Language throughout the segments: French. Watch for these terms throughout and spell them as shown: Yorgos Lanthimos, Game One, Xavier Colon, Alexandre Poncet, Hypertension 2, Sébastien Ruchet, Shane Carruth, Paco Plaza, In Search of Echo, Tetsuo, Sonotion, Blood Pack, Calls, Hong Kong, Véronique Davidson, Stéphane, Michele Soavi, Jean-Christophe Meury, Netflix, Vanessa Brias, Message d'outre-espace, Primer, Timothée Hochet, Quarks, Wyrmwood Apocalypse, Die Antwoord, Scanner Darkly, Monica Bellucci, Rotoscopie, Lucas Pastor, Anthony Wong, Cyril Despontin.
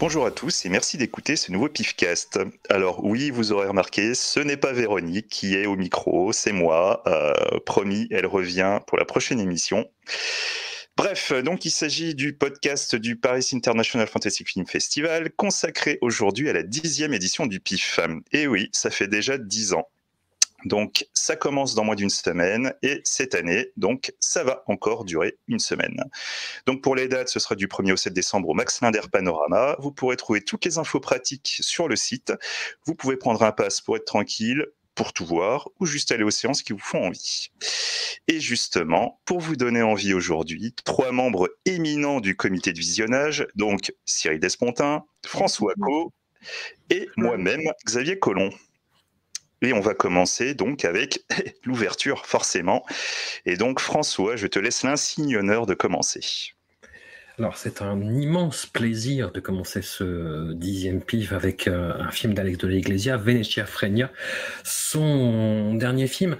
Bonjour à tous et merci d'écouter ce nouveau PIFFFcast. Alors oui, vous aurez remarqué, ce n'est pas Véronique qui est au micro, c'est moi. Promis, elle revient pour la prochaine émission. Bref, donc il s'agit du podcast du Paris International Fantastic Film Festival, consacré aujourd'hui à la 10e édition du PIFF. Et oui, ça fait déjà 10 ans. Donc ça commence dans moins d'une semaine et cette année, donc ça va encore durer une semaine. Donc pour les dates, ce sera du 1er au 7 décembre au Max Linder Panorama. Vous pourrez trouver toutes les infos pratiques sur le site. Vous pouvez prendre un pass pour être tranquille, pour tout voir, ou juste aller aux séances qui vous font envie. Et justement, pour vous donner envie aujourd'hui, 3 membres éminents du comité de visionnage, donc Cyril Despontin, François Cau et moi-même, Xavier Colon. Et on va commencer donc avec l'ouverture, forcément. Et donc François, je te laisse l'insigne honneur de commencer. Alors c'est un immense plaisir de commencer ce 10e PIFF avec un film d'Alex de la Iglesia, Venetia Frenia, son dernier film.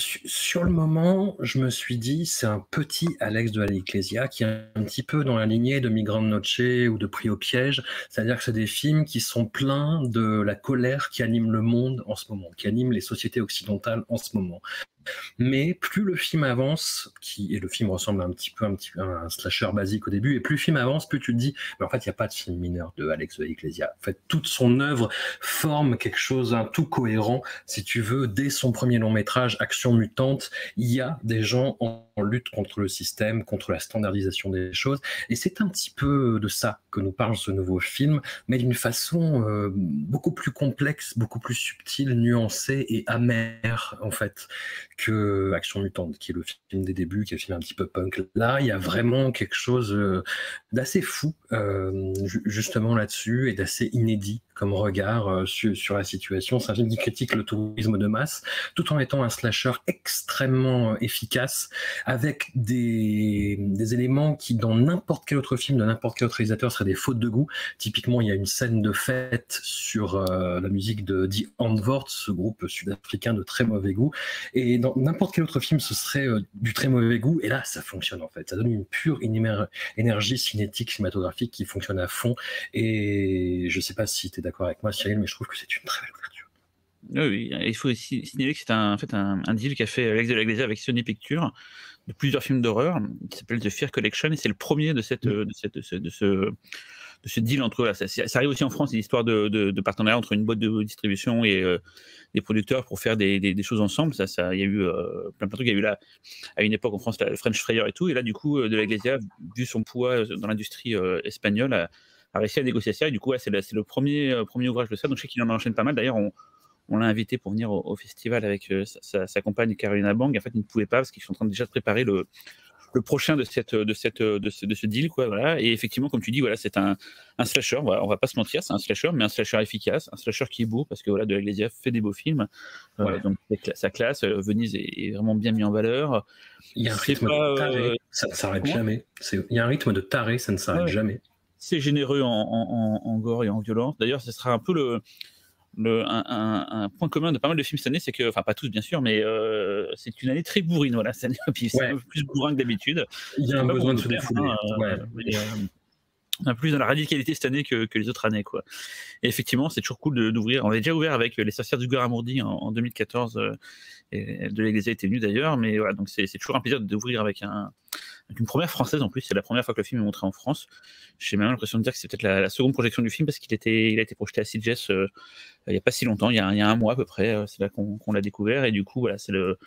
Sur le moment, je me suis dit, c'est un petit Alex de la Iglesia qui est un petit peu dans la lignée de Migrants de Noche ou de Pris au piège, c'est-à-dire que c'est des films qui sont pleins de la colère qui anime le monde en ce moment, qui anime les sociétés occidentales en ce moment. Mais plus le film avance, et le film ressemble un petit peu à un slasher basique au début, et plus le film avance, plus tu te dis, mais en fait, il n'y a pas de film mineur de Alex de la Iglesia. En fait, toute son œuvre forme quelque chose, un tout cohérent. Si tu veux, dès son premier long métrage, Action mutante, il y a des gens en lutte contre le système, contre la standardisation des choses. Et c'est un petit peu de ça que nous parle ce nouveau film, mais d'une façon beaucoup plus complexe, beaucoup plus subtile, nuancée et amère, en fait, que Action mutante, qui est le film des débuts, qui est un film un petit peu punk. Là, il y a vraiment quelque chose d'assez fou, justement là-dessus, et d'assez inédit comme regard sur la situation. C'est un film qui critique le tourisme de masse, tout en étant un slasher extrêmement efficace, avec des éléments qui, dans n'importe quel autre film, de n'importe quel autre réalisateur, seraient des fautes de goût. Typiquement, il y a une scène de fête sur la musique de Die Antwoord, ce groupe sud-africain de très mauvais goût. Et dans n'importe quel autre film, ce serait du très mauvais goût. Et là, ça fonctionne, en fait. Ça donne une pure énergie cinétique, cinématographique qui fonctionne à fond. Et je ne sais pas si tu es d'accord avec moi, Cyril, mais je trouve que c'est une très belle ouverture. Oui, il faut signaler que c'est en fait un deal qu'a fait Alex de la Iglesia avec Sony Pictures de plusieurs films d'horreur qui s'appelle The Fear Collection. Et c'est le premier de ce deal entre eux. Ça arrive aussi en France, l'histoire de partenariat entre une boîte de distribution et des producteurs pour faire des choses ensemble. Il y a eu plein de trucs. Il y a eu là, à une époque en France, le French Fryer et tout. Et là, du coup, de la Iglesia, vu son poids dans l'industrie espagnole, a réussi à négocier ça. Et du coup, ouais, c'est le premier ouvrage de ça. Donc, je sais qu'il en enchaîne pas mal. D'ailleurs, on l'a invité pour venir au festival avec sa compagne Carolina Bang. En fait, il ne pouvait pas parce qu'ils sont en train déjà de préparer le prochain de ce deal, quoi, voilà. Et effectivement, comme tu dis, voilà, c'est un slasher, voilà, on va pas se mentir, c'est un slasher, mais un slasher efficace, un slasher qui est beau, parce que voilà, de la Iglesia fait des beaux films, voilà, donc sa classe, Venise est vraiment bien mis en valeur. Il y a un rythme de taré, ça ne s'arrête jamais. Il y a un rythme de taré, ça ne s'arrête jamais. C'est généreux en gore et en violence. D'ailleurs, ce sera un peu un point commun de pas mal de films cette année, c'est que, enfin pas tous bien sûr, mais c'est une année très bourrine, voilà, c'est un peu plus bourrin que d'habitude. Il y a un besoin de se défouler. On a plus dans la radicalité cette année que les autres années, quoi. Et effectivement, c'est toujours cool d'ouvrir. On l'a déjà ouvert avec Les Sorcières du Goramourdi en 2014, et de l'Église était venue d'ailleurs, mais voilà, donc c'est toujours un plaisir d'ouvrir avec une première française en plus. C'est la première fois que le film est montré en France. J'ai même l'impression de dire que c'est peut-être la seconde projection du film parce qu'il a été projeté à Sitges il n'y a pas si longtemps, il y a un mois à peu près. C'est là qu'on l'a découvert et du coup, voilà, c'est le.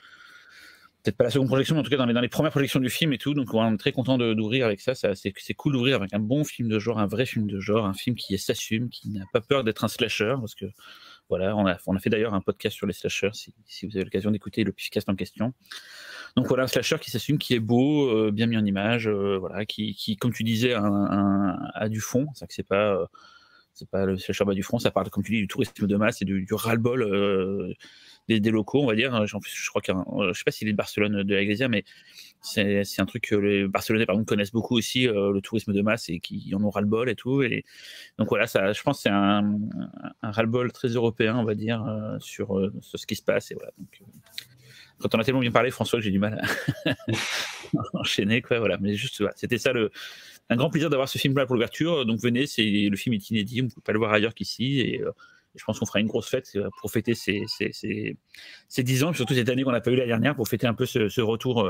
Peut-être pas la seconde projection, mais en tout cas dans les premières projections du film et tout. Donc on est très content d'ouvrir avec ça. C'est cool d'ouvrir avec un bon film de genre, un vrai film de genre, un film qui s'assume, qui n'a pas peur d'être un slasher. Parce que voilà, on a fait d'ailleurs un podcast sur les slashers, si vous avez l'occasion d'écouter le PIFFFcast en question. Donc voilà, un slasher qui s'assume, qui est beau, bien mis en image, voilà, qui comme tu disais, a du fond. C'est-à-dire que c'est pas le slasher bas du front, ça parle, comme tu dis, du tourisme de masse et du ras-le-bol des locaux, on va dire. En plus, je crois qu'il y a je sais pas s'il est de Barcelone, de la Iglesia, mais c'est un truc que les Barcelonais, par exemple, connaissent beaucoup aussi, le tourisme de masse, et qui en ont ras-le-bol et tout. Et donc voilà, ça, je pense que c'est un ras-le-bol très européen, on va dire, sur ce qui se passe. Et voilà, donc, Quand on a tellement bien parlé, François, que j'ai du mal à enchaîner, quoi, voilà. Mais juste, voilà, c'était ça le... Un grand plaisir d'avoir ce film-là pour l'ouverture. Donc venez, le film est inédit, on ne peut pas le voir ailleurs qu'ici. Et je pense qu'on fera une grosse fête pour fêter ces 10 ans, et surtout cette année qu'on n'a pas eu la dernière, pour fêter un peu ce retour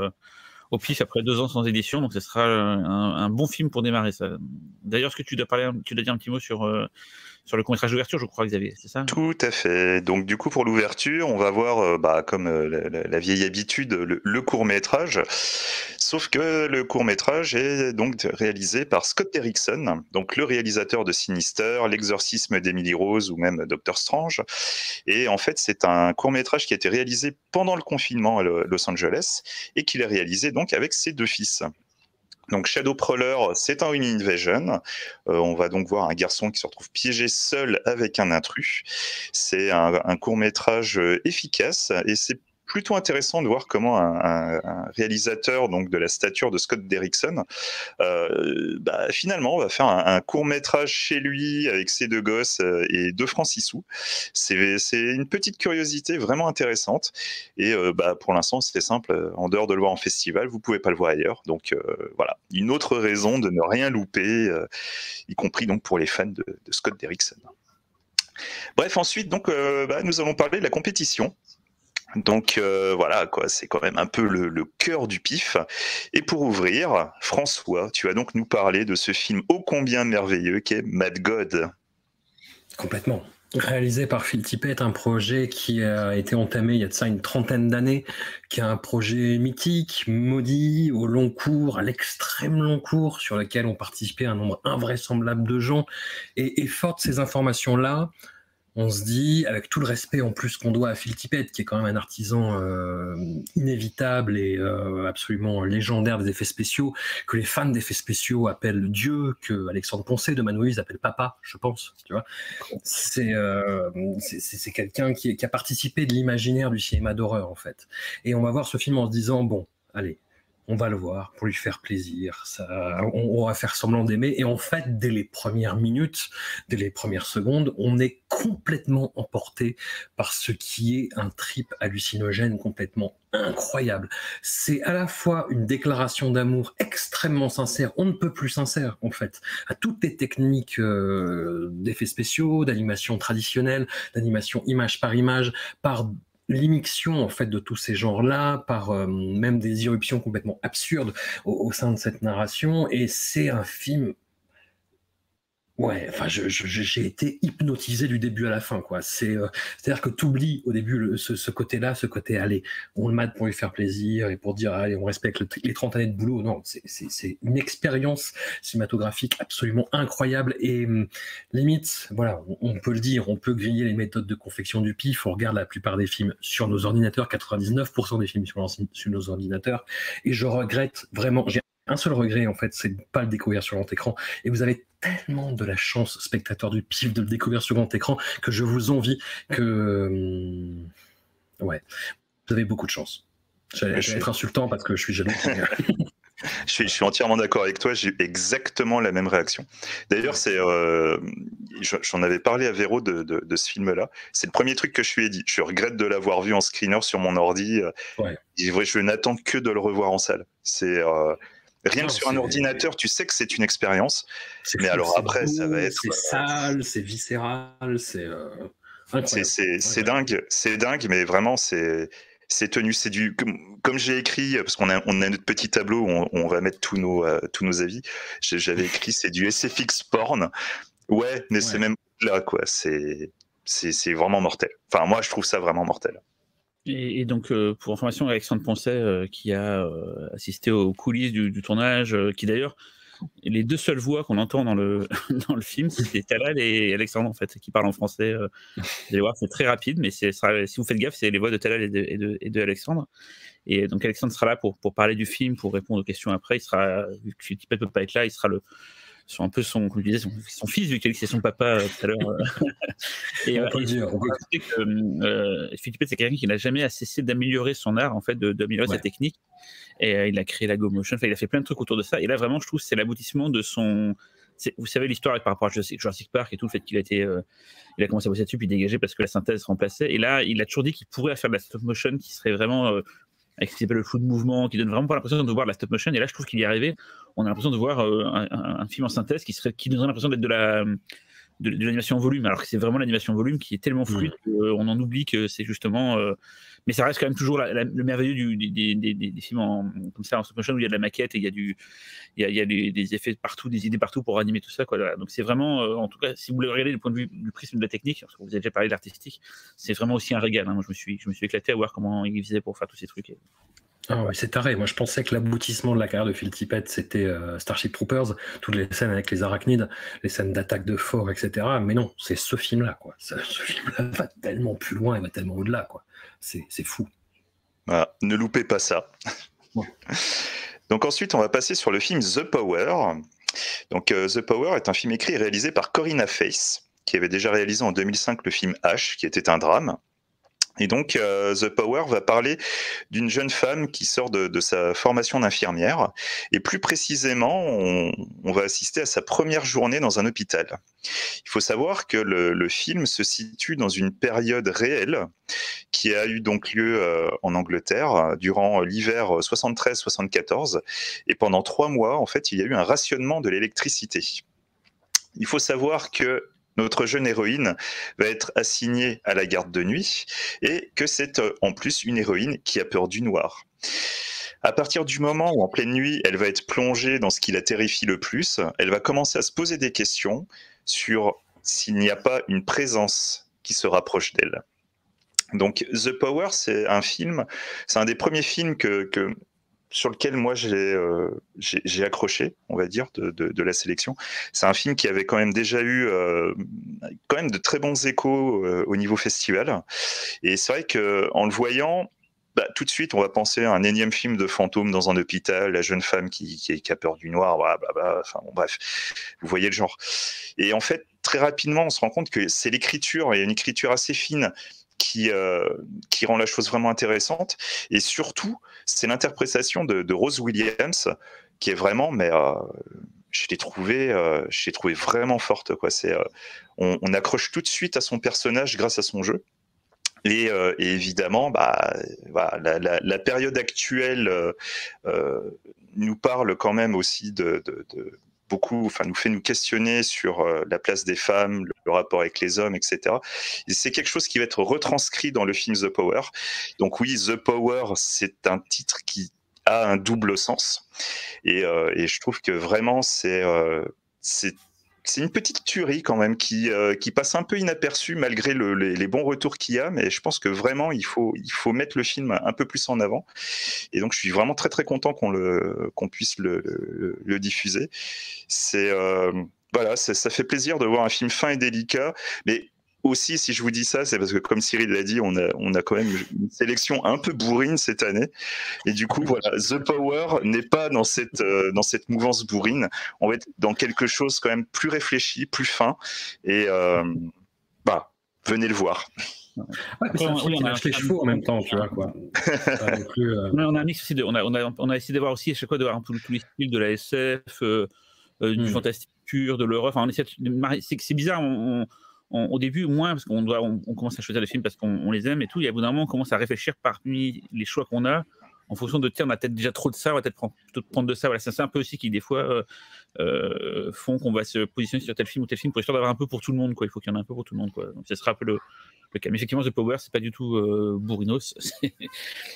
au pif après 2 ans sans édition. Donc ce sera un bon film pour démarrer ça. D'ailleurs, est-ce que tu dois dire un petit mot sur le court-métrage d'ouverture, je crois, Xavier, c'est ça? Tout à fait. Donc du coup, pour l'ouverture, on va voir, comme la vieille habitude, le court-métrage. Sauf que le court-métrage est donc réalisé par Scott Derrickson, donc le réalisateur de Sinister, L'Exorcisme d'Emily Rose ou même Doctor Strange. Et en fait, c'est un court-métrage qui a été réalisé pendant le confinement à Los Angeles et qu'il a réalisé donc avec ses 2 fils. Donc Shadowcrawler, c'est un Invasion. On va donc voir un garçon qui se retrouve piégé seul avec un intrus. C'est un court-métrage efficace et c'est plutôt intéressant de voir comment un réalisateur donc de la stature de Scott Derrickson finalement va faire un court-métrage chez lui avec ses 2 gosses et 2 francs 6 sous. C'est une petite curiosité vraiment intéressante et pour l'instant c'est simple, en dehors de le voir en festival, vous pouvez pas le voir ailleurs, donc voilà, une autre raison de ne rien louper, y compris donc pour les fans de Scott Derrickson. Bref, ensuite donc, nous allons parler de la compétition. Donc voilà, quoi, c'est quand même un peu le cœur du pif. Et pour ouvrir, François, tu vas donc nous parler de ce film ô combien merveilleux qu'est Mad God. Complètement. Réalisé par Phil Tippett, un projet qui a été entamé il y a de ça une trentaine d'années, qui est un projet mythique, maudit, au long cours, à l'extrême long cours, sur lequel ont participé un nombre invraisemblable de gens. Et fort de ces informations-là, on se dit, avec tout le respect en plus qu'on doit à Phil Tippett, qui est quand même un artisan inévitable et absolument légendaire des effets spéciaux, que les fans d'effets spéciaux appellent Dieu, que Alexandre Poncet de Manouise appelle Papa, je pense, tu vois. C'est quelqu'un qui a participé de l'imaginaire du cinéma d'horreur, en fait. Et on va voir ce film en se disant, bon, allez, on va le voir pour lui faire plaisir, on va faire semblant d'aimer. Et en fait, dès les premières minutes, dès les premières secondes, on est complètement emporté par ce qui est un trip hallucinogène complètement incroyable. C'est à la fois une déclaration d'amour extrêmement sincère, on ne peut plus sincère en fait, à toutes les techniques d'effets spéciaux, d'animation traditionnelle, d'animation image par image, par l'immixion en fait de tous ces genres-là, par même des irruptions complètement absurdes au sein de cette narration. Et c'est un film, ouais, enfin j'ai été hypnotisé du début à la fin, quoi. C'est-à-dire que t'oublies au début ce côté-là, ce côté allez, on le mate pour lui faire plaisir et pour dire allez, on respecte les 30 années de boulot. Non, c'est une expérience cinématographique absolument incroyable et limite, voilà, on peut le dire, on peut griller les méthodes de confection du pif. On regarde la plupart des films sur nos ordinateurs, 99% des films sur nos ordinateurs, et je regrette vraiment, j'ai un seul regret en fait, c'est de ne pas le découvrir sur grand écran. Et vous avez tellement de la chance, spectateurs du pif, de le découvrir sur grand écran, que je vous envie, que ouais, vous avez beaucoup de chance. Je vais être insultant parce que je suis jaloux. Je suis entièrement d'accord avec toi, j'ai eu exactement la même réaction. D'ailleurs, j'en avais parlé à Véro de ce film-là. C'est le premier truc que je lui ai dit. Je regrette de l'avoir vu en screener sur mon ordi. Ouais. Je n'attends que de le revoir en salle. C'est... Rien que sur un ordinateur, tu sais que c'est une expérience. Mais fou, alors après, beau, ça va être... C'est sale, c'est viscéral, c'est... C'est dingue, c'est dingue, mais vraiment, c'est tenu. C'est du... Comme j'ai écrit, parce qu'on a notre petit tableau où on va mettre tous nos avis, j'avais écrit, c'est du SFX porn. Ouais, mais ouais, c'est même là, quoi. C'est vraiment mortel. Enfin, moi, je trouve ça vraiment mortel. Et donc, pour information, Alexandre Poncet, qui a assisté aux coulisses du tournage, qui d'ailleurs, les 2 seules voix qu'on entend dans le film, c'est Talal et Alexandre, en fait, qui parlent en français. Vous allez voir, c'est très rapide, mais si vous faites gaffe, c'est les voix de Talal et de Alexandre. Et donc, Alexandre sera là pour parler du film, pour répondre aux questions après. Il sera, vu que Phil Tippett ne peut pas être là, il sera un peu son fils, vu que c'est son papa tout à l'heure. Et on peut le dire. Phil Tippett, c'est quelqu'un qui n'a jamais cessé d'améliorer son art, en fait, d'améliorer sa technique. Et il a créé la Go Motion, il a fait plein de trucs autour de ça. Et là, vraiment, je trouve que c'est l'aboutissement de son... vous savez l'histoire par rapport à Jurassic Park et tout, le fait qu'il a été, il a commencé à bosser dessus puis dégagé parce que la synthèse remplaçait. Et là, il a toujours dit qu'il pourrait faire de la stop motion qui serait vraiment avec ce qui s'appelle le flou de mouvement, qui donne vraiment pas l'impression de voir de la stop motion. Et là, je trouve qu'il y est arrivé. On a l'impression de voir un film en synthèse qui donnerait l'impression d'être de l'animation en volume, alors que c'est vraiment l'animation en volume qui est tellement fluide qu'on en oublie que c'est justement... mais ça reste quand même toujours le merveilleux des films comme ça en stop motion où il y a de la maquette et il y a des effets partout, des idées partout pour animer tout ça, quoi. Voilà. Donc c'est vraiment, en tout cas, si vous voulez regarder du point de vue du prisme de la technique, parce que vous avez déjà parlé de l'artistique, c'est vraiment aussi un régal, hein. Moi, je me suis éclaté à voir comment ils faisaient pour faire tous ces trucs. Ah ouais, c'est taré. Moi, je pensais que l'aboutissement de la carrière de Phil Tippett, c'était Starship Troopers, toutes les scènes avec les arachnides, les scènes d'attaque de fort, etc. Mais non, c'est ce film-là, quoi. Ce film-là va tellement plus loin, il va tellement au-delà, quoi. C'est fou. Voilà, ne loupez pas ça. Ouais. Donc ensuite, on va passer sur le film The Power. Donc The Power est un film écrit et réalisé par Corina Face, qui avait déjà réalisé en 2005 le film H, qui était un drame. Et donc, The Power va parler d'une jeune femme qui sort de sa formation d'infirmière. Et plus précisément, on va assister à sa première journée dans un hôpital. Il faut savoir que le film se situe dans une période réelle qui a eu donc lieu en Angleterre durant l'hiver 73-74. Et pendant 3 mois, en fait, il y a eu un rationnement de l'électricité. Il faut savoir que notre jeune héroïne va être assignée à la garde de nuit et que c'est en plus une héroïne qui a peur du noir. À partir du moment où en pleine nuit, elle va être plongée dans ce qui la terrifie le plus, elle va commencer à se poser des questions sur s'il n'y a pas une présence qui se rapproche d'elle. Donc The Power, c'est un film, c'est un des premiers films sur lequel moi j'ai accroché, on va dire, de la sélection. C'est un film qui avait quand même déjà eu quand même de très bons échos au niveau festival. Et c'est vrai qu'en le voyant, tout de suite, on va penser à un énième film de fantôme dans un hôpital, la jeune femme qui a peur du noir, enfin bon, bref, vous voyez le genre. Et en fait, très rapidement, on se rend compte que c'est l'écriture, il y a une écriture assez fine, qui rend la chose vraiment intéressante. Et surtout, c'est l'interprétation de Rose Williams qui est vraiment, je l'ai trouvée vraiment forte, quoi. On accroche tout de suite à son personnage grâce à son jeu. Et évidemment, la période actuelle nous parle quand même aussi de beaucoup, enfin, nous fait nous questionner sur la place des femmes, le rapport avec les hommes, etc. Et c'est quelque chose qui va être retranscrit dans le film The Power. Donc oui, The Power, c'est un titre qui a un double sens. Et je trouve que vraiment, c'est une petite tuerie quand même qui passe un peu inaperçue malgré les bons retours qu'il y a, mais je pense que vraiment il faut mettre le film un peu plus en avant. Et donc je suis vraiment très très content qu'on puisse le diffuser. C'est voilà, ça fait plaisir de voir un film fin et délicat, mais aussi, si je vous dis ça, c'est parce que, comme Cyril l'a dit, on a quand même une sélection un peu bourrine cette année. Et du coup, voilà, The Power n'est pas dans cette mouvance bourrine. On va être dans quelque chose quand même plus réfléchi, plus fin. Et venez le voir. Ouais, on a les chevaux en même temps, tu vois, quoi. On a un mix aussi. On a essayé d'avoir aussi à chaque fois de voir un peu tous les styles de la SF, du fantastique pur, de l'horreur. Enfin, c'est bizarre. Au début, moins, parce qu'on commence à choisir les films parce qu'on les aime et tout, et à bout d'un moment, on commence à réfléchir parmi les choix qu'on a, en fonction de tiens, on a peut-être déjà trop de ça, on va peut-être prendre de ça. Voilà, c'est un peu aussi qui, des fois, font qu'on va se positionner sur tel film, pour histoire d'avoir un peu pour tout le monde, quoi. Il faut qu'il y en ait un peu pour tout le monde, quoi. Donc, ce sera un peu le cas. Mais effectivement, The Power, c'est pas du tout bourrinos.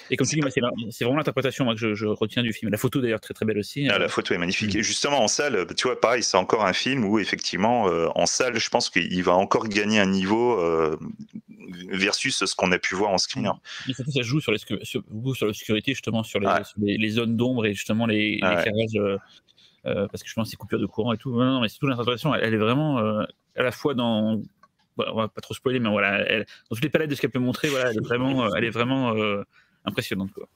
Et comme tu dis, c'est vraiment l'interprétation, moi, que je retiens du film. La photo, d'ailleurs, très très belle aussi. Ah, la photo est magnifique. Et justement, en salle, tu vois, pareil, c'est encore un film où, effectivement, en salle, je pense qu'il va encore gagner un niveau versus ce qu'on a pu voir en screen. Mais surtout, ça joue sur l'obscurité, justement, sur les zones d'ombre et justement les éclairages. Parce que je pense que c'est coupure de courant et tout. Non, mais c'est toute l'interprétation, elle est vraiment à la fois dans... Bon, on va pas trop spoiler, mais voilà, dans toutes les palettes de ce qu'elle peut montrer, voilà, elle est vraiment impressionnante, quoi.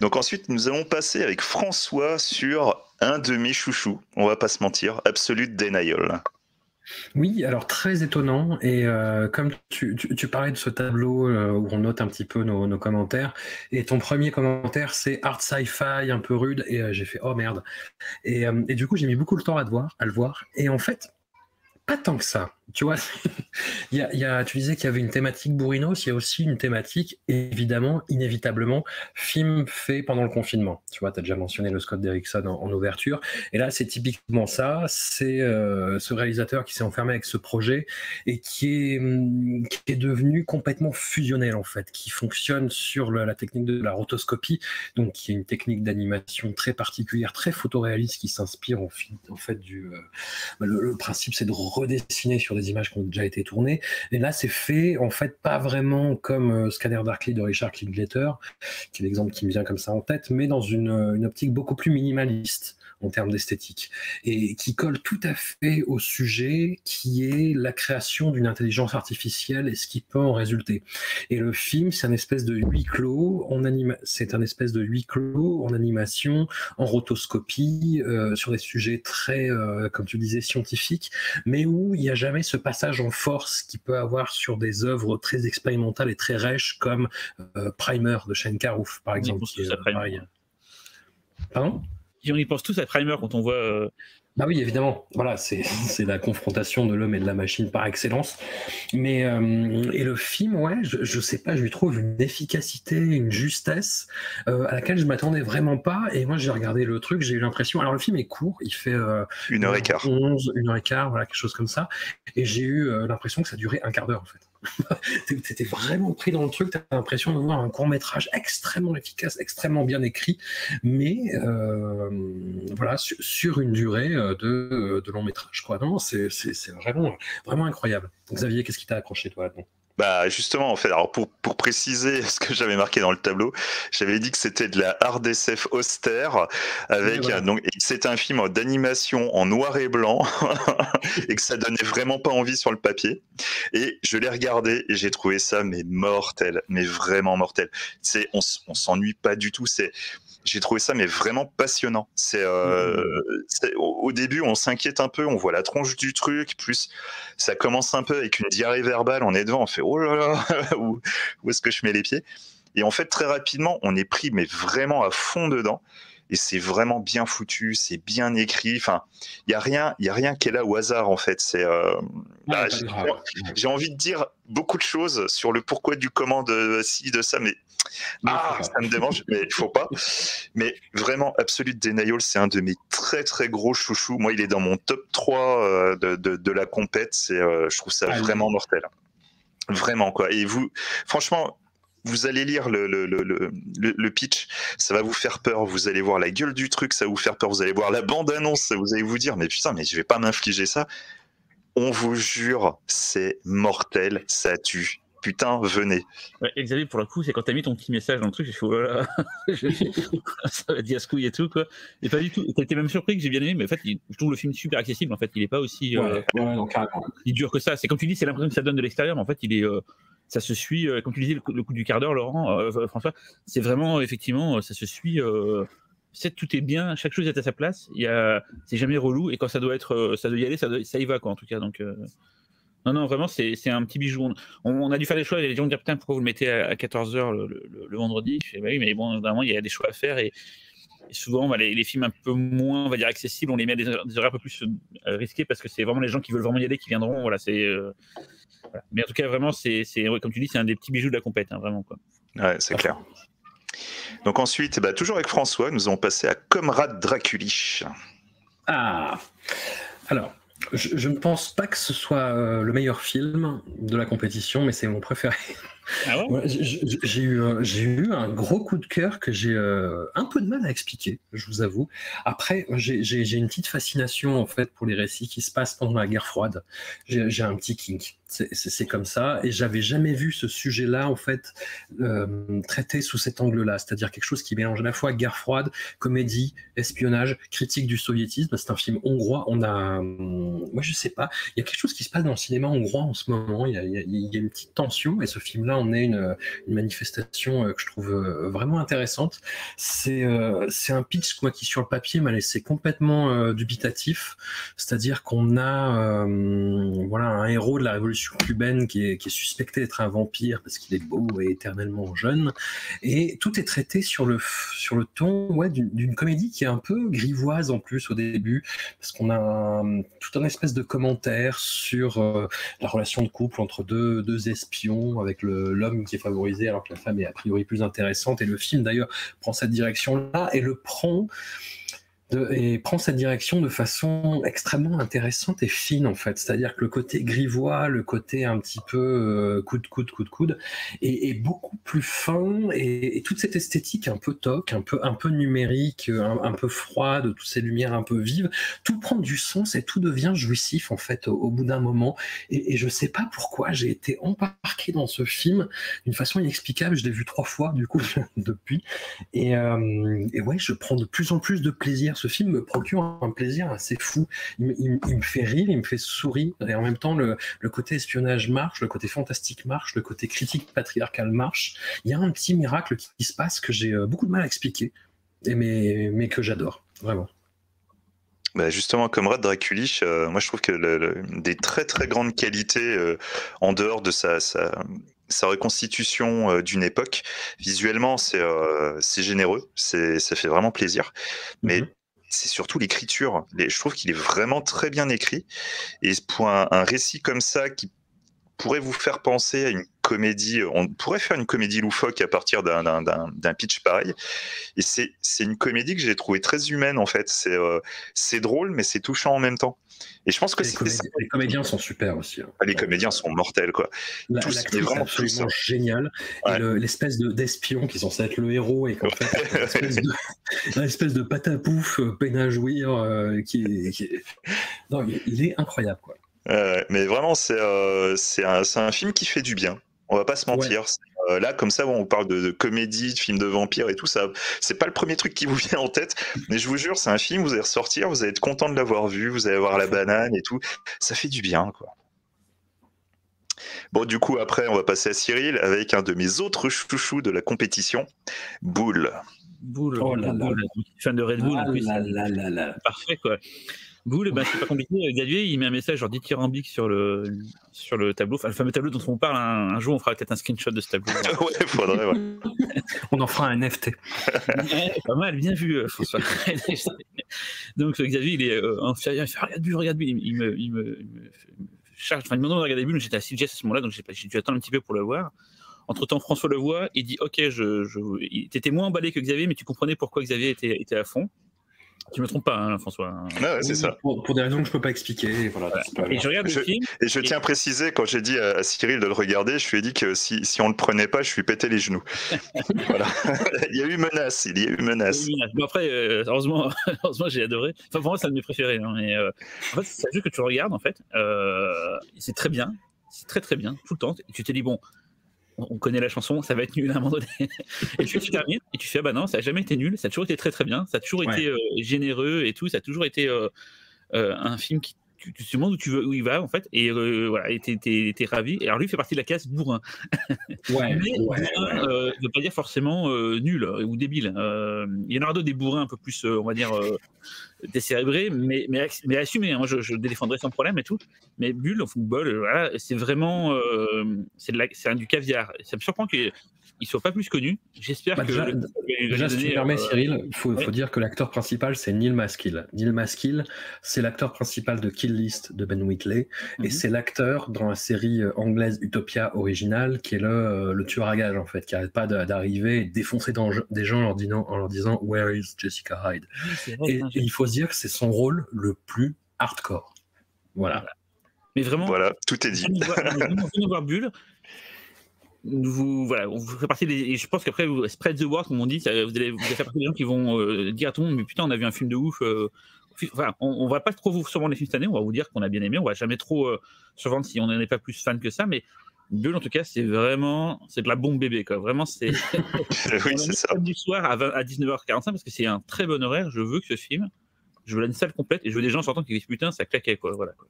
Donc ensuite, nous allons passer avec François sur un de mes chouchous, on va pas se mentir, Absolute Denial. Oui, alors très étonnant, et comme tu parlais de ce tableau où on note un petit peu nos commentaires, et ton premier commentaire c'est art sci-fi un peu rude, et j'ai fait oh merde, et du coup j'ai mis beaucoup de temps à le voir, et en fait pas tant que ça, tu vois. Tu disais qu'il y avait une thématique bourrinos, il y a aussi une thématique, évidemment, inévitablement, film fait pendant le confinement. Tu vois, tu as déjà mentionné le Scott Derrickson en ouverture, et là, c'est typiquement ça, c'est ce réalisateur qui s'est enfermé avec ce projet et qui est devenu complètement fusionnel, en fait, qui fonctionne sur la technique de la rotoscopie, donc qui est une technique d'animation très particulière, très photoréaliste, qui s'inspire en fait du... le principe, c'est de redessiné sur des images qui ont déjà été tournées, et là c'est fait en fait pas vraiment comme Scanner Darkly de Richard Linklater, qui est l'exemple qui me vient comme ça en tête, mais dans une optique beaucoup plus minimaliste en termes d'esthétique, et qui colle tout à fait au sujet qui est la création d'une intelligence artificielle et ce qui peut en résulter. Et le film, c'est un espèce de huis clos en animation, en rotoscopie, sur des sujets très, comme tu disais, scientifiques, mais où il n'y a jamais ce passage en force qu'il peut avoir sur des œuvres très expérimentales et très rêches, comme Primer de Shane Carruth, par exemple. Pardon ? Et on y pense tous à Primer quand on voit... Bah oui, évidemment. Voilà, c'est la confrontation de l'homme et de la machine par excellence. Mais et le film, ouais, je sais pas, je lui trouve une efficacité, une justesse à laquelle je m'attendais vraiment pas. Et moi, j'ai regardé le truc, j'ai eu l'impression. Alors le film est court, il fait 1h15, 1h15, voilà, quelque chose comme ça. Et j'ai eu l'impression que ça durait un quart d'heure, en fait. T'étais vraiment pris dans le truc, t'as l'impression de voir un court-métrage extrêmement efficace, extrêmement bien écrit, mais voilà, sur une durée de long-métrage, quoi. Non, c'est vraiment, vraiment incroyable. Xavier, qu'est-ce qui t'a accroché, toi, là-dedans ? Bah justement, en fait, alors pour préciser ce que j'avais marqué dans le tableau, j'avais dit que c'était de la hard SF austère, avec voilà. Donc c'était un film d'animation en noir et blanc et que ça donnait vraiment pas envie sur le papier. Et je l'ai regardé et j'ai trouvé ça mais mortel, mais vraiment mortel. C'est on s'ennuie pas du tout. C'est j'ai trouvé ça mais vraiment passionnant. C'est au début on s'inquiète un peu, on voit la tronche du truc, plus ça commence un peu avec une diarrhée verbale, on est devant, on fait oh là là, où est-ce que je mets les pieds? Et en fait très rapidement on est pris mais vraiment à fond dedans, et c'est vraiment bien foutu, c'est bien écrit, enfin il y a rien qui est là au hasard, en fait. C'est bah, j'ai envie de dire beaucoup de choses sur le pourquoi du comment de ci de ça, mais ça me démange, mais il faut pas. Mais vraiment, Absolute Denial, c'est un de mes très très gros chouchous. Moi, il est dans mon top 3 de la compète. Je trouve ça vraiment mortel. Vraiment, quoi. Et vous, franchement, vous allez lire le pitch, ça va vous faire peur. Vous allez voir la gueule du truc, ça va vous faire peur. Vous allez voir la bande-annonce, vous allez vous dire, mais putain, mais je vais pas m'infliger ça. On vous jure, c'est mortel, ça tue. Putain, venez. Ouais, Xavier, pour le coup, c'est quand t'as mis ton petit message dans le truc, j'ai fait oh là là, ça va diascouille et tout, quoi. Et pas du tout. T'étais même surpris que j'ai bien aimé, mais en fait, je trouve le film super accessible. En fait, il est pas aussi. Il dure que ça. C'est comme tu dis, c'est l'impression que ça donne de l'extérieur, mais en fait, il est. Ça se suit. Comme tu disais, le coup du quart d'heure, Laurent, François, c'est vraiment, effectivement, ça se suit. Tout est bien, chaque chose est à sa place. C'est jamais relou, et quand ça doit être, ça doit y aller, ça y va, quoi. En tout cas, donc. Non, vraiment, c'est un petit bijou. On a dû faire des choix. Les gens me disaient, putain, pourquoi vous le mettez à 14h le vendredi? Je fais, bah oui, mais bon, normalement, il y a des choix à faire. Et souvent, bah, les films un peu moins, on va dire, accessibles, on les met à des horaires un peu plus risqués, parce que c'est vraiment les gens qui veulent vraiment y aller qui viendront. Voilà, voilà. Mais en tout cas, vraiment, ouais, comme tu dis, c'est un des petits bijoux de la compète, hein, vraiment, quoi. Ouais, c'est clair. Donc ensuite, bah, toujours avec François, nous avons passé à Comrade Draculich. Ah, alors... Je ne pense pas que ce soit le meilleur film de la compétition, mais c'est mon préféré. Ah ouais. J'ai eu un gros coup de cœur que j'ai un peu de mal à expliquer, je vous avoue. Après, j'ai une petite fascination, en fait, pour les récits qui se passent pendant la guerre froide. J'ai un petit kink, c'est comme ça, et j'avais jamais vu ce sujet-là, en fait, traité sous cet angle-là, c'est-à-dire quelque chose qui mélange à la fois guerre froide, comédie, espionnage, critique du soviétisme. C'est un film hongrois. Moi, je sais pas, il y a quelque chose qui se passe dans le cinéma hongrois en ce moment, il y a une petite tension, et ce film-là là on est une manifestation que je trouve vraiment intéressante. C'est un pitch quoi, qui sur le papier m'a laissé complètement dubitatif, c'est-à-dire qu'on a voilà, un héros de la révolution cubaine qui est suspecté d'être un vampire parce qu'il est beau et éternellement jeune, et tout est traité sur le ton ouais, d'une comédie qui est un peu grivoise en plus au début, parce qu'on a tout un espèce de commentaire sur la relation de couple entre deux espions, avec l'homme qui est favorisé alors que la femme est a priori plus intéressante, et le film d'ailleurs prend cette direction-là, et prend cette direction de façon extrêmement intéressante et fine en fait, c'est-à-dire que le côté grivois, le côté un petit peu coude, est beaucoup plus fin, et toute cette esthétique un peu toc, un peu numérique, un peu froide, toutes ces lumières un peu vives, tout prend du sens et tout devient jouissif en fait au bout d'un moment, et je sais pas pourquoi j'ai été embarqué dans ce film d'une façon inexplicable. Je l'ai vu 3 fois du coup depuis, et ouais, je prends de plus en plus de plaisir. Ce film me procure un plaisir assez fou. Il me fait rire, il me fait sourire, et en même temps le côté espionnage marche, le côté fantastique marche, le côté critique patriarcal marche. Il y a un petit miracle qui se passe que j'ai beaucoup de mal à expliquer, mais que j'adore, vraiment. Bah justement, Comrade Draculich, moi je trouve que des très très grandes qualités en dehors de sa reconstitution d'une époque, visuellement c'est généreux, ça fait vraiment plaisir, mais c'est surtout l'écriture. Je trouve qu'il est vraiment très bien écrit, et pour un récit comme ça qui pourrait vous faire penser à une comédie, on pourrait faire une comédie loufoque à partir d'un pitch pareil, et c'est une comédie que j'ai trouvée très humaine en fait. C'est drôle mais c'est touchant en même temps, et je pense que les comédiens sont super aussi hein. Les comédiens sont mortels quoi. C'est vraiment absolument génial, ouais. Et l'espèce d'espion qui est censé être le héros, et qu'en fait l'espèce de patapouf peine à jouir non, il est incroyable quoi. Mais vraiment, c'est un film qui fait du bien. On va pas se mentir. Ouais. Là, comme ça, on parle de comédie, de film de vampire et tout ça. C'est pas le premier truc qui vous vient en tête, mais je vous jure, c'est un film. Vous allez ressortir, vous allez être content de l'avoir vu, vous allez avoir la banane et tout. Ça fait du bien, quoi. Bon, du coup, après, on va passer à Cyril avec un de mes autres chouchous de la compétition, Bull. Bull. Oh là là, fan de Red Bull. Ah là là là là. Parfait, quoi. Bull, ben, c'est pas compliqué. Xavier, il met un message genre dithyrambique sur le tableau, enfin, le fameux tableau dont on parle. Un jour, on fera peut-être un screenshot de ce tableau. Ouais, faudrait, ouais. On en fera un NFT. Ouais, pas mal, bien vu, François. Donc, Xavier, il est inférieur. Il fait regarde-lui. Il me charge. Enfin, il me demande de regarder Bull, mais j'étais assis à ce moment-là, donc j'ai dû attendre un petit peu pour le voir. Entre-temps, François le voit. Il dit ok, t'étais moins emballé que Xavier, mais tu comprenais pourquoi Xavier était à fond. Tu me trompes pas, hein, François. Ah ouais, c'est ça. Pour des raisons que je peux pas expliquer. Voilà, voilà. Et je regarde le film. Et je tiens à préciser, quand j'ai dit à Cyril de le regarder, je lui ai dit que si on le prenait pas, je lui pétais les genoux. Voilà. Il y a eu menace. Bon, après, heureusement, j'ai adoré. Enfin, pour moi, c'est un de mes préférés. Hein, mais, en fait, c'est un jeu que tu regardes, en fait. C'est très bien. C'est très très bien, tout le temps. Et tu t'es dit, bon, on connaît la chanson, ça va être nul à un moment donné. Et puis tu termines et tu fais ah bah non, ça n'a jamais été nul, ça a toujours été très très bien, ça a toujours été généreux et tout, ça a toujours été un film qui tu te demandes où il va en fait, et voilà, et t'es ravi. Et alors lui il fait partie de la classe bourrin. Ouais, mais bourrin, de pas dire forcément nul ou débile. Il y en a d'autres des bourrins un peu plus, on va dire, décérébrés, mais assumés. Hein. Moi je défendrais sans problème et tout. Mais Bull, au football, voilà, c'est vraiment, c'est du caviar. Ça me surprend que ils sont pas plus connus. J'espère déjà, si tu me permets, Cyril, il faut dire que l'acteur principal, c'est Neil Maskill. Neil Maskill, c'est l'acteur principal de Kill List de Ben Wheatley, et c'est l'acteur dans la série anglaise Utopia originale qui est le tueur à gages en fait, qui n'arrête pas d'arriver et de défoncer des gens en leur disant Where is Jessica Hyde. Et il faut se dire que c'est son rôle le plus hardcore. Voilà. Mais vraiment. Voilà, tout est dit. On voit Bull. Voilà, on fait partie et je pense qu'après spread the word comme on dit, vous allez faire partie des gens qui vont dire à tout le monde mais putain on a vu un film de ouf, enfin, on va pas trop vous survendre les films cette année, on va vous dire qu'on a bien aimé, on va jamais trop survendre si on n'en est pas plus fan que ça, mais Bull en tout cas c'est vraiment de la bombe bébé quoi, vraiment c'est oui, c'est ça. Du soir à 19h45 parce que c'est un très bon horaire, je veux que ce film, je veux une salle complète et je veux des gens sortant qui disent putain ça claquait quoi, voilà quoi.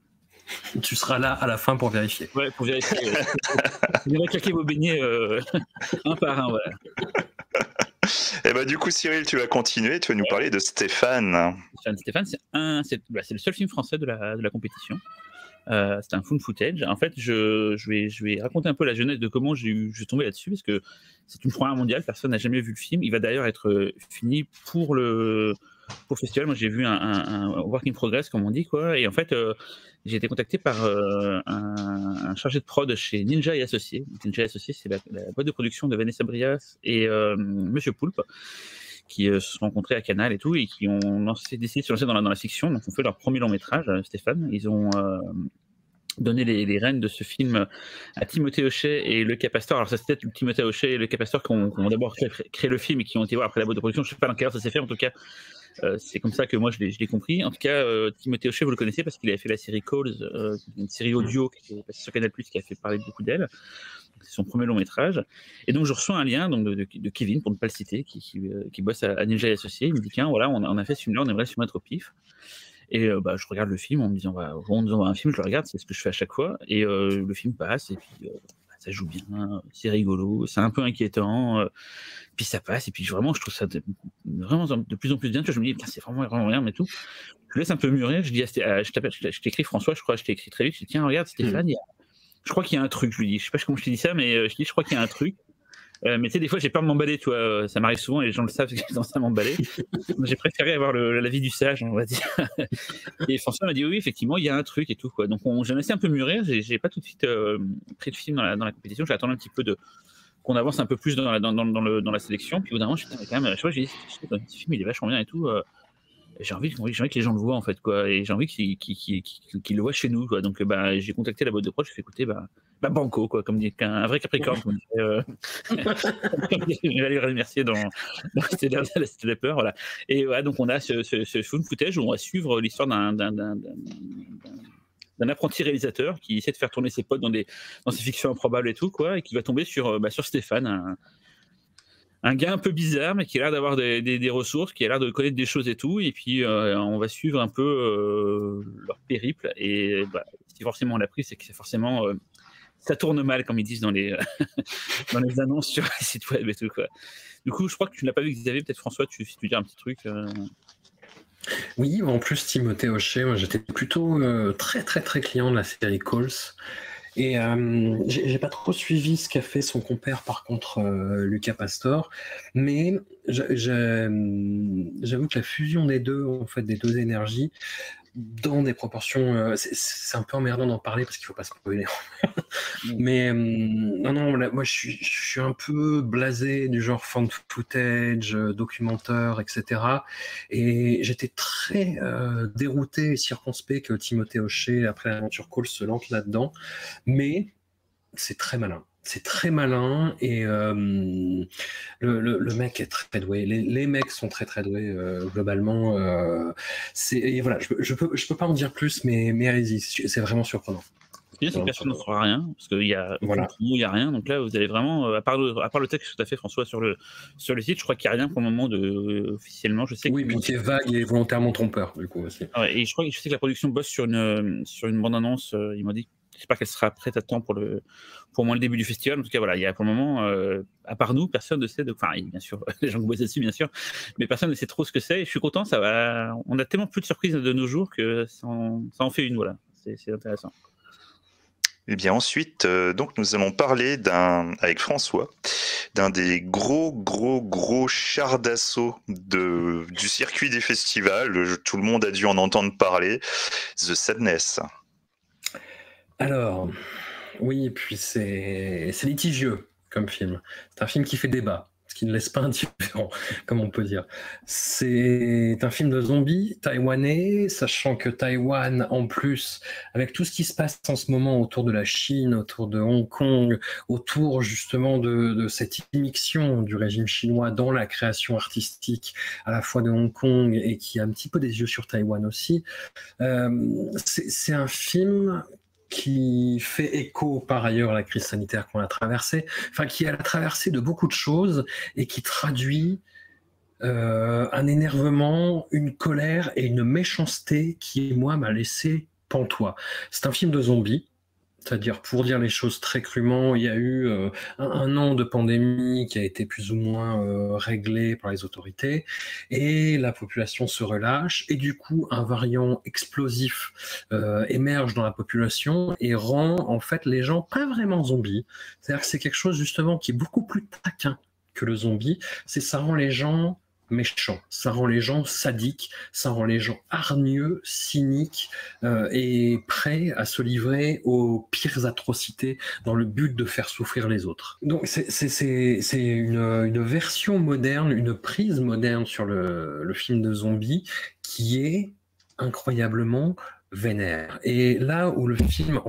Tu seras là à la fin pour vérifier. Ouais, pour vérifier. Vous allez claquer vos beignets un par un, voilà. Et bah, du coup, Cyril, tu vas continuer. Tu vas nous parler de Stéphane. Stéphane, c'est le seul film français de la compétition. C'est un found footage. En fait, je vais raconter un peu la genèse de comment je suis tombé là-dessus, parce que c'est une première mondiale, personne n'a jamais vu le film. Il va d'ailleurs être fini pour le festival. Moi, j'ai vu un work in progress, comme on dit, quoi. Et en fait, j'ai été contacté par un chargé de prod chez Ninja et Associés. Ninja et Associés, c'est la boîte de production de Vanessa Brias et Monsieur Poulpe, qui se sont rencontrés à Canal et tout, et qui ont décidé de se lancer dans la fiction. Donc, on fait leur premier long métrage, Stéphane. Ils ont donné les rênes de ce film à Timothée Hochet et Lucas Pastor. Alors, ça, c'était Timothée Hochet et Lucas Pastor qui ont d'abord créé le film et qui ont été voir après la boîte de production. Je ne sais pas dans quelle heure ça s'est fait, en tout cas. C'est comme ça que moi je l'ai compris. En tout cas, Timothée Hochet, vous le connaissez parce qu'il avait fait la série Calls, une série audio qui est passée sur Canal+, qui a fait parler beaucoup d'elle. C'est son premier long métrage. Et donc je reçois un lien donc, de Kevin, pour ne pas le citer, qui bosse à Ninja et Associés. Il me dit tiens, voilà, on a fait ce film-là, on aimerait se mettre au pif. Et je regarde le film en me disant on nous envoie un film, je le regarde, c'est ce que je fais à chaque fois. Et le film passe, et puis ça joue bien, c'est rigolo, c'est un peu inquiétant, puis ça passe, et puis vraiment je trouve ça de plus en plus bien, je me dis c'est vraiment rien, mais tout. Je laisse un peu mûrir, je dis je t'écris François, je crois, je t'ai écrit très vite, je dis tiens regarde Stéphane, je crois qu'il y a un truc, je lui dis, je sais pas comment je t'ai dit ça, mais je dis je crois qu'il y a un truc. Mais tu sais, des fois, j'ai peur de m'emballer, tu vois. Ça m'arrive souvent et les gens le savent, parce que j'ai tendance à m'emballer. J'ai préféré avoir l'avis du sage, on va dire. Et François m'a dit oui, effectivement, il y a un truc et tout, quoi. Donc, j'ai laissé un peu mûrir. J'ai pas tout de suite pris le film dans la compétition. J'ai attendu un petit peu qu'on avance un peu plus dans la sélection. Puis au bout d'un moment, je me suis quand même, je sais pas, j'ai dit, ce film, il est vachement bien et tout. J'ai envie que les gens le voient, en fait, quoi. Et j'ai envie qu'ils le voient chez nous, quoi. Donc, j'ai contacté la boîte de prod, je lui ai fait écouter, banco, quoi, comme dit, un vrai Capricorne. Je vais les remercier c'était la peur, voilà. Et voilà, donc on a ce found footage où on va suivre l'histoire d'un apprenti réalisateur qui essaie de faire tourner ses potes dans ses fictions improbables et tout, quoi, et qui va tomber sur Stéphane, un gars un peu bizarre, mais qui a l'air d'avoir des ressources, qui a l'air de connaître des choses et tout. Et puis, on va suivre un peu leur périple. Et si forcément on l'a pris, c'est que c'est forcément... ça tourne mal, comme ils disent dans les annonces sur les sites web et tout, quoi. Du coup, je crois que tu ne l'as pas vu, Xavier. Peut-être, François, si tu veux dire un petit truc. Oui, en plus, Timothée Hochet, moi, j'étais plutôt très, très, très client de la série Calls. Et j'ai pas trop suivi ce qu'a fait son compère, par contre, Lucas Pastor. Mais j'avoue que la fusion des deux énergies, dans des proportions... c'est un peu emmerdant d'en parler parce qu'il ne faut pas se spoiler. Mais moi je suis un peu blasé du genre found footage, documentaire, etc. Et j'étais très dérouté et circonspect que Timothée Hochet, après l'aventure Call, se lance là-dedans. Mais c'est très malin. C'est très malin et le mec est très doué. Les mecs sont très très doués globalement. Et voilà, je peux pas en dire plus, mais allez-y, c'est vraiment surprenant. Bien, c'est que personne ne fera rien, parce qu'il y a rien. Donc là, vous allez vraiment, à part le texte, tout à fait, François, sur le site, je crois qu'il n'y a rien pour le moment officiellement. Je sais que c'est vague et volontairement trompeur, du coup. Aussi. Ouais, et je sais que la production bosse sur une bande-annonce, ils m'ont dit. J'espère qu'elle sera prête à temps pour moi le début du festival. En tout cas, voilà, il y a pour le moment, à part nous, personne ne sait. Enfin, bien sûr, les gens qui bossent dessus, bien sûr, mais personne ne sait trop ce que c'est. Et je suis content, ça va. On a tellement plus de surprises de nos jours que ça en fait une. Voilà, c'est intéressant. Et bien ensuite, donc nous allons parler avec François, d'un des gros chars d'assaut du circuit des festivals. Tout le monde a dû en entendre parler. The Sadness. Alors, oui, puis c'est litigieux comme film. C'est un film qui fait débat, ce qui ne laisse pas indifférent, comme on peut dire. C'est un film de zombies taïwanais, sachant que Taïwan, en plus, avec tout ce qui se passe en ce moment autour de la Chine, autour de Hong Kong, autour justement de cette immixtion du régime chinois dans la création artistique à la fois de Hong Kong et qui a un petit peu des yeux sur Taïwan aussi, c'est un film... qui fait écho par ailleurs à la crise sanitaire qu'on a traversée, enfin qui a la traversée de beaucoup de choses et qui traduit un énervement, une colère et une méchanceté qui, moi, m'a laissé pantois. C'est un film de zombies. C'est-à-dire, pour dire les choses très crûment, il y a eu un an de pandémie qui a été plus ou moins réglé par les autorités, et la population se relâche, et du coup, un variant explosif émerge dans la population et rend en fait les gens pas vraiment zombies. C'est-à-dire que c'est quelque chose justement qui est beaucoup plus taquin que le zombie, c'est ça rend les gens méchants, ça rend les gens sadiques, ça rend les gens hargneux, cyniques et prêts à se livrer aux pires atrocités dans le but de faire souffrir les autres. Donc c'est une version moderne, une prise moderne sur le film de zombies qui est incroyablement vénère. Et là où le film,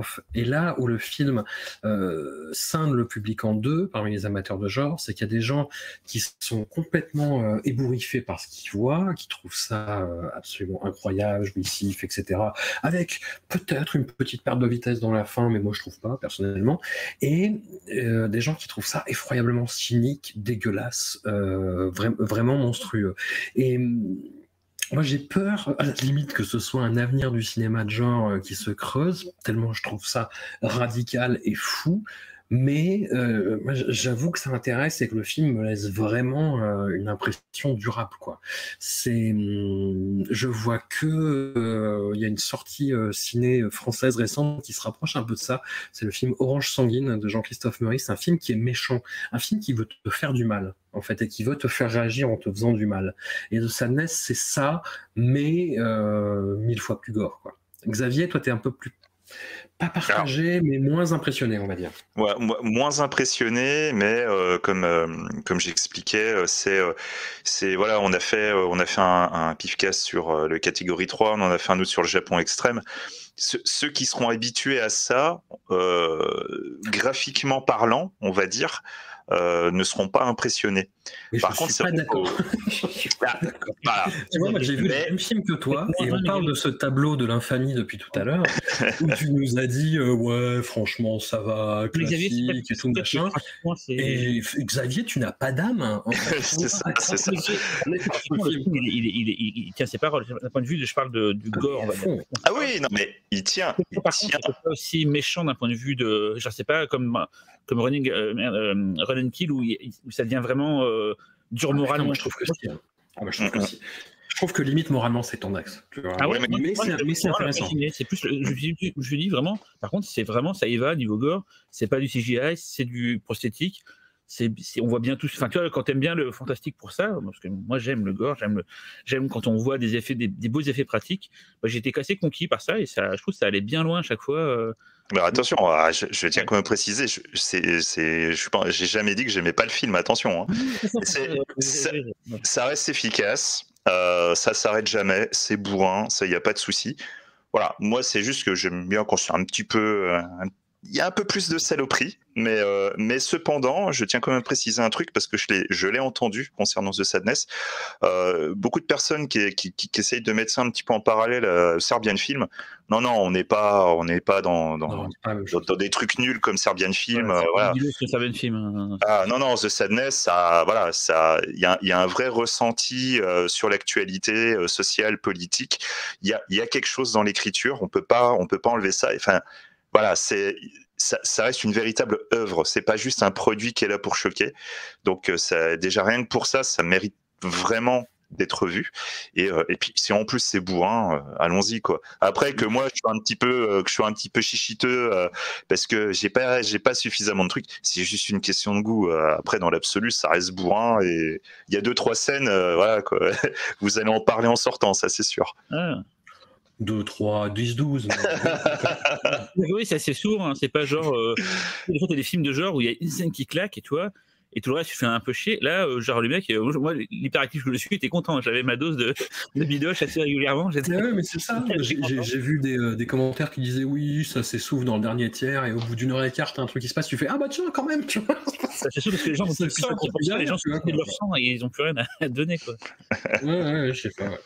scinde le public en deux parmi les amateurs de genre, c'est qu'il y a des gens qui sont complètement ébouriffés par ce qu'ils voient, qui trouvent ça absolument incroyable, jouissif, etc. Avec peut-être une petite perte de vitesse dans la fin, mais moi je trouve pas personnellement. Et des gens qui trouvent ça effroyablement cynique, dégueulasse, vraiment monstrueux. Et moi, j'ai peur, à la limite, que ce soit un avenir du cinéma de genre qui se creuse, tellement je trouve ça radical et fou, mais j'avoue que ça m'intéresse et que le film me laisse vraiment une impression durable, quoi. Je vois que il y a une sortie ciné française récente qui se rapproche un peu de ça, c'est le film Orange Sanguine de Jean-Christophe Meury, c'est un film qui est méchant, un film qui veut te faire du mal, en fait, et qui veut te faire réagir en te faisant du mal. Et The Sadness, c'est ça, mais 1000 fois plus gore, quoi. Xavier, toi, t'es un peu plus... Pas partagé, alors, mais moins impressionné, on va dire. Ouais, moins impressionné, mais comme j'expliquais, c'est voilà, on a fait un PIFFFcast sur le catégorie 3, on en a fait un autre sur le Japon extrême. Ceux qui seront habitués à ça, graphiquement parlant, on va dire, ne seront pas impressionnés. Mais par contre, pas d'accord. Voilà. J'ai vu le même film que toi, et on parle de ce tableau de l'infamie depuis tout à l'heure, où tu nous as dit ouais, franchement, ça va, classique et tout machin. Et Xavier, tu n'as pas d'âme. Hein, en fait. C'est ça, c'est ça. Il tient ses paroles. D'un point de vue, je parle du gore. Ah oui, non, mais il tient. Par contre, c'est pas aussi méchant d'un point de vue de, je sais pas, comme Running Kill, où ça devient vraiment dur moralement. Moi, je trouve que c'est... Je trouve que limite moralement c'est ton axe. Ah ouais, mais c'est intéressant. C'est plus, je dis vraiment. Par contre, c'est vraiment ça y va niveau gore. C'est pas du CGI, c'est du prosthétique. On voit bien tous. Enfin, tu vois, quand t'aimes bien le fantastique pour ça, parce que moi j'aime le gore, j'aime quand on voit des effets, des beaux effets pratiques. Moi, j'étais assez conquis par ça et ça, je trouve que ça allait bien loin à chaque fois. Alors attention, je tiens quand même à préciser, j'ai jamais dit que j'aimais pas le film, attention. Hein. Ça reste efficace, ça s'arrête jamais, c'est bourrin, ça y a pas de souci. Voilà, moi c'est juste que j'aime bien quand c'est un petit peu, il y a un peu plus de saloperie, mais cependant, je tiens quand même à préciser un truc parce que je l'ai entendu concernant The Sadness. Beaucoup de personnes qui essayent de mettre ça un petit peu en parallèle à Serbian Film. Non, on n'est pas dans des trucs nuls comme Serbian Film. Voilà. Ah non, The Sadness, ça, voilà, ça, il y a un vrai ressenti sur l'actualité sociale, politique. Il y a quelque chose dans l'écriture. On peut pas enlever ça. Enfin. Voilà, ça reste une véritable œuvre, c'est pas juste un produit qui est là pour choquer. Donc ça, déjà rien que pour ça, ça mérite vraiment d'être vu. Et puis si en plus c'est bourrin, allons-y quoi. Après que moi je suis un petit peu chichiteux parce que j'ai pas suffisamment de trucs. C'est juste une question de goût. Après dans l'absolu, ça reste bourrin et il y a 2-3 scènes, voilà quoi. Vous allez en parler en sortant, ça c'est sûr. Ah. 2, 3, 10, 12. Oui, c'est assez sourd, hein. C'est pas genre. Des fois, t'as des films de genre où il y a une scène qui claque et toi, et tout le reste, tu fais un peu chier. Là, genre, le mec, moi, l'hyperactif que je suis, était content. J'avais ma dose de bidoche assez régulièrement. Ouais, mais c'est ça. J'ai vu des commentaires qui disaient oui, ça s'essouffle dans le dernier tiers, et au bout d'une heure et quart, t'as un truc qui se passe, tu fais ah bah tiens, quand même, tu vois. C'est sûr parce que les gens ont plus de leur sang et ils ont plus rien à donner, quoi. Ouais, je sais pas, ouais.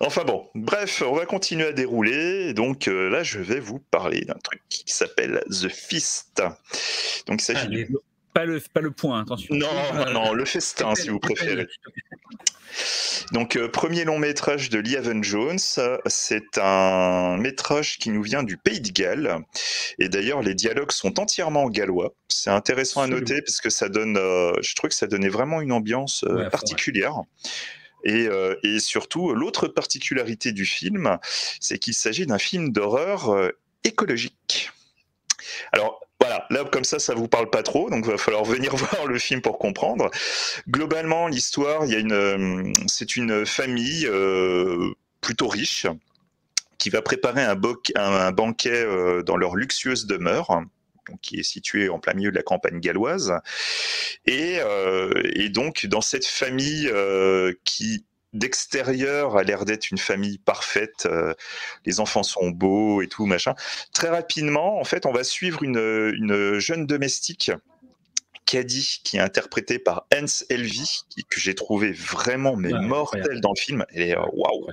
Enfin bon, bref, on va continuer à dérouler. Donc là, je vais vous parler d'un truc qui s'appelle The Fist. Donc il s'agit Pas le point, attention. Non, le festin, si vous préférez. Donc, premier long métrage de Lieven Jones, c'est un métrage qui nous vient du Pays de Galles, et d'ailleurs les dialogues sont entièrement en gallois. C'est intéressant à noter parce que ça donne, je trouve que ça donnait vraiment une ambiance particulière. Et surtout, l'autre particularité du film, c'est qu'il s'agit d'un film d'horreur écologique. Alors voilà, là comme ça, ça vous parle pas trop, donc il va falloir venir voir le film pour comprendre. Globalement, l'histoire, c'est une famille plutôt riche qui va préparer un banquet dans leur luxueuse demeure, qui est située en plein milieu de la campagne galloise. Et donc, dans cette famille qui, d'extérieur, a l'air d'être une famille parfaite, les enfants sont beaux et tout, machin, très rapidement, en fait, on va suivre une jeune domestique, Caddy, qui est interprétée par Hans Elvy, que j'ai trouvé vraiment mortelle dans le film. Elle est waouh.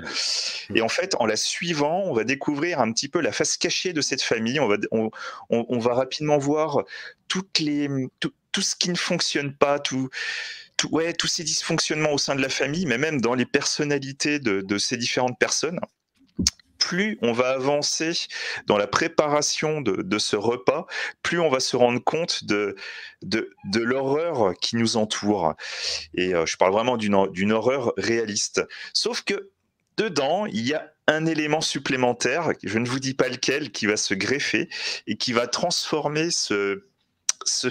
Et en fait, en la suivant, on va découvrir un petit peu la face cachée de cette famille. On va rapidement voir tout ce qui ne fonctionne pas, tous ces dysfonctionnements au sein de la famille, mais même dans les personnalités de ces différentes personnes. Plus on va avancer dans la préparation de ce repas, plus on va se rendre compte de l'horreur qui nous entoure. Et je parle vraiment d'une horreur réaliste. Sauf que dedans, il y a un élément supplémentaire, je ne vous dis pas lequel, qui va se greffer et qui va transformer ce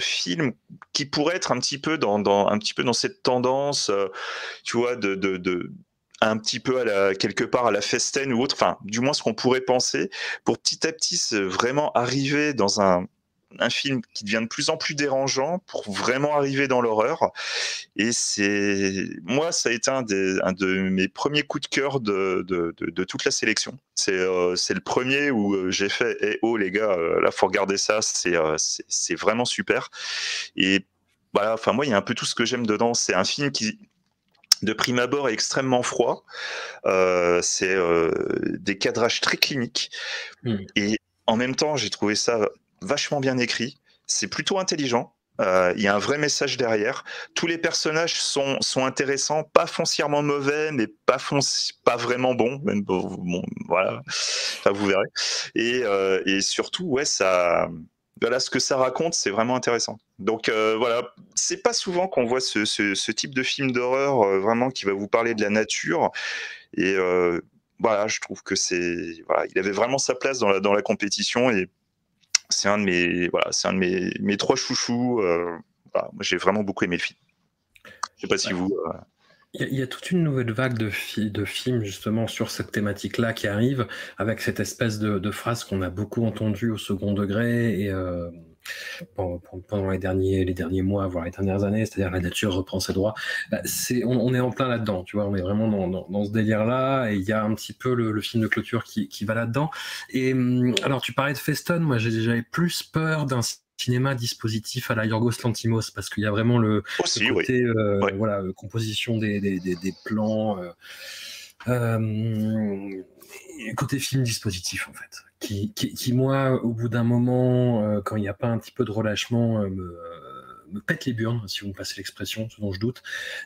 film qui pourrait être un petit peu dans cette tendance, tu vois, un petit peu quelque part à la Festen ou autre, enfin du moins ce qu'on pourrait penser, pour petit à petit vraiment arriver dans un film qui devient de plus en plus dérangeant pour vraiment arriver dans l'horreur. Et moi, ça a été un de mes premiers coups de cœur de toute la sélection. C'est le premier où j'ai fait hey, « oh les gars, là faut regarder ça, c'est vraiment super ». Et voilà, enfin moi, il y a un peu tout ce que j'aime dedans. C'est un film qui de prime abord est extrêmement froid, c'est des cadrages très cliniques, et en même temps j'ai trouvé ça vachement bien écrit, c'est plutôt intelligent, il y a un vrai message derrière, tous les personnages sont intéressants, pas foncièrement mauvais, mais pas vraiment bons, même bon, voilà, là, vous verrez, et surtout ouais, ça... Voilà, ce que ça raconte, c'est vraiment intéressant. Donc voilà, c'est pas souvent qu'on voit ce type de film d'horreur vraiment qui va vous parler de la nature. Et voilà, je trouve que il avait vraiment sa place dans la compétition, et c'est un de mes trois chouchous. Voilà, moi, j'ai vraiment beaucoup aimé le film. Je sais pas si vous. Il y a toute une nouvelle vague de films justement sur cette thématique-là qui arrive, avec cette espèce de phrase qu'on a beaucoup entendue au second degré et pendant les derniers mois, voire les dernières années, c'est-à-dire la nature reprend ses droits. On est en plein là-dedans, tu vois, on est vraiment dans ce délire-là, et il y a un petit peu le film de clôture qui va là-dedans. Et alors tu parlais de Feston, moi j'avais plus peur d'un cinéma dispositif à la Yorgos Lanthimos, parce qu'il y a vraiment le côté voilà, composition des plans, côté film dispositif en fait, qui moi au bout d'un moment, quand il n'y a pas un petit peu de relâchement, me pète les burnes, si vous me passez l'expression, ce dont je doute.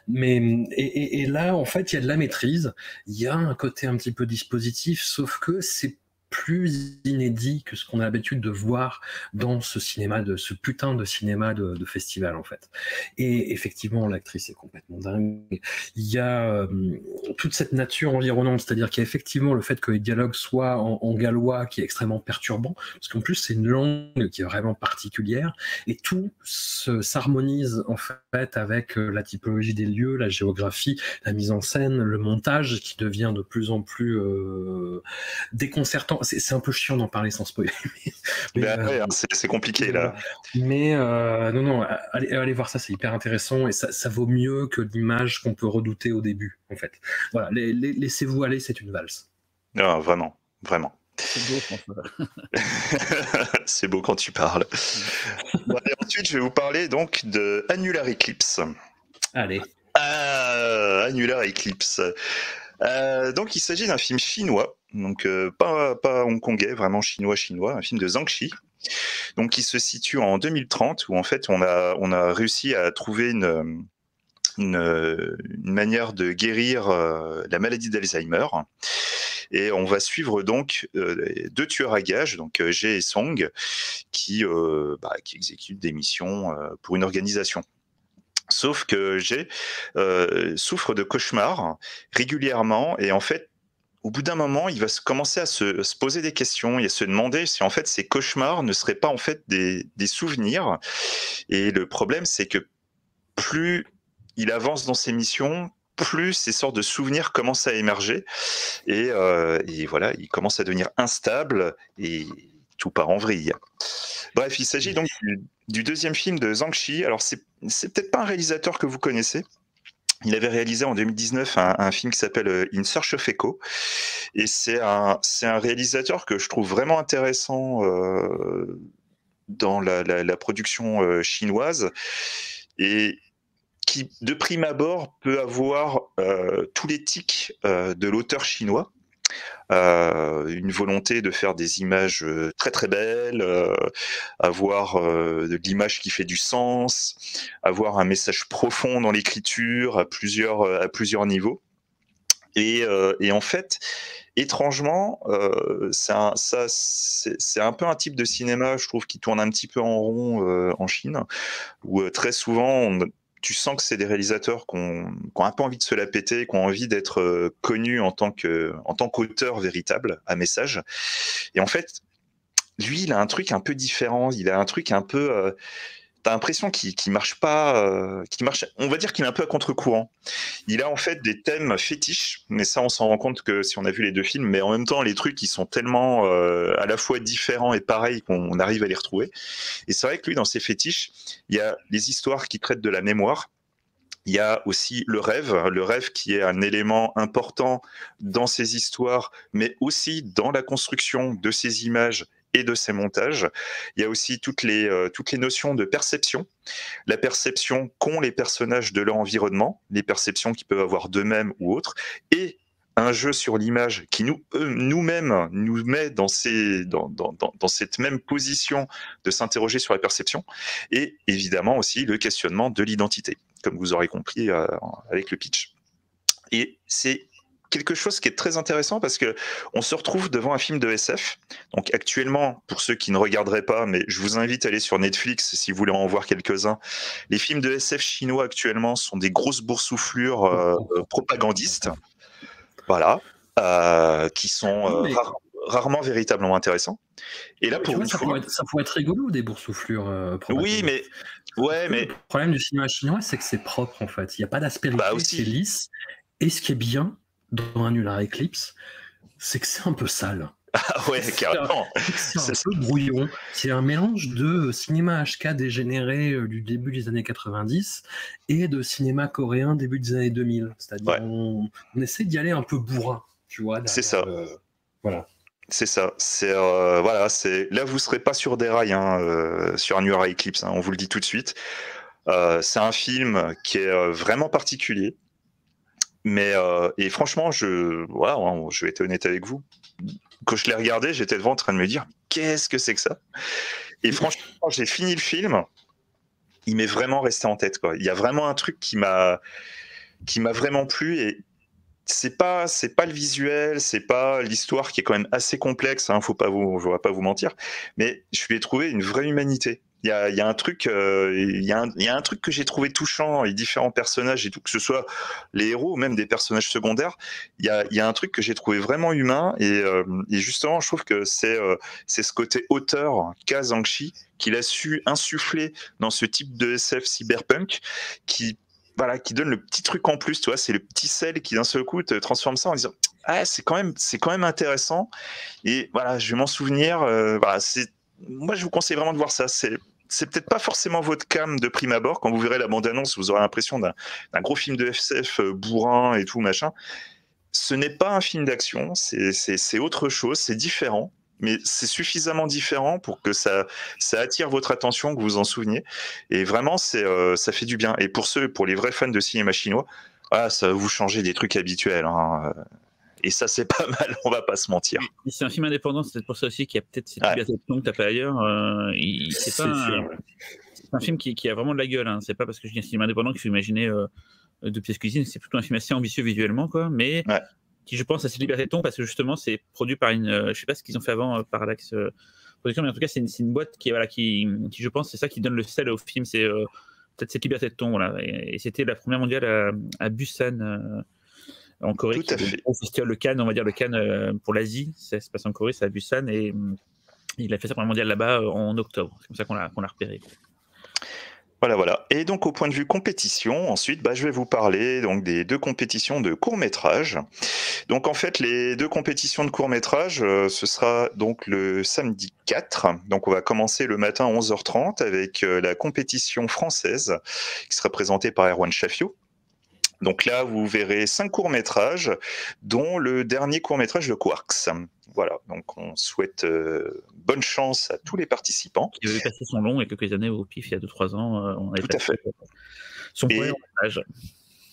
Mais et là en fait il y a de la maîtrise, il y a un côté un petit peu dispositif, sauf que c'est plus inédit que ce qu'on a l'habitude de voir dans ce cinéma, de ce putain de cinéma de festival en fait. Et effectivement, l'actrice est complètement dingue. Il y a toute cette nature environnante, c'est-à-dire qu'il y a effectivement le fait que les dialogues soient en gallois, qui est extrêmement perturbant, parce qu'en plus c'est une langue qui est vraiment particulière, et tout s'harmonise en fait avec la typologie des lieux, la géographie, la mise en scène, le montage qui devient de plus en plus déconcertant. C'est un peu chiant d'en parler sans spoiler. C'est compliqué là. Mais non, allez voir ça, c'est hyper intéressant, et ça vaut mieux que l'image qu'on peut redouter au début, en fait. Voilà, laissez-vous aller, c'est une valse. Non, vraiment, vraiment. C'est beau, François. C'est beau quand tu parles. Bon, allez, ensuite, je vais vous parler donc de Annular Eclipse. Allez. Ah, Annular Eclipse. Donc il s'agit d'un film chinois, donc pas hongkongais, vraiment chinois, un film de Zhang Chi, donc qui se situe en 2030, où en fait on a réussi à trouver une manière de guérir la maladie d'Alzheimer. Et on va suivre donc deux tueurs à gages, donc Jay et Song, qui exécutent des missions pour une organisation. Sauf que Jay souffre de cauchemars régulièrement, et en fait, au bout d'un moment, il va commencer à se poser des questions et à se demander si en fait ces cauchemars ne seraient pas en fait des souvenirs. Et le problème, c'est que plus il avance dans ses missions, plus ces sortes de souvenirs commencent à émerger, et voilà, il commence à devenir instable et tout part en vrille. Bref, il s'agit donc du deuxième film de Zhang Chi. Alors c'est peut-être pas un réalisateur que vous connaissez. Il avait réalisé en 2019 un film qui s'appelle In Search of Echo, et c'est un réalisateur que je trouve vraiment intéressant dans la production chinoise, et qui, de prime abord, peut avoir tous les tics de l'auteur chinois. Une volonté de faire des images très très belles, avoir de l'image qui fait du sens, avoir un message profond dans l'écriture à plusieurs niveaux. Et en fait, étrangement, c'est un peu un type de cinéma, je trouve, qui tourne un petit peu en rond en Chine, où très souvent tu sens que c'est des réalisateurs qui ont un peu envie de se la péter, qui ont envie d'être connus en tant qu'auteur véritable, à message. Et en fait, lui, il a un truc un peu différent. Il a un truc un peu... t'as l'impression qu'il marche pas... on va dire qu'il est un peu à contre-courant. Il a en fait des thèmes fétiches, mais ça, on s'en rend compte que si on a vu les deux films, mais en même temps, les trucs, ils sont tellement à la fois différents et pareils qu'on arrive à les retrouver. Et c'est vrai que lui, dans ses fétiches, il y a les histoires qui traitent de la mémoire. Il y a aussi le rêve qui est un élément important dans ces histoires, mais aussi dans la construction de ces images et de ses montages. Il y a aussi toutes les notions de perception, la perception qu'ont les personnages de leur environnement, les perceptions qu'ils peuvent avoir d'eux-mêmes ou autres, et un jeu sur l'image qui nous-mêmes nous met dans cette même position de s'interroger sur la perception, et évidemment aussi le questionnement de l'identité, comme vous aurez compris avec le pitch. Et c'est quelque chose qui est très intéressant parce que on se retrouve devant un film de SF. Donc actuellement, pour ceux qui ne regarderaient pas, mais je vous invite à aller sur Netflix si vous voulez en voir quelques-uns. Les films de SF chinois actuellement sont des grosses boursouflures propagandistes, voilà, qui sont rarement véritablement intéressants. Et là, pour ça pourrait être rigolo, des boursouflures. Oui, mais le problème du cinéma chinois, c'est que c'est propre en fait. Il n'y a pas d'aspérité, c'est lisse. Et ce qui est bien dans Annular Eclipse, c'est que c'est un peu sale. Ah ouais, carrément. C'est un peu brouillon. C'est un mélange de cinéma HK dégénéré du début des années 90 et de cinéma coréen début des années 2000. C'est-à-dire on essaie d'y aller un peu bourrin, tu vois. C'est ça. Voilà. C'est ça. Là, vous ne serez pas sur des rails sur Annular Eclipse. On vous le dit tout de suite. C'est un film qui est vraiment particulier. Mais et franchement, je vais être honnête avec vous. Quand je l'ai regardé, j'étais devant en train de me dire qu'est-ce que c'est que ça. Et franchement, quand j'ai fini le film, il m'est vraiment resté en tête, quoi. Il y a vraiment un truc qui m'a vraiment plu, et c'est pas le visuel, c'est pas l'histoire qui est quand même assez complexe, hein, je vais pas vous mentir, mais je lui ai trouvé une vraie humanité. Il y a un truc, il y a un truc que j'ai trouvé touchant, les différents personnages et tout, que ce soit les héros ou même des personnages secondaires. Il y a un truc que j'ai trouvé vraiment humain, et justement, je trouve que c'est ce côté auteur qu'a Zhang Chi qu'il a su insuffler dans ce type de SF cyberpunk qui donne le petit truc en plus, tu vois, c'est le petit sel qui d'un seul coup te transforme ça en disant ah, c'est quand même intéressant, et voilà, je vais m'en souvenir. Moi, je vous conseille vraiment de voir ça. C'est peut-être pas forcément votre came de prime abord. Quand vous verrez la bande-annonce, vous aurez l'impression d'un gros film de FCF bourrin et tout, machin. Ce n'est pas un film d'action, c'est autre chose, c'est différent, mais c'est suffisamment différent pour que ça attire votre attention, que vous vous en souveniez. Et vraiment, ça fait du bien. Et pour les vrais fans de cinéma chinois, Ah, ça va vous changer des trucs habituels. Hein. Et ça, c'est pas mal, on va pas se mentir. C'est un film indépendant, c'est peut-être pour ça aussi qu'il y a peut-être cette liberté de ton que t'as pas ailleurs. C'est un film qui a vraiment de la gueule. Hein. C'est pas parce que je dis un film indépendant qu'il faut imaginer deux pièces cuisine. C'est plutôt un film assez ambitieux visuellement, quoi, mais qui, je pense, a cette liberté de ton parce que justement, c'est produit par une. Je sais pas ce qu'ils ont fait avant par l'axe production, mais en tout cas, c'est une boîte qui, voilà, qui, je pense, c'est ça qui donne le sel au film. C'est peut-être cette liberté de ton. Voilà. Et c'était la première mondiale à Busan. En Corée, qui est au festival de Cannes, on va dire le Cannes pour l'Asie, ça se passe en Corée, c'est à Busan, et il a fait sa première mondiale là-bas en octobre, c'est comme ça qu'on l'a repéré. Voilà, voilà. Et donc au point de vue compétition, ensuite, bah, je vais vous parler donc, des deux compétitions de court-métrage. Donc en fait, les deux compétitions de court-métrage, ce sera donc le samedi 4. Donc on va commencer le matin à 11h30 avec la compétition française qui sera présentée par Erwan Chaffiot. Donc là, vous verrez 5 courts-métrages, dont le dernier court-métrage de Quarks. Voilà, donc on souhaite bonne chance à tous les participants. Qui avait passé son long il y a quelques années au PIF, il y a 2-3 ans. On avait tout à fait. Son premier court-métrage.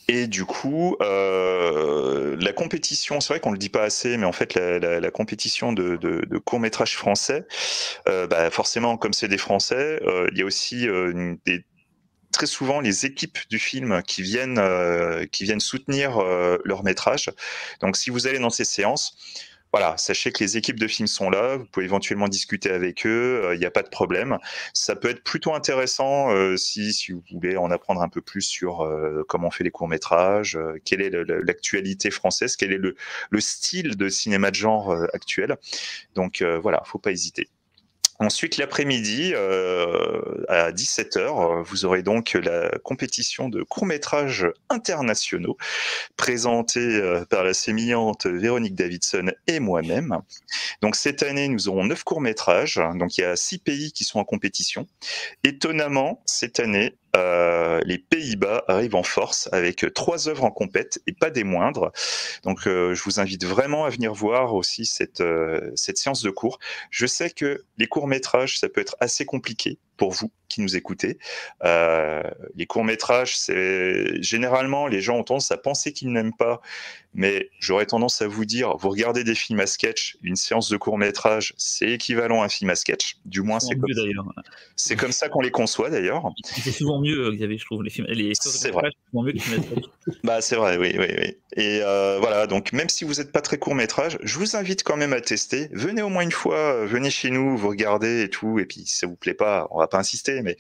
Et du coup, la compétition, c'est vrai qu'on ne le dit pas assez, mais en fait, la compétition de courts-métrages français, bah forcément, comme c'est des Français, il y a aussi très souvent les équipes du film qui viennent soutenir leur métrage. Donc si vous allez dans ces séances, voilà, sachez que les équipes de films sont là, vous pouvez éventuellement discuter avec eux, il n'y a pas de problème. Ça peut être plutôt intéressant si vous voulez en apprendre un peu plus sur comment on fait les courts-métrages, quelle est l'actualité française, quel est le style de cinéma de genre actuel. Donc voilà, il ne faut pas hésiter. Ensuite, l'après-midi, à 17h, vous aurez donc la compétition de courts-métrages internationaux présentée par la sémillante Véronique Davidson et moi-même. Donc cette année, nous aurons 9 courts-métrages, donc il y a 6 pays qui sont en compétition. Étonnamment, cette année, les Pays-Bas arrivent en force avec 3 œuvres en compète et pas des moindres. Donc je vous invite vraiment à venir voir aussi cette séance de cours. Je sais que les courts-métrages, ça peut être assez compliqué pour vous qui nous écoutez. Les courts-métrages, généralement, les gens ont tendance à penser qu'ils n'aiment pas, mais j'aurais tendance à vous dire, vous regardez des films à sketch, une séance de court-métrage, c'est équivalent à un film à sketch. Du moins, c'est comme ça qu'on les conçoit, d'ailleurs. C'est souvent mieux, Xavier, je trouve. Les séances de court-métrage, c'est souvent mieux que les films à sketch. Bah, c'est vrai, oui. Et voilà, donc même si vous n'êtes pas très court-métrage, je vous invite quand même à tester. Venez au moins une fois, venez chez nous, vous regardez et tout, et puis si ça ne vous plaît pas, on va pas insister, mais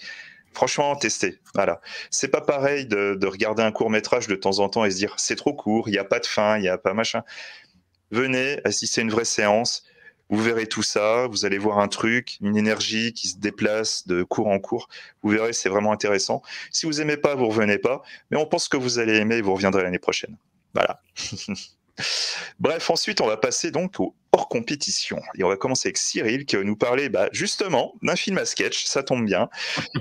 franchement, tester. Voilà. C'est pas pareil de regarder un court-métrage de temps en temps et se dire c'est trop court, il n'y a pas de fin, il n'y a pas machin. Venez, assistez à une vraie séance, vous verrez tout ça, vous allez voir un truc, une énergie qui se déplace de cours en cours. Vous verrez, c'est vraiment intéressant. Si vous aimez pas, vous revenez pas, mais on pense que vous allez aimer et vous reviendrez l'année prochaine. Voilà. Bref, ensuite, on va passer donc au hors compétition. Et on va commencer avec Cyril qui va nous parler justement d'un film à sketch, ça tombe bien,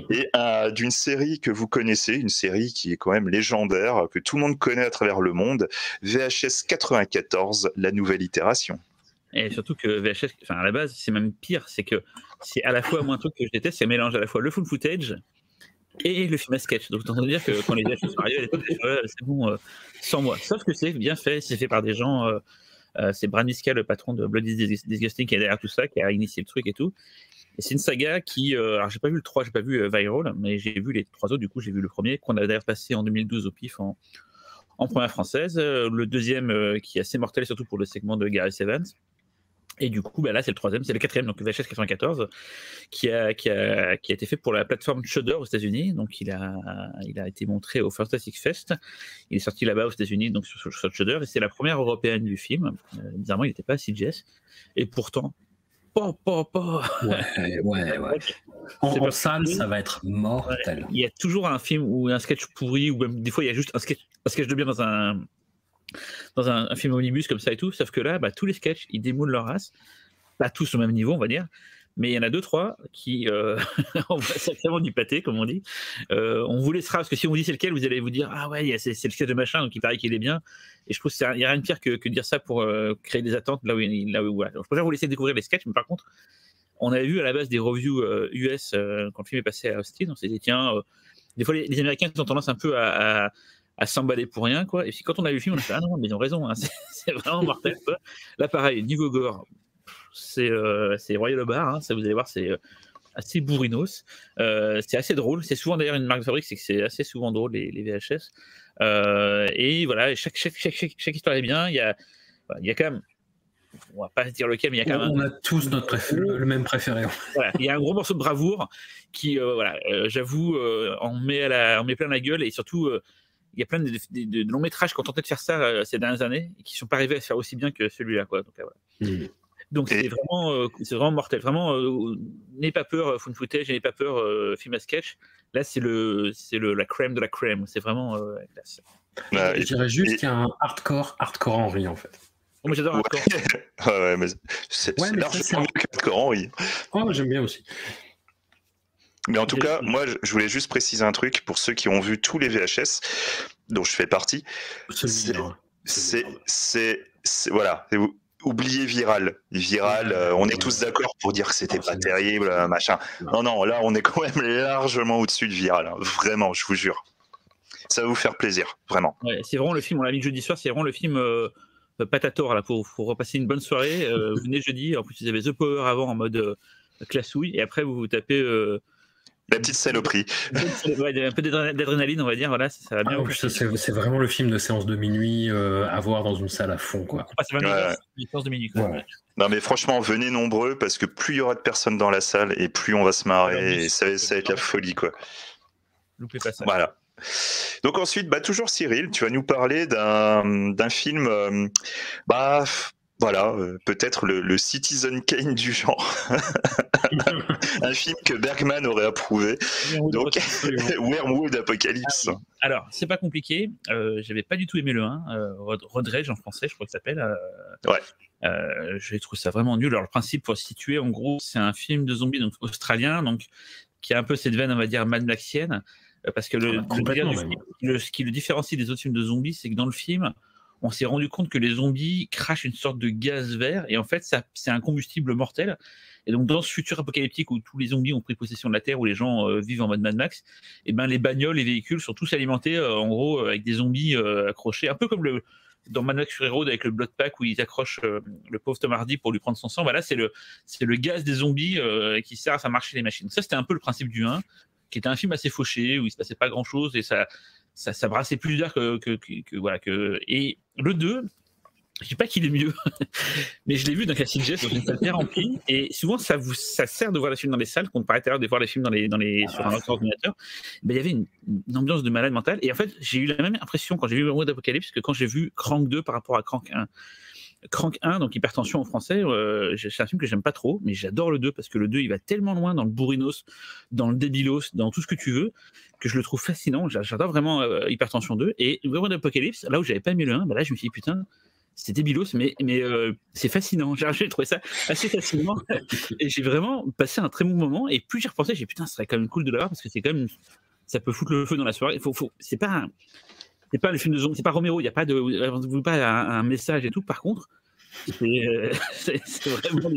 et d'une série que vous connaissez, une série qui est quand même légendaire, que tout le monde connaît à travers le monde, VHS 94, la nouvelle itération. Et surtout que VHS, enfin à la base, c'est même pire, c'est que c'est à la fois un truc que je déteste, c'est mélange à la fois le full footage et le film à sketch. Donc, t'entends dire que quand les VHS sont arrivés, c'est bon, sans moi. Sauf que c'est bien fait, c'est fait par des gens. C'est Bran Miska, le patron de Bloody Disgusting, qui est derrière tout ça, qui a initié le truc et tout. Et c'est une saga qui. Alors, j'ai pas vu le 3, j'ai pas vu Viral, mais j'ai vu les 3 autres, du coup, j'ai vu le premier, qu'on a d'ailleurs passé en 2012 au PIF en première française. Le deuxième, qui est assez mortel, surtout pour le segment de Gary Evans. Et du coup, là, c'est le 3e, c'est le 4e, donc VHS 94, qui a été fait pour la plateforme Shudder aux États-Unis. Donc, il a été montré au Fantastic Fest. Il est sorti là-bas aux États-Unis, donc sur Shudder. Et c'est la première européenne du film. Bizarrement, il n'était pas à CGS. Et pourtant, Ouais. En salle, ça va être mortel. Il y a toujours un film ou un sketch pourri, ou même des fois, il y a juste un sketch de bien dans un film omnibus comme ça et tout, sauf que là, tous les sketchs, ils démoulent leur race, pas tous au même niveau, on va dire, mais il y en a 2-3 qui envoient sacrément du pâté, comme on dit. On vous laissera, parce que si on vous dit c'est lequel, vous allez vous dire « Ah ouais, c'est le sketch de machin, donc il paraît qu'il est bien ». Et je trouve qu'il n'y a rien de pire que de dire ça pour créer des attentes là où voilà. Donc, je préfère vous laisser découvrir les sketchs, mais par contre, on avait vu à la base des reviews US quand le film est passé à Austin, on s'est dit « Tiens, des fois les Américains ont tendance un peu à à s'emballer pour rien, quoi. Et puis quand on a vu le film, on a fait ah non, mais ils ont raison, hein, c'est vraiment mortel, quoi. Là, pareil, niveau gore, c'est Royal au bar, hein, ça vous allez voir, c'est assez bourrinos, c'est assez drôle, c'est souvent d'ailleurs une marque de fabrique, c'est que c'est assez souvent drôle les VHS, et voilà, chaque histoire est bien, il y a quand même, on va pas dire lequel, mais il y a quand même... On a tous le même préféré. Voilà, il y a un gros morceau de bravoure qui, voilà, j'avoue, on met plein la gueule, et surtout, il y a plein de longs métrages qui ont tenté de faire ça ces dernières années, et qui ne sont pas arrivés à faire aussi bien que celui-là, quoi. Donc, voilà. Donc c'est vraiment mortel. Vraiment, n'ayez pas peur, found footage, n'ayez pas peur, film à sketch. Là, c'est la crème de la crème. C'est vraiment classe. Bah, je dirais juste qu'il y a un hardcore Henry, en fait. Oh, moi, j'adore hardcore. Ouais, mais c'est largement mieux qu'hardcore Henry. Oh, j'aime bien aussi. Mais en tout cas, moi, je voulais juste préciser un truc pour ceux qui ont vu tous les VHS, dont je fais partie. C'est... Voilà, c'est vous. Oubliez Viral. Viral, on est tous d'accord pour dire que c'était pas terrible, machin. Non, non, là, on est quand même largement au-dessus de Viral. Hein. Vraiment, je vous jure. Ça va vous faire plaisir, vraiment. Ouais, c'est vraiment le film, on l'a mis jeudi soir, c'est vraiment le film patator, là, pour repasser une bonne soirée. Vous venez jeudi, en plus, vous avez The Power avant en mode classouille, et après, vous vous tapez... la petite saloperie. Ouais, un peu d'adrénaline, on va dire. Voilà, ça va bien. C'est vraiment le film de séance de minuit à voir dans une salle à fond, quoi. Ah, c'est une séance de minuit, quoi. Ouais. Non, mais franchement, venez nombreux parce que plus il y aura de personnes dans la salle et plus on va se marrer. Ouais, et ça va être la folie, quoi. Loupez pas ça. Voilà. Donc ensuite, bah, toujours Cyril, tu vas nous parler d'un film... Voilà, peut-être le Citizen Kane du genre. Un film que Bergman aurait approuvé. Donc, Wyrmwood Apocalypse. Alors, c'est pas compliqué. J'avais pas du tout aimé le 1. Rodrege en français, je crois que ça s'appelle. Ouais. Je trouve ça vraiment nul. Alors, le principe, pour se situer, en gros, c'est un film de zombies donc, australien, donc, qui a un peu cette veine, on va dire, Mad Maxienne. Parce que ce qui le différencie des autres films de zombies, c'est que dans le film, on s'est rendu compte que les zombies crachent une sorte de gaz vert, et en fait, c'est un combustible mortel. Et donc, dans ce futur apocalyptique où tous les zombies ont pris possession de la Terre, où les gens vivent en mode Mad Max, et ben, les bagnoles, les véhicules sont tous alimentés, en gros, avec des zombies accrochés, un peu comme dans Mad Max Fury Road avec le Blood Pack, où ils accrochent le pauvre Tom Hardy pour lui prendre son sang. Ben là, c'est le gaz des zombies qui sert à faire marcher les machines. Donc, ça, c'était un peu le principe du 1, qui était un film assez fauché, où il ne se passait pas grand-chose, et ça brassait plus d'air que voilà que. Et le 2, je dis pas qu'il est mieux, mais je l'ai vu dans la CGS, dans une salle bien remplie, et souvent ça sert de voir les films dans les salles, qu'on paraît d'ailleurs de voir les films sur un autre ordinateur. Ben, il y avait une ambiance de malade mentale, et en fait j'ai eu la même impression quand j'ai vu Wyrmwood Apocalypse que quand j'ai vu Crank 2 par rapport à Crank 1. Crank 1, donc Hypertension en français, c'est un film que j'aime pas trop, mais j'adore le 2 parce que le 2 il va tellement loin dans le bourrinos, dans le débilos, dans tout ce que tu veux, que je le trouve fascinant. J'adore vraiment Hypertension 2 et Wyrmwood Apocalypse. Là où j'avais pas mis le 1, ben là je me suis dit putain, c'est débilos, mais c'est fascinant. J'ai trouvé ça assez fascinant et j'ai vraiment passé un très bon moment. Et plus j'y repensais, j'ai dit putain, ce serait quand même cool de l'avoir parce que c'est quand même, ça peut foutre le feu dans la soirée. C'est pas un... C'est pas le film de zombies, c'est pas Romero, il n'y a pas un message et tout. Par contre, c'est vraiment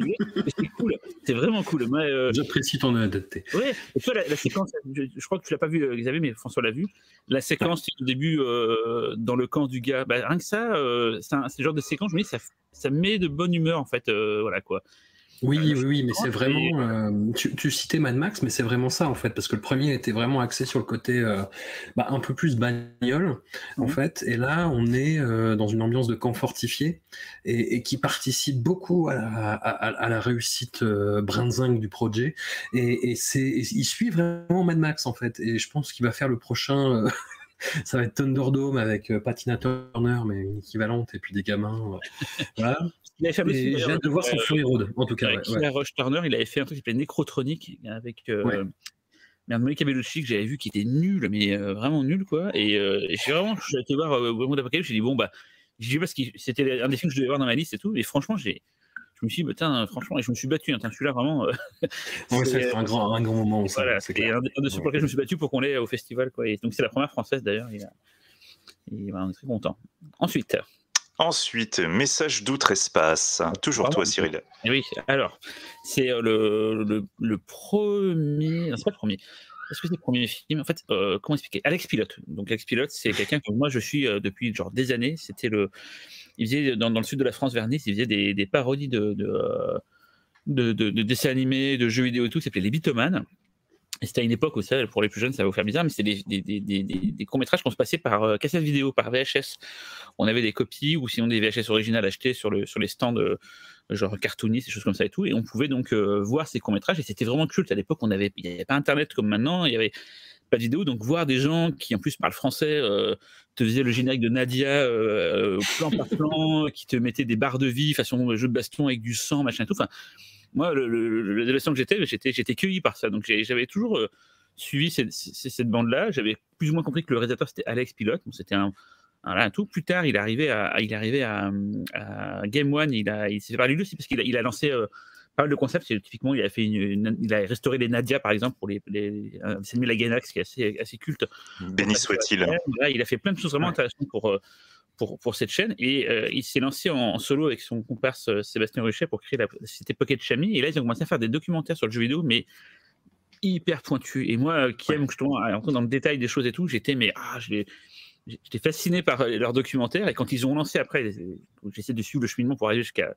cool, c'est vraiment cool. J'apprécie ton adapté. Ouais, et toi, la séquence, je crois que tu l'as pas vu, Xavier, mais François l'a vu. La séquence au début dans le camp du gars, bah, rien que ça, c'est le genre de séquence, je me dis, ça met de bonne humeur en fait, voilà quoi. Oui, mais c'est vraiment... tu citais Mad Max, mais c'est vraiment ça, en fait, parce que le premier était vraiment axé sur le côté un peu plus bagnole, en fait, et là, on est dans une ambiance de camp fortifié, et qui participe beaucoup à la réussite brinzingue du projet, et il suit vraiment Mad Max, en fait, et je pense qu'il va faire le prochain... Ça va être Thunderdome avec Patina Turner, mais une équivalente, et puis des gamins, voilà. J'ai hâte de voir son Fury Road, en tout cas. Rush Turner, il avait fait un truc qui s'appelait Nécrotronique avec Monica Bellucci, que j'avais vu qui était nul, mais vraiment nul, quoi. Et j'ai été voir Wyrmwood Apocalypse, j'ai dit, bon, bah, j'ai vu parce que c'était un des films que je devais voir dans ma liste et tout, mais franchement, je me suis dit, putain, franchement, et je me suis battu, hein, celui-là, vraiment. Ouais, c'est un grand moment, ça. Voilà, c'est un de ceux pour lesquels je me suis battu pour qu'on l'ait au festival, quoi. Et donc, c'est la première française, d'ailleurs, et on est très content. Ensuite, Message d'outre-espace. Toujours toi, Cyril. Oui, alors, c'est le premier... Non, c'est pas le premier. Est-ce que c'est le premier film? En fait, comment expliquer? Alex Pilote. Donc Alex Pilote, c'est quelqu'un que moi je suis depuis genre des années. C'était le, il faisait dans le sud de la France, vers Nice, il faisait des parodies de dessins animés, de jeux vidéo et tout, qui s'appelait les Bitomanes. Et c'était à une époque aussi, pour les plus jeunes, ça va vous faire bizarre, mais c'était des courts-métrages qu'on se passait par cassette vidéo, par VHS. On avait des copies ou sinon des VHS originales achetées sur les stands genre cartoonistes, des choses comme ça et tout. Et on pouvait donc voir ces courts-métrages et c'était vraiment culte. À l'époque, il n'y avait pas Internet comme maintenant, il n'y avait pas de vidéo. Donc voir des gens qui en plus parlent français, te faisaient le générique de Nadia plan par plan, qui te mettaient des barres de vie façon jeu de baston avec du sang, machin et tout. Enfin, moi, l'adolescent que j'étais cueilli par ça. Donc j'avais toujours suivi cette bande-là. J'avais plus ou moins compris que le réalisateur, c'était Alex Pilote. Bon, c'était un tout. Plus tard, il est arrivé à Game One. Il s'est fait parler lui aussi parce qu'il a lancé pas mal de concepts. Typiquement, il a fait il a restauré les Nadia, par exemple, pour les Ennemis de la Gainax, qui est assez culte. Béni soit-il. Il a fait plein de choses vraiment intéressantes pour cette chaîne, et il s'est lancé en solo avec son comparse Sébastien Ruchet pour créer c'était Pocket Chami, et là ils ont commencé à faire des documentaires sur le jeu vidéo, mais hyper pointus, et moi qui aime justement entrer dans le détail des choses et tout, j'étais fasciné par leurs documentaires, et quand ils ont lancé après, j'essaie de suivre le cheminement pour arriver jusqu'à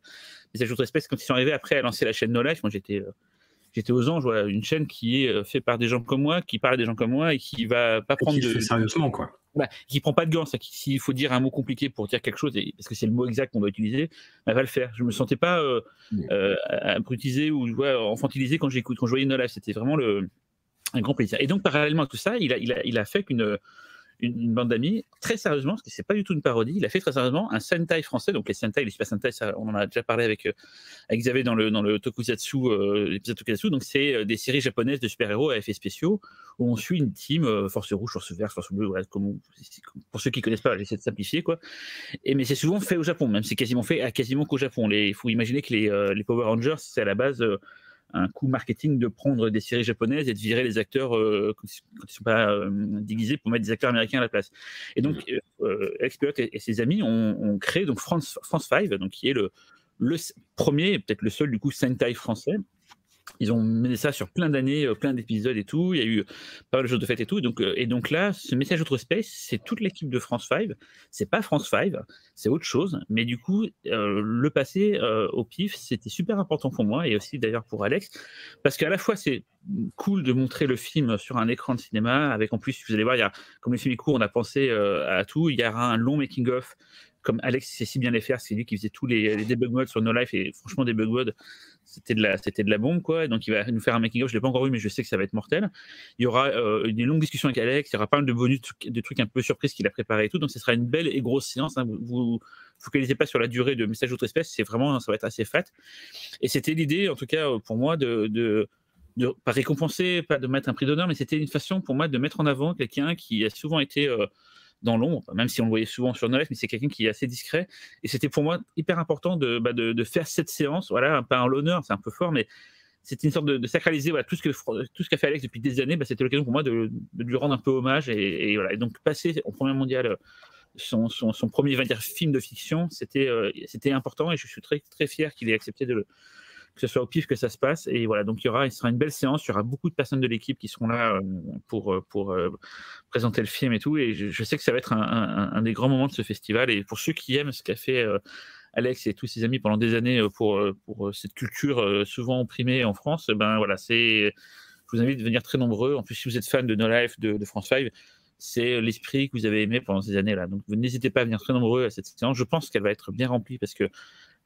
Message d'outre-espace, quand ils sont arrivés après à lancer la chaîne No Life, moi j'étais aux anges, voilà, une chaîne qui est faite par des gens comme moi, qui parle à des gens comme moi, et qui va pas prendre sérieusement quoi. Voilà, qui prend pas de gants, s'il faut dire un mot compliqué pour dire quelque chose, parce que c'est le mot exact qu'on doit utiliser, elle va le faire. Je me sentais pas abrutisé ou enfantilisé quand je voyais No Life, c'était vraiment un grand plaisir. Et donc parallèlement à tout ça, il a fait une bande d'amis, très sérieusement, parce que c'est pas du tout une parodie, il a fait très sérieusement un Sentai français, donc les Sentai, les Super Sentai, ça, on en a déjà parlé avec Xavier dans le Tokusatsu, l'épisode Tokusatsu, donc c'est des séries japonaises de super-héros à effets spéciaux, où on suit une team, force rouge, force verte, force bleue, ouais, pour ceux qui connaissent pas, j'essaie de simplifier, quoi. Mais c'est souvent fait au Japon, même c'est quasiment fait quasiment qu'au Japon. Il faut imaginer que les Power Rangers, c'est à la base un coup marketing de prendre des séries japonaises et de virer les acteurs quand ils ne sont pas déguisés pour mettre des acteurs américains à la place. Et donc, Alex Pilote et ses amis ont créé donc France 5, donc qui est le premier et peut-être le seul du coup Sentai français. Ils ont mené ça sur plein d'années, plein d'épisodes et tout. Il y a eu pas mal de choses de fête et tout. Et donc là, ce Message d'outre-espace, c'est toute l'équipe de France 5. C'est pas France 5, c'est autre chose. Mais du coup, le passé au PIFF, c'était super important pour moi et aussi d'ailleurs pour Alex. Parce qu'à la fois, c'est cool de montrer le film sur un écran de cinéma. Avec en plus, vous allez voir, il y a, comme les films courts, on a pensé à tout. Il y a un long making-of. Comme Alex sait si bien les faire, c'est lui qui faisait tous les debug modes sur No Life, et franchement, debug mode, c'était de la bombe, quoi. Et donc, il va nous faire un making-of, je l'ai pas encore eu, mais je sais que ça va être mortel. Il y aura une longue discussion avec Alex, il y aura pas mal de bonus, de trucs un peu surprises qu'il a préparé et tout, donc ce sera une belle et grosse séance, hein. Vous focalisez pas sur la durée de Message d'outre-espace, c'est vraiment, ça va être assez fat. Et c'était l'idée, en tout cas, pour moi, de pas récompenser, pas de mettre un prix d'honneur, mais c'était une façon pour moi de mettre en avant quelqu'un qui a souvent été dans l'ombre, même si on le voyait souvent sur No Life, mais c'est quelqu'un qui est assez discret. Et c'était pour moi hyper important de faire cette séance, voilà, pas en l'honneur, c'est un peu fort, mais c'était une sorte de sacraliser voilà, tout ce qu'a fait Alex depuis des années, c'était l'occasion pour moi de lui rendre un peu hommage. Et voilà. Et donc passer au premier mondial, son premier film de fiction, c'était important, et je suis très, très fier qu'il ait accepté que ce soit au PIFF que ça se passe. Et voilà, donc il sera une belle séance, il y aura beaucoup de personnes de l'équipe qui seront là pour présenter le film et tout, et je sais que ça va être un des grands moments de ce festival, et pour ceux qui aiment ce qu'a fait Alex et tous ses amis pendant des années pour cette culture souvent opprimée en France, voilà, je vous invite à venir très nombreux. En plus, si vous êtes fan de No Life, de France 5, c'est l'esprit que vous avez aimé pendant ces années-là, donc n'hésitez pas à venir très nombreux à cette séance. Je pense qu'elle va être bien remplie parce que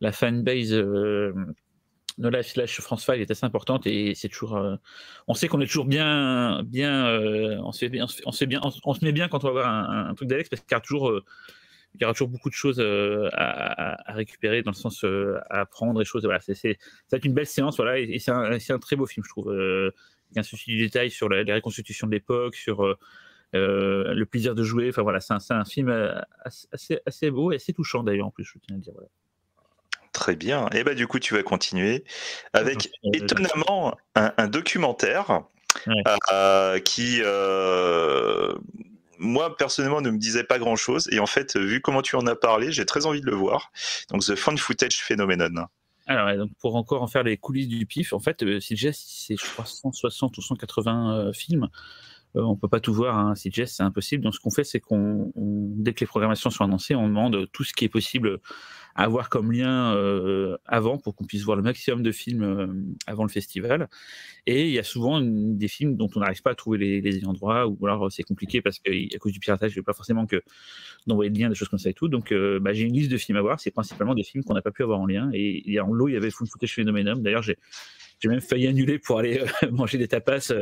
la fanbase No Life / France 5 est assez importante, et c'est toujours. On sait qu'on est toujours bien. On se met bien quand on va voir un truc d'Alex, parce qu'il y aura toujours. Il y aura toujours beaucoup de choses à récupérer, dans le sens à apprendre et choses. Voilà, ça va être une belle séance, voilà, et c'est un très beau film, je trouve. Il y a un souci du détail sur les reconstitutions de l'époque, sur le plaisir de jouer. Enfin voilà, c'est un film assez beau et assez touchant d'ailleurs en plus, je tiens à dire. Voilà. Très bien. Et du coup, tu vas continuer avec étonnamment un documentaire qui, moi personnellement, ne me disait pas grand-chose. Et en fait, vu comment tu en as parlé, j'ai très envie de le voir. Donc, The Found Footage Phenomenon. Alors, donc pour encore en faire les coulisses du pif, en fait, CGS, c'est 360 ou 180 films. On ne peut pas tout voir, hein, CGS, c'est impossible. Donc, ce qu'on fait, c'est qu'on, dès que les programmations sont annoncées, on demande tout ce qui est possible à avoir comme lien avant pour qu'on puisse voir le maximum de films avant le festival. Et il y a souvent des films dont on n'arrive pas à trouver les endroits, ou alors c'est compliqué parce qu'à cause du piratage, je n'ai pas forcément que d'envoyer de liens, des choses comme ça et tout. Donc bah, j'ai une liste de films à voir, c'est principalement des films qu'on n'a pas pu avoir en lien. Et en lot, il y avait Full Footage Phenomenon. D'ailleurs, j'ai même failli annuler pour aller manger des tapas.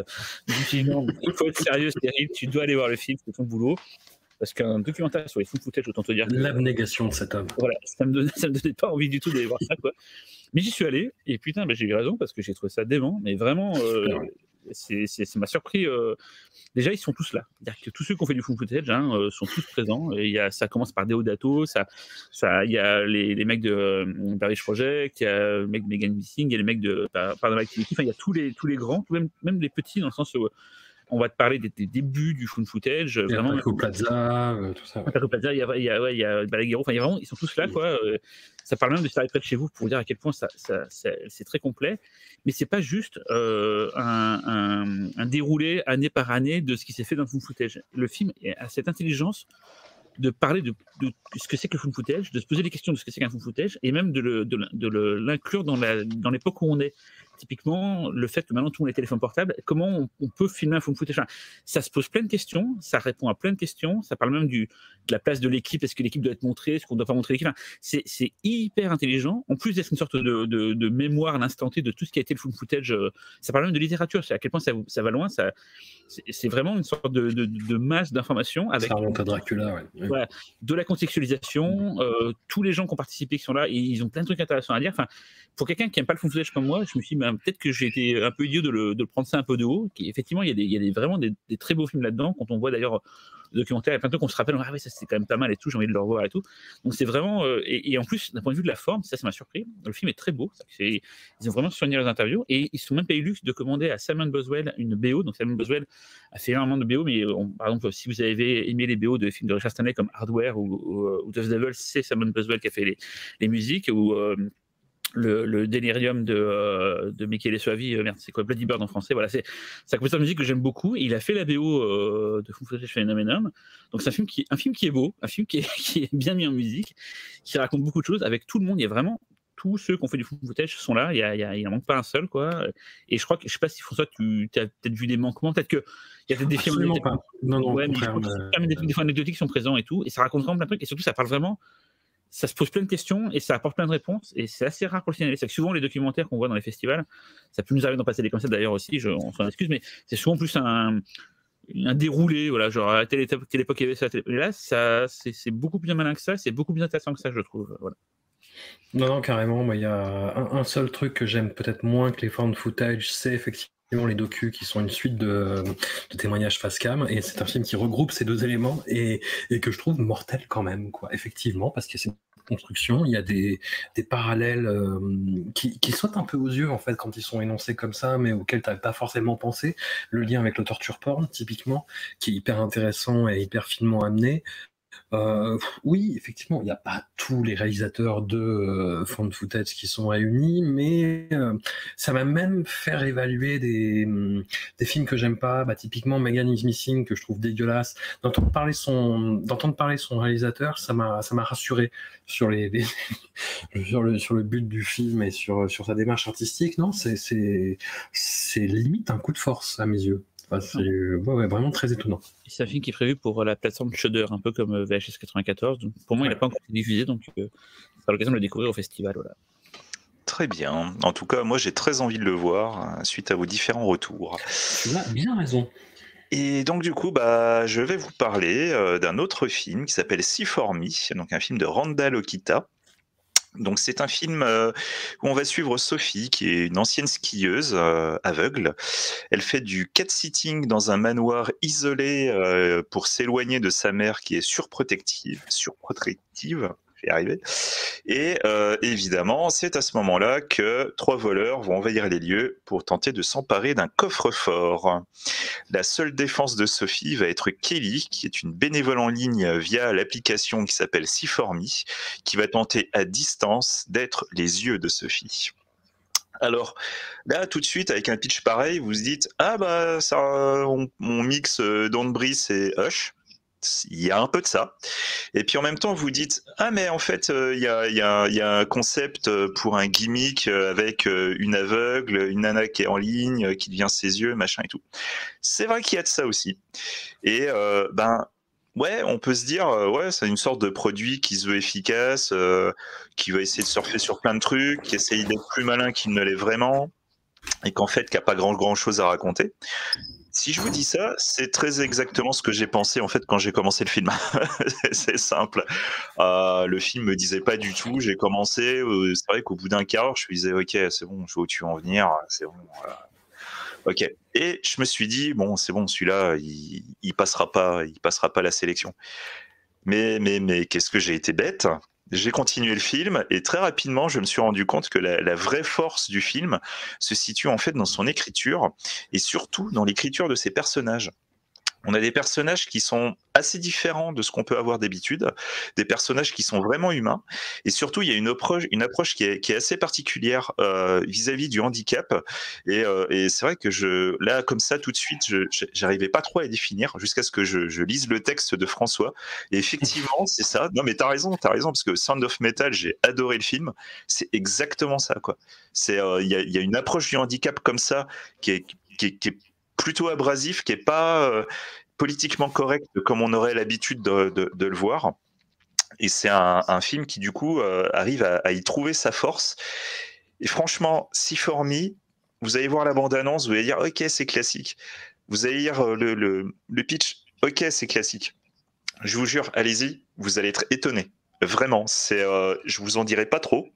Non, il faut être sérieux, Cyril, tu dois aller voir le film, c'est ton boulot. Parce qu'un documentaire sur les found footage, autant te dire... L'abnégation de cet homme. Voilà, ça me donnait pas envie du tout d'aller voir ça, quoi. Mais j'y suis allé, et putain, bah, j'ai eu raison, parce que j'ai trouvé ça dément, mais vraiment, ça m'a surpris. Déjà, ils sont tous là. C'est-à-dire que tous ceux qui ont fait du found footage sont tous présents. Et ça commence par Deodato, il y a les mecs de Paris Project, il y a les mecs de Megan Missing, il y a les mecs de Paranormal Activity, enfin, il y a tous les grands, même les petits, dans le sens où... On va te parler des débuts du found footage. Vraiment, Paco Plaza, tout ça. Paco Plaza, il y a Balaguerro, enfin, ils sont tous là, quoi. Ça parle même de s'arrêter près de chez vous pour dire à quel point c'est très complet. Mais c'est pas juste un déroulé année par année de ce qui s'est fait dans le found footage. Le film a cette intelligence de parler de ce que c'est que le found footage, de se poser les questions de ce que c'est qu'un found footage, et même de l'inclure dans l'époque où on est. Typiquement, le fait que maintenant tout le monde a les téléphones portables, comment on peut filmer un found footage, ça se pose plein de questions, ça répond à plein de questions, ça parle même de la place de l'équipe, est-ce que l'équipe doit être montrée, est-ce qu'on ne doit pas montrer l'équipe, c'est hyper intelligent, en plus d'être une sorte de mémoire à l'instant T de tout ce qui a été le found footage, ça parle même de littérature, c'est à quel point ça va loin, c'est vraiment une sorte de masse d'informations. Ça remonte à Dracula, ouais. Voilà, de la contextualisation, tous les gens qui ont participé qui sont là, ils ont plein de trucs intéressants à dire, enfin, pour quelqu'un qui n'aime pas le found footage comme moi, je me suis dit, peut-être que j'ai été un peu idiot de le prendre ça un peu de haut. Effectivement, il y a vraiment des très beaux films là-dedans. Quand on voit d'ailleurs le documentaire, il y a plein de trucs qu'on se rappelle, ah oui, ça c'est quand même pas mal et tout, j'ai envie de le revoir et tout. Donc c'est vraiment, et en plus, d'un point de vue de la forme, ça m'a surpris. Le film est très beau, ils ont vraiment soigné leurs interviews et ils se sont même payé le luxe de commander à Simon Boswell une BO. Donc Simon Boswell a fait énormément de BO, mais par exemple, si vous avez aimé les BO de films de Richard Stanley comme Hardware ou The Devil, c'est Simon Boswell qui a fait les musiques ou. Le Delirium de Michele Soavi, merde, c'est quoi, Bloody Bird en français, voilà, c'est un compositeur de musique que j'aime beaucoup, et il a fait la BO de Full Footage Phenomenon, donc c'est un film qui est beau, un film qui est bien mis en musique, qui raconte beaucoup de choses, avec tout le monde, il y a vraiment tous ceux qui ont fait du found footage sont là, il n'en manque pas un seul, quoi. Et je crois que, je sais pas si François, tu as peut-être vu des manquements, peut-être qu'il y a peut-être des films anecdotiques qui sont présents et tout, et ça raconte vraiment plein de trucs, et surtout ça parle vraiment. Ça se pose plein de questions et ça apporte plein de réponses et c'est assez rare pour le signaler. C'est que souvent les documentaires qu'on voit dans les festivals, ça peut nous arriver d'en passer des comme ça d'ailleurs aussi, on s'en excuse, mais c'est souvent plus un déroulé, voilà, genre à telle époque il y avait ça, et là c'est beaucoup plus malin que ça, c'est beaucoup plus intéressant que ça, je trouve. Voilà. Non, carrément, il y a un seul truc que j'aime peut-être moins que les formes de footage, c'est effectivement les docus qui sont une suite de témoignages face cam, et c'est un film qui regroupe ces deux éléments et que je trouve mortel quand même, quoi, effectivement, parce que c'est construction, il y a des parallèles qui sautent un peu aux yeux en fait quand ils sont énoncés comme ça, mais auxquels tu n'avais pas forcément pensé. Le lien avec le torture porn, typiquement, qui est hyper intéressant et hyper finement amené. Oui, effectivement, il n'y a pas tous les réalisateurs de found footage qui sont réunis, mais ça m'a même fait évaluer des films que j'aime pas, bah, typiquement Megan is Missing, que je trouve dégueulasse. D'entendre parler son réalisateur, ça m'a rassuré sur sur le but du film et sur sa démarche artistique. Non, c'est limite un coup de force à mes yeux. C'est ouais, vraiment très étonnant. C'est un film qui est prévu pour la plateforme Shudder, un peu comme VHS 94. Donc, pour moi, il n'a pas encore été diffusé, donc ça sera l'occasion de le découvrir au festival. Voilà. Très bien. En tout cas, moi, j'ai très envie de le voir suite à vos différents retours. Tu as bien raison. Et donc du coup, bah, je vais vous parler d'un autre film qui s'appelle See For Me, donc un film de Randall Okita. Donc c'est un film où on va suivre Sophie, qui est une ancienne skieuse aveugle. Elle fait du cat-sitting dans un manoir isolé pour s'éloigner de sa mère qui est surprotective. je vais y arriver. Et évidemment, c'est à ce moment-là que trois voleurs vont envahir les lieux pour tenter de s'emparer d'un coffre-fort. La seule défense de Sophie va être Kelly, qui est une bénévole en ligne via l'application qui s'appelle Siformi, qui va tenter à distance d'être les yeux de Sophie. Alors là, tout de suite, avec un pitch pareil, vous vous dites « Ah bah, ça, on mixe Don't Breathe et Hush ». Il y a un peu de ça. Et puis en même temps, vous dites « Ah mais en fait, il y a un concept pour un gimmick avec une aveugle, une nana qui est en ligne, qui devient ses yeux, machin et tout. » C'est vrai qu'il y a de ça aussi. Et ben... ouais, on peut se dire, ouais, c'est une sorte de produit qui se veut efficace, qui va essayer de surfer sur plein de trucs, qui essaye d'être plus malin qu'il ne l'est vraiment, et qu'en fait, qui n'a pas grand-chose à raconter. Si je vous dis ça, c'est très exactement ce que j'ai pensé en fait quand j'ai commencé le film. C'est simple. Le film me disait pas du tout. J'ai commencé, c'est vrai qu'au bout d'un quart d'heure, je me disais, ok, c'est bon, je vois où tu veux en venir, c'est bon, voilà. Ok. Et je me suis dit, bon, c'est bon, celui-là, il passera pas la sélection. Mais qu'est-ce que j'ai été bête. J'ai continué le film et très rapidement, je me suis rendu compte que la vraie force du film se situe en fait dans son écriture et surtout dans l'écriture de ses personnages. On a des personnages qui sont assez différents de ce qu'on peut avoir d'habitude, des personnages qui sont vraiment humains, et surtout il y a une approche qui est assez particulière vis-à-vis du handicap, et c'est vrai que là comme ça tout de suite, j'arrivais pas trop à définir jusqu'à ce que je lise le texte de François, et effectivement c'est ça, non mais t'as raison, parce que Sound of Metal, j'ai adoré le film, c'est exactement ça quoi, il y a une approche du handicap comme ça, qui est plutôt abrasif, qui n'est pas politiquement correct comme on aurait l'habitude de le voir. Et c'est un film qui, du coup, arrive à y trouver sa force. Et franchement, Siformi, vous allez voir la bande-annonce, vous allez dire « Ok, c'est classique ». Vous allez lire le pitch « Ok, c'est classique ». Je vous jure, allez-y, vous allez être étonnés. Vraiment, je ne vous en dirai pas trop.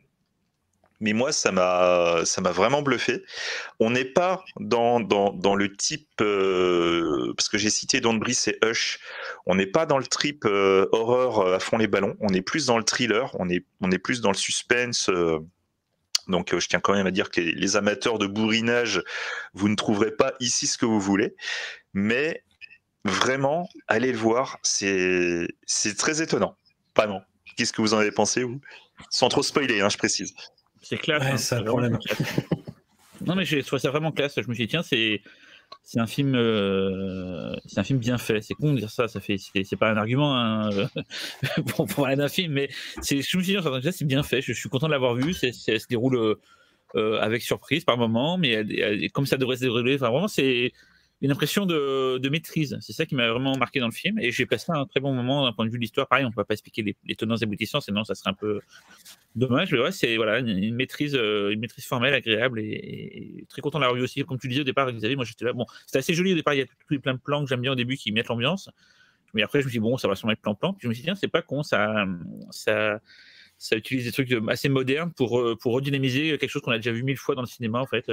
Mais moi, ça m'a vraiment bluffé. On n'est pas dans le type, parce que j'ai cité Don't Breathe et Hush, on n'est pas dans le trip horreur à fond les ballons, on est plus dans le thriller, on est plus dans le suspense. Donc je tiens quand même à dire que les amateurs de bourrinage, vous ne trouverez pas ici ce que vous voulez. Mais vraiment, allez le voir, c'est très étonnant, vraiment. Qu'est-ce que vous en avez pensé, vous? Sans trop spoiler, hein, je précise. C'est classe. Ouais, hein, c'est un problème. Non, mais je trouve ça vraiment classe. Je me suis dit, tiens, c'est un film bien fait. C'est con de dire ça. C'est pas un argument hein, pour parler d'un film, mais je me suis dit, c'est bien fait. Je suis content de l'avoir vu. Ça se déroule avec surprise par moment, mais comme ça devrait se dérouler. Enfin, vraiment, c'est une impression de maîtrise. C'est ça qui m'a vraiment marqué dans le film. Et j'ai passé un très bon moment d'un point de vue de l'histoire. Pareil, on ne peut pas expliquer les tenants et aboutissants, sinon ça serait un peu dommage. Mais ouais, c'est voilà, une maîtrise formelle, agréable. Et très content de l'avoir vu aussi. Comme tu disais au départ, Xavier, moi j'étais là. Bon, c'était assez joli au départ. Il y a plein de plans que j'aime bien au début qui mettent l'ambiance. Mais après, je me suis dit, bon, ça va sûrement être plan-plan. Puis je me suis dit, tiens, c'est pas con, ça utilise des trucs assez modernes pour redynamiser quelque chose qu'on a déjà vu 1000 fois dans le cinéma, en fait.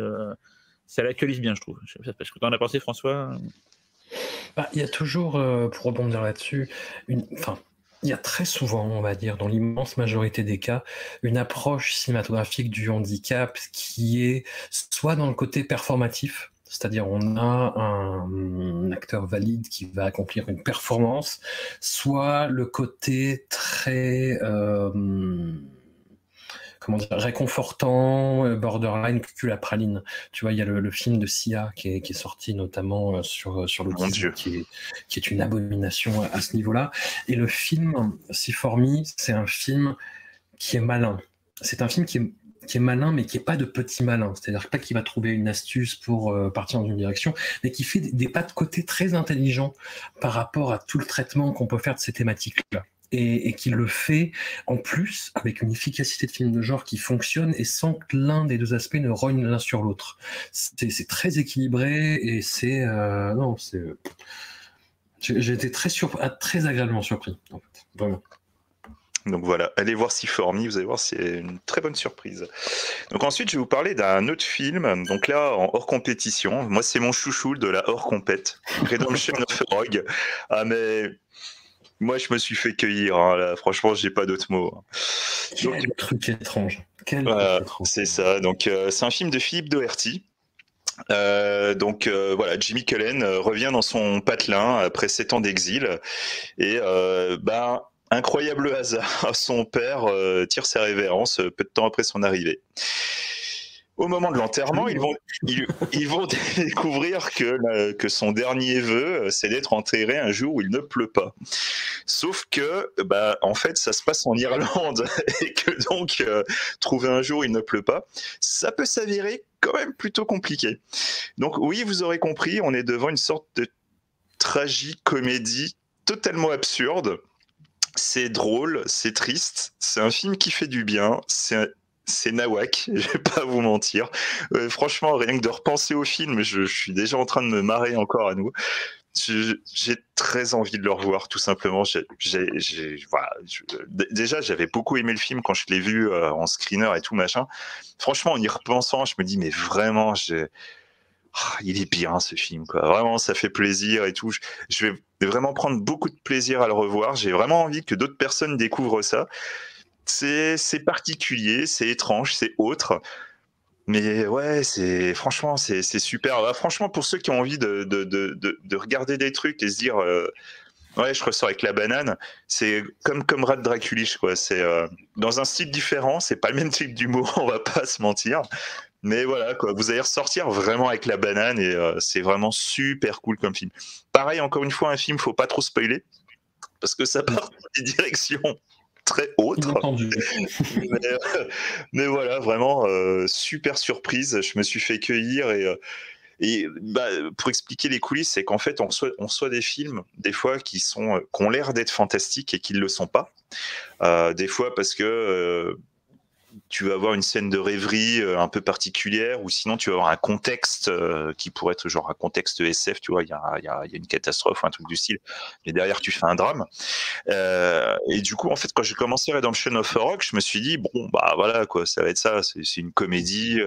Ça l'actualise bien, je trouve. Parce que t'en as pensé, François? Bah, il y a toujours, pour rebondir là-dessus, il y a très souvent, on va dire, dans l'immense majorité des cas, une approche cinématographique du handicap qui est soit dans le côté performatif, c'est-à-dire on a un acteur valide qui va accomplir une performance, soit le côté très... comment dire, réconfortant, borderline, cul à praline. Tu vois, il y a le film de Sia qui est sorti notamment sur l'autisme, qui est une abomination à ce niveau-là. Et le film, Siformi, c'est un film qui est malin. C'est un film qui est malin, mais qui n'est pas de petit malin. C'est-à-dire pas qu'il va trouver une astuce pour partir dans une direction, mais qui fait des pas de côté très intelligents par rapport à tout le traitement qu'on peut faire de ces thématiques-là. Et qui le fait en plus avec une efficacité de film de genre qui fonctionne et sans que l'un des deux aspects ne rogne l'un sur l'autre. C'est très équilibré et c'est... non, c'est... J'ai été très agréablement surpris, en fait, vraiment. Donc voilà, allez voir Siformi, vous allez voir, c'est une très bonne surprise. Donc ensuite, je vais vous parler d'un autre film, donc là, en hors compétition. Moi, c'est mon chouchou de la hors compète, Redemption of Rogue. Ah mais... Moi, je me suis fait cueillir. Hein, là. Franchement, j'ai pas d'autres mots. Hein. Donc, quel truc étrange. C'est ça. Donc, c'est un film de Philippe Doherty. Voilà, Jimmy Cullen revient dans son patelin après 7 ans d'exil et incroyable hasard, son père tire ses révérences peu de temps après son arrivée. Au moment de l'enterrement, ils vont découvrir que son dernier vœu, c'est d'être enterré un jour où il ne pleut pas. Sauf que, en fait, ça se passe en Irlande et que donc, trouver un jour où il ne pleut pas, ça peut s'avérer quand même plutôt compliqué. Donc oui, vous aurez compris, on est devant une sorte de tragicomédie totalement absurde. C'est drôle, c'est triste, c'est un film qui fait du bien, c'est nawak, je vais pas vous mentir. Franchement, rien que de repenser au film, je suis déjà en train de me marrer encore à nouveau. J'ai très envie de le revoir, tout simplement. Déjà, j'avais beaucoup aimé le film quand je l'ai vu en screener et tout machin. Franchement, en y repensant, je me dis mais vraiment, il est bien ce film, quoi. Vraiment, ça fait plaisir et tout. Je vais vraiment prendre beaucoup de plaisir à le revoir. J'ai vraiment envie que d'autres personnes découvrent ça. C'est particulier, c'est étrange, c'est autre. Mais ouais, franchement, c'est super. Bah, franchement, pour ceux qui ont envie de regarder des trucs et se dire ouais, je ressors avec la banane, c'est comme Rat Draculich, quoi. C'est dans un style différent, c'est pas le même type d'humour, on va pas se mentir. Mais voilà, quoi, vous allez ressortir vraiment avec la banane et c'est vraiment super cool comme film. Pareil, encore une fois, un film, faut pas trop spoiler parce que ça part des directions très hautes. mais voilà, vraiment super surprise. Je me suis fait cueillir et pour expliquer les coulisses, c'est qu'en fait, on reçoit des films des fois qui ont l'air d'être fantastiques et qui ne le sont pas. Des fois parce que tu vas avoir une scène de rêverie un peu particulière, ou sinon tu vas avoir un contexte qui pourrait être genre un contexte SF, tu vois, il y a une catastrophe ou un truc du style, mais derrière tu fais un drame. Et du coup, en fait, quand j'ai commencé Redemption of a Rock, je me suis dit, voilà, quoi, ça va être ça, c'est une comédie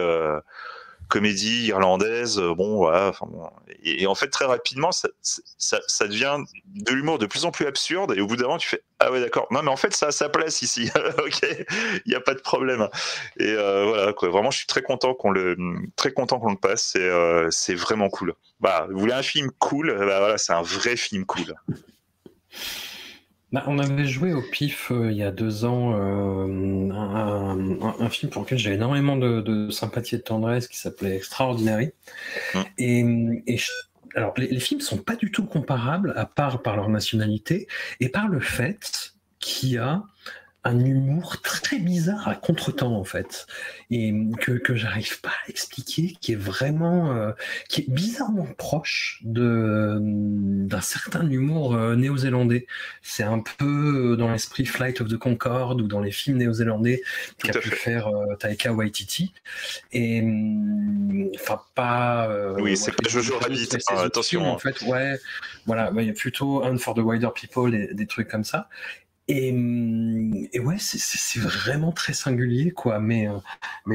irlandaise, Et en fait, très rapidement, ça devient de l'humour de plus en plus absurde, et au bout d'un moment, tu fais « Ah ouais, d'accord, non mais en fait, ça a sa place ici, ok, il n'y a pas de problème. » Et voilà, quoi, vraiment, je suis très content qu'on le passe, et c'est vraiment cool. Vous voulez un film cool, voilà, c'est un vrai film cool. On avait joué au PIF il y a 2 ans un film pour lequel j'ai énormément de sympathie et de tendresse qui s'appelait Extraordinary. Et alors les films sont pas du tout comparables à part par leur nationalité et par le fait qu'il y a un humour très bizarre à contretemps en fait, et que j'arrive pas à expliquer, qui est vraiment qui est bizarrement proche d'un certain humour néo-zélandais. C'est un peu dans l'esprit Flight of the Concorde ou dans les films néo-zélandais qu'a pu faire Taika Waititi. Et enfin pas oui, c'est pas Jojo Rabbit, attention films, en fait. Ouais, voilà, il y a plutôt Hunt for the Wilder People et des trucs comme ça. Et ouais, c'est vraiment très singulier, quoi. Mais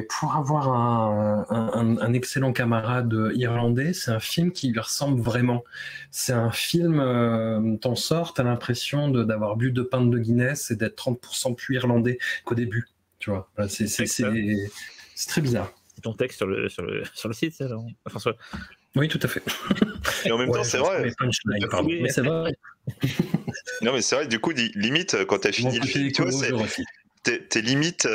pour avoir un excellent camarade irlandais, c'est un film qui lui ressemble vraiment. C'est un film, t'en sors, t'as l'impression d'avoir bu 2 pintes de Guinness et d'être 30% plus irlandais qu'au début. Tu vois, voilà, c'est très bizarre. C'est ton texte sur le site, ça, François ? Oui, tout à fait. Et en même temps, c'est vrai. Mais c'est vrai. Non, mais c'est vrai, du coup, limite, quand t'as fini le film, tu vois, t'es limite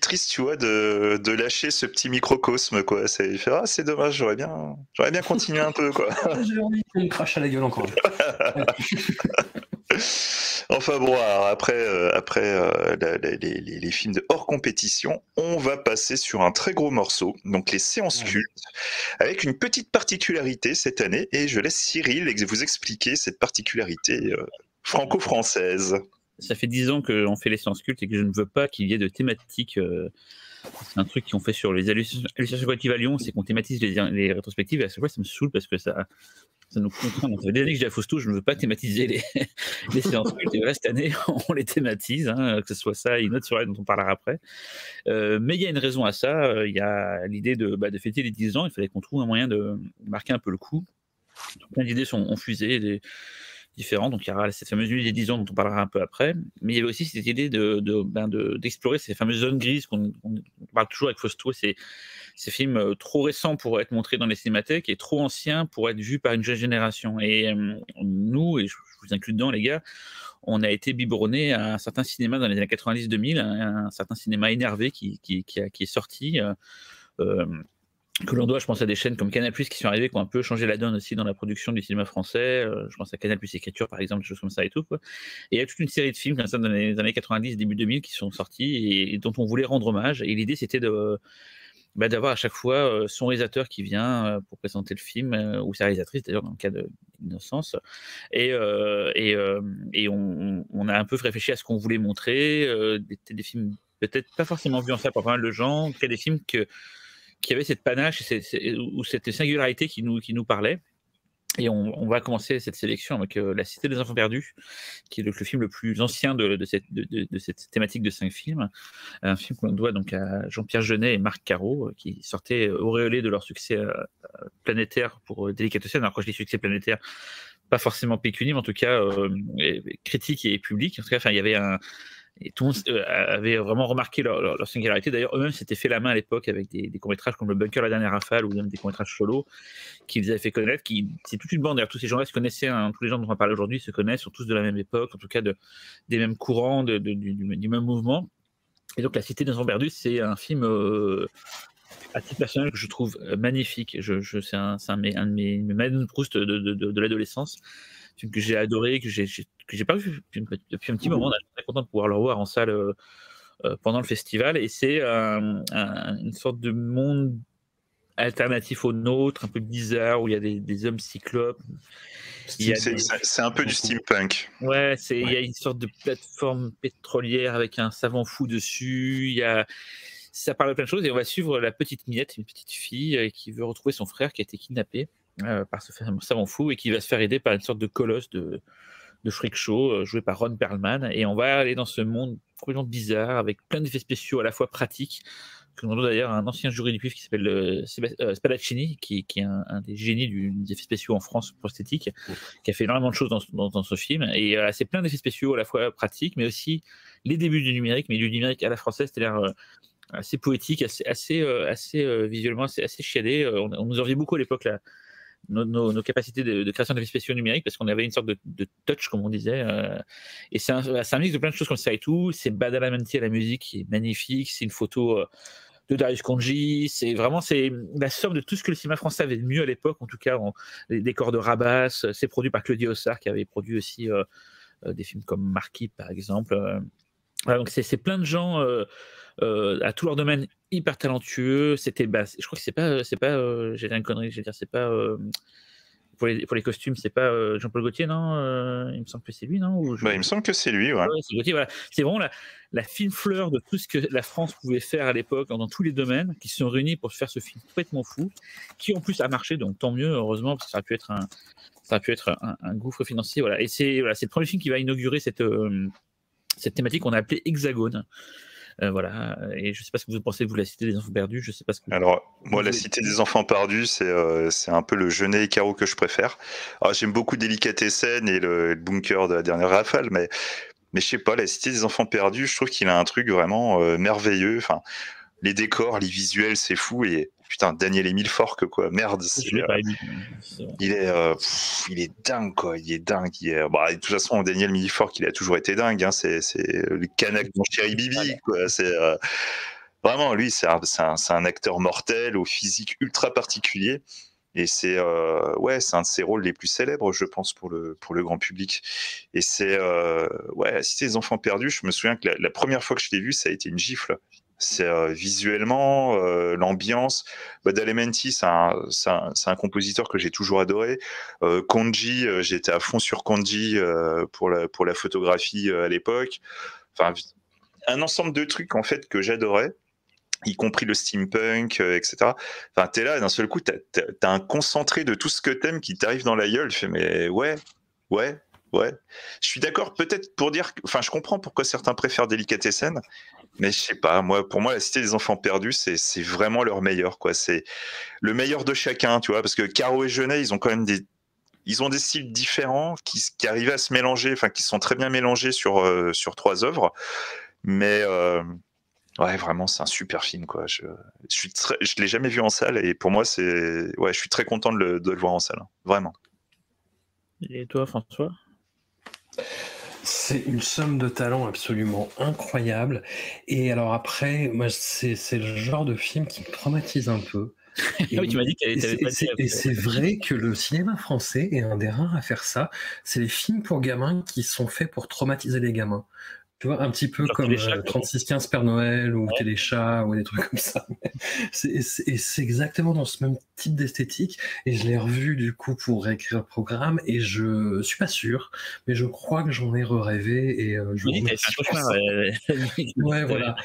triste, tu vois, de lâcher ce petit microcosme, quoi. C'est dommage, j'aurais bien continué un peu, quoi. J'ai envie qu'on me crache à la gueule encore. Enfin bon, alors après les films de hors compétition, on va passer sur un très gros morceau, donc les séances cultes, avec une petite particularité cette année, et je laisse Cyril vous expliquer cette particularité franco-française. Ça fait 10 ans qu'on fait les séances cultes et que je ne veux pas qu'il y ait de thématiques. C'est un truc qu'on fait sur les hallucinations collectives à Lyon, c'est qu'on thématise les rétrospectives, et à chaque fois ça me saoule parce que ça nous contraint. Ça fait des années que j'ai la fausse touche, je ne veux pas thématiser les séances cultes. Et voilà, cette année, on les thématise, hein, que ce soit ça, une autre soirée dont on parlera après. Mais il y a une raison à ça. Il y a l'idée de fêter les 10 ans. Il fallait qu'on trouve un moyen de marquer un peu le coup. Donc, plein d'idées ont fusé. différents. Donc il y aura cette fameuse nuit des 10 ans dont on parlera un peu après, mais il y avait aussi cette idée d'explorer ces fameuses zones grises qu'on parle toujours avec Fausto, ces films trop récents pour être montrés dans les cinémathèques et trop anciens pour être vus par une jeune génération. Et nous, et je vous inclus dedans les gars, on a été biberonnés à un certain cinéma dans les années 90-2000, un certain cinéma énervé qui est sorti, que l'on doit, je pense, à des chaînes comme Canal+, qui sont arrivées, qui ont un peu changé la donne aussi dans la production du cinéma français. Je pense à Canal+, Écriture, par exemple, des choses comme ça et tout, quoi. Et il y a toute une série de films comme ça dans les années 90, début 2000, qui sont sortis et dont on voulait rendre hommage. Et l'idée, c'était d'avoir à chaque fois son réalisateur qui vient pour présenter le film, ou sa réalisatrice d'ailleurs dans le cas d'Innocence, et on a un peu réfléchi à ce qu'on voulait montrer, des films peut-être pas forcément vus en salle par pas mal de gens, des films qui avaient cette panache ou cette singularité qui nous parlait. Et on va commencer cette sélection avec La Cité des Enfants Perdus, qui est le film le plus ancien de cette thématique de 5 films. Un film qu'on doit donc à Jean-Pierre Jeunet et Marc Caro, qui sortaient auréolés de leur succès planétaire pour Délicatessène. Alors quand je dis succès planétaire, pas forcément pécuniaire, mais en tout cas critique et public. En tout cas, enfin, il y avait et tout le monde avait vraiment remarqué leur singularité. D'ailleurs, eux-mêmes s'étaient fait la main à l'époque avec des courts-métrages comme Le Bunker, La Dernière Rafale, ou même des courts-métrages solo qu'ils avaient fait connaître. C'est toute une bande, d'ailleurs, tous ces gens-là se connaissaient, hein, tous les gens dont on va parler aujourd'hui se connaissent, sont tous de la même époque, en tout cas des mêmes courants, du même mouvement. Et donc, La Cité des Enfants Perdus, c'est un film à titre personnel que je trouve magnifique. C'est un de mes Madeleine Proust de l'adolescence, que j'ai adoré, que j'ai pas vu depuis un petit moment. On est très content de pouvoir le revoir en salle pendant le festival, et c'est une sorte de monde alternatif au nôtre, un peu bizarre, où il y a des hommes cyclopes. C'est un peu du steampunk. Ouais, il y a une sorte de plateforme pétrolière avec un savant fou dessus, ça parle de plein de choses, et on va suivre la petite Miette, une petite fille qui veut retrouver son frère qui a été kidnappé par ce savant fou, et qui va se faire aider par une sorte de colosse de freak show joué par Ron Perlman. Et on va aller dans ce monde complètement bizarre avec plein d'effets spéciaux à la fois pratiques, que l'on doit d'ailleurs à un ancien jury du PIFF qui s'appelle Spadaccini, qui est un des génies des effets spéciaux en France prosthétique, qui a fait énormément de choses dans ce film. Et c'est plein d'effets spéciaux à la fois pratiques, mais aussi les débuts du numérique, mais du numérique à la française, c'est-à-dire assez poétique, assez visuellement, assez chiadé. On nous enviait beaucoup à l'époque nos capacités de création d'effets spéciaux numériques, parce qu'on avait une sorte de touch, comme on disait, et c'est un mix de plein de choses comme ça et tout. C'est Badalamenti à la musique qui est magnifique, c'est une photo de Darius Kondji, c'est vraiment la somme de tout ce que le cinéma français avait de mieux à l'époque, en tout cas les décors de Rabas. C'est produit par Claudie Aussard, qui avait produit aussi des films comme Marquis par exemple. Voilà, donc c'est plein de gens à tous leurs domaines hyper talentueux. C'était, je crois que c'est pas j'ai dit une connerie, je vais dire c'est pas pour les costumes, c'est pas Jean-Paul Gaultier, non, il me semble que c'est lui, non, il me semble que c'est lui, ouais. C'est Gaultier, voilà. C'est vraiment la fine fleur de tout ce que la France pouvait faire à l'époque dans tous les domaines, qui se sont réunis pour faire ce film complètement fou, qui en plus a marché, donc tant mieux, heureusement, parce que ça aurait pu être un gouffre financier, voilà. Et c'est le premier film qui va inaugurer cette thématique qu'on a appelée Hexagone. Voilà, et je ne sais pas ce que vous pensez, vous, La Cité des Enfants Perdus, je sais pas ce que... Alors, moi, La Cité des Enfants Perdus, c'est un peu le Jeunet et Caro que je préfère. Alors, j'aime beaucoup Délicatessen et le Bunker de La Dernière Rafale, mais je sais pas, La Cité des Enfants Perdus, je trouve qu'il a un truc vraiment merveilleux. Enfin, les décors, les visuels, c'est fou, et putain, Daniel Émile Forque, quoi, merde, il est dingue, quoi, il est dingue. De toute façon, Daniel Émile Forque, il a toujours été dingue, hein, c'est le Kanak, mon chéri Bibi, quoi, vraiment, lui, c'est un acteur mortel, au physique ultra particulier, et c'est un de ses rôles les plus célèbres, je pense, pour le grand public. Et La Cité des Enfants Perdus, je me souviens que la première fois que je l'ai vu, ça a été une gifle. C'est visuellement, l'ambiance. Badalamenti, c'est un compositeur que j'ai toujours adoré. Kondji, j'étais à fond sur Kondji pour la photographie à l'époque. Enfin, un ensemble de trucs en fait que j'adorais, y compris le steampunk, etc. Enfin, t'es là, d'un seul coup, t'as un concentré de tout ce que t'aimes qui t'arrive dans la gueule. Je fais, mais ouais. Je suis d'accord, peut-être pour dire... Enfin, je comprends pourquoi certains préfèrent Délicatessen, mais je sais pas, pour moi, La Cité des Enfants Perdus, c'est vraiment leur meilleur, quoi. C'est le meilleur de chacun, tu vois, parce que Caro et Jeunet, ils ont quand même des Ils ont des styles différents qui arrivent à se mélanger, enfin qui sont très bien mélangés sur trois œuvres. Mais ouais, vraiment, c'est un super film, quoi. Je l'ai jamais vu en salle et pour moi, c'est ouais, je suis très content de le voir en salle, hein. Vraiment. Et toi, François? C'est une somme de talent absolument incroyable. Et alors après, moi, c'est le genre de film qui me traumatise un peu. Et oui, tu m'as dit que t'avais pas dit. Et c'est vrai que le cinéma français est un des rares à faire ça. C'est les films pour gamins qui sont faits pour traumatiser les gamins. Tu vois, un petit peu genre comme 36-15 Père Noël ou ouais. Téléchat ou des trucs comme ça. Et c'est exactement dans ce même type d'esthétique. Et je l'ai revu du coup pour réécrire le programme et je suis pas sûr, mais je crois que j'en ai rêvé. Et je oui, t'as fait un cauchemar. Ouais, voilà.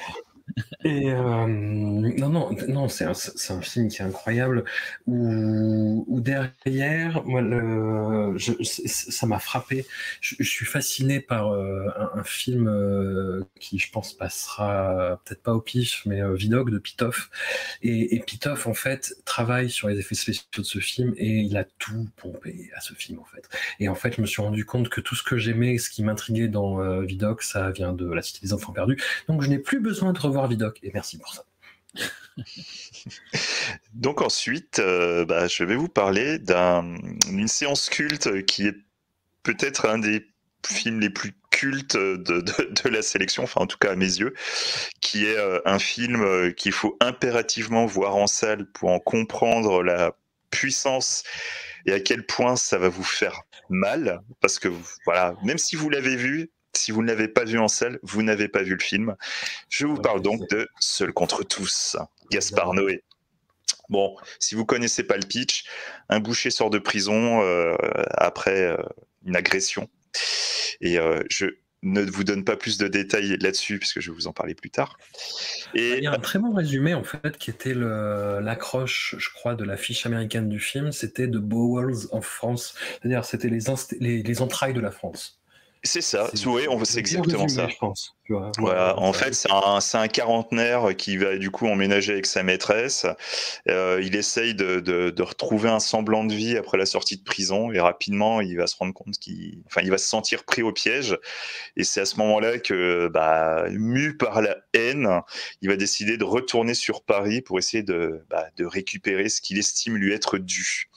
Et non, c'est un film qui est incroyable où derrière, moi, ça m'a frappé. Je suis fasciné par un film qui, je pense, passera peut-être pas au pif, mais Vidocq de Pitoff. Et Pitoff, en fait, travaille sur les effets spéciaux de ce film et il a tout pompé à ce film, en fait. Et en fait, je me suis rendu compte que tout ce que j'aimais, ce qui m'intriguait dans Vidocq, ça vient de La Cité des Enfants Perdus. Donc, je n'ai plus besoin de revoir Vidocq et merci pour ça. Donc ensuite je vais vous parler d'une séance culte qui est peut-être un des films les plus cultes de la sélection, enfin en tout cas à mes yeux, qui est un film qu'il faut impérativement voir en salle pour en comprendre la puissance et à quel point ça va vous faire mal, parce que voilà, même si vous l'avez vu, si vous ne l'avez pas vu en salle, vous n'avez pas vu le film. Je vous parle donc de Seul contre tous, Gaspard Noé. Bon, si vous ne connaissez pas le pitch, un boucher sort de prison après une agression. Et je ne vous donne pas plus de détails là-dessus, puisque je vais vous en parler plus tard. Et... il y a un très bon résumé, en fait, qui était l'accroche, je crois, de la fiche américaine du film. C'était The Bowels of France. C'est-à-dire, c'était les entrailles de la France. C'est ça, oui, c'est exactement ça. Je pense. Voilà, en fait, c'est un quarantenaire qui va du coup emménager avec sa maîtresse. Il essaye de retrouver un semblant de vie après la sortie de prison et rapidement, il va se rendre compte il va se sentir pris au piège. Et c'est à ce moment-là que, mu par la haine, il va décider de retourner sur Paris pour essayer de récupérer ce qu'il estime lui être dû.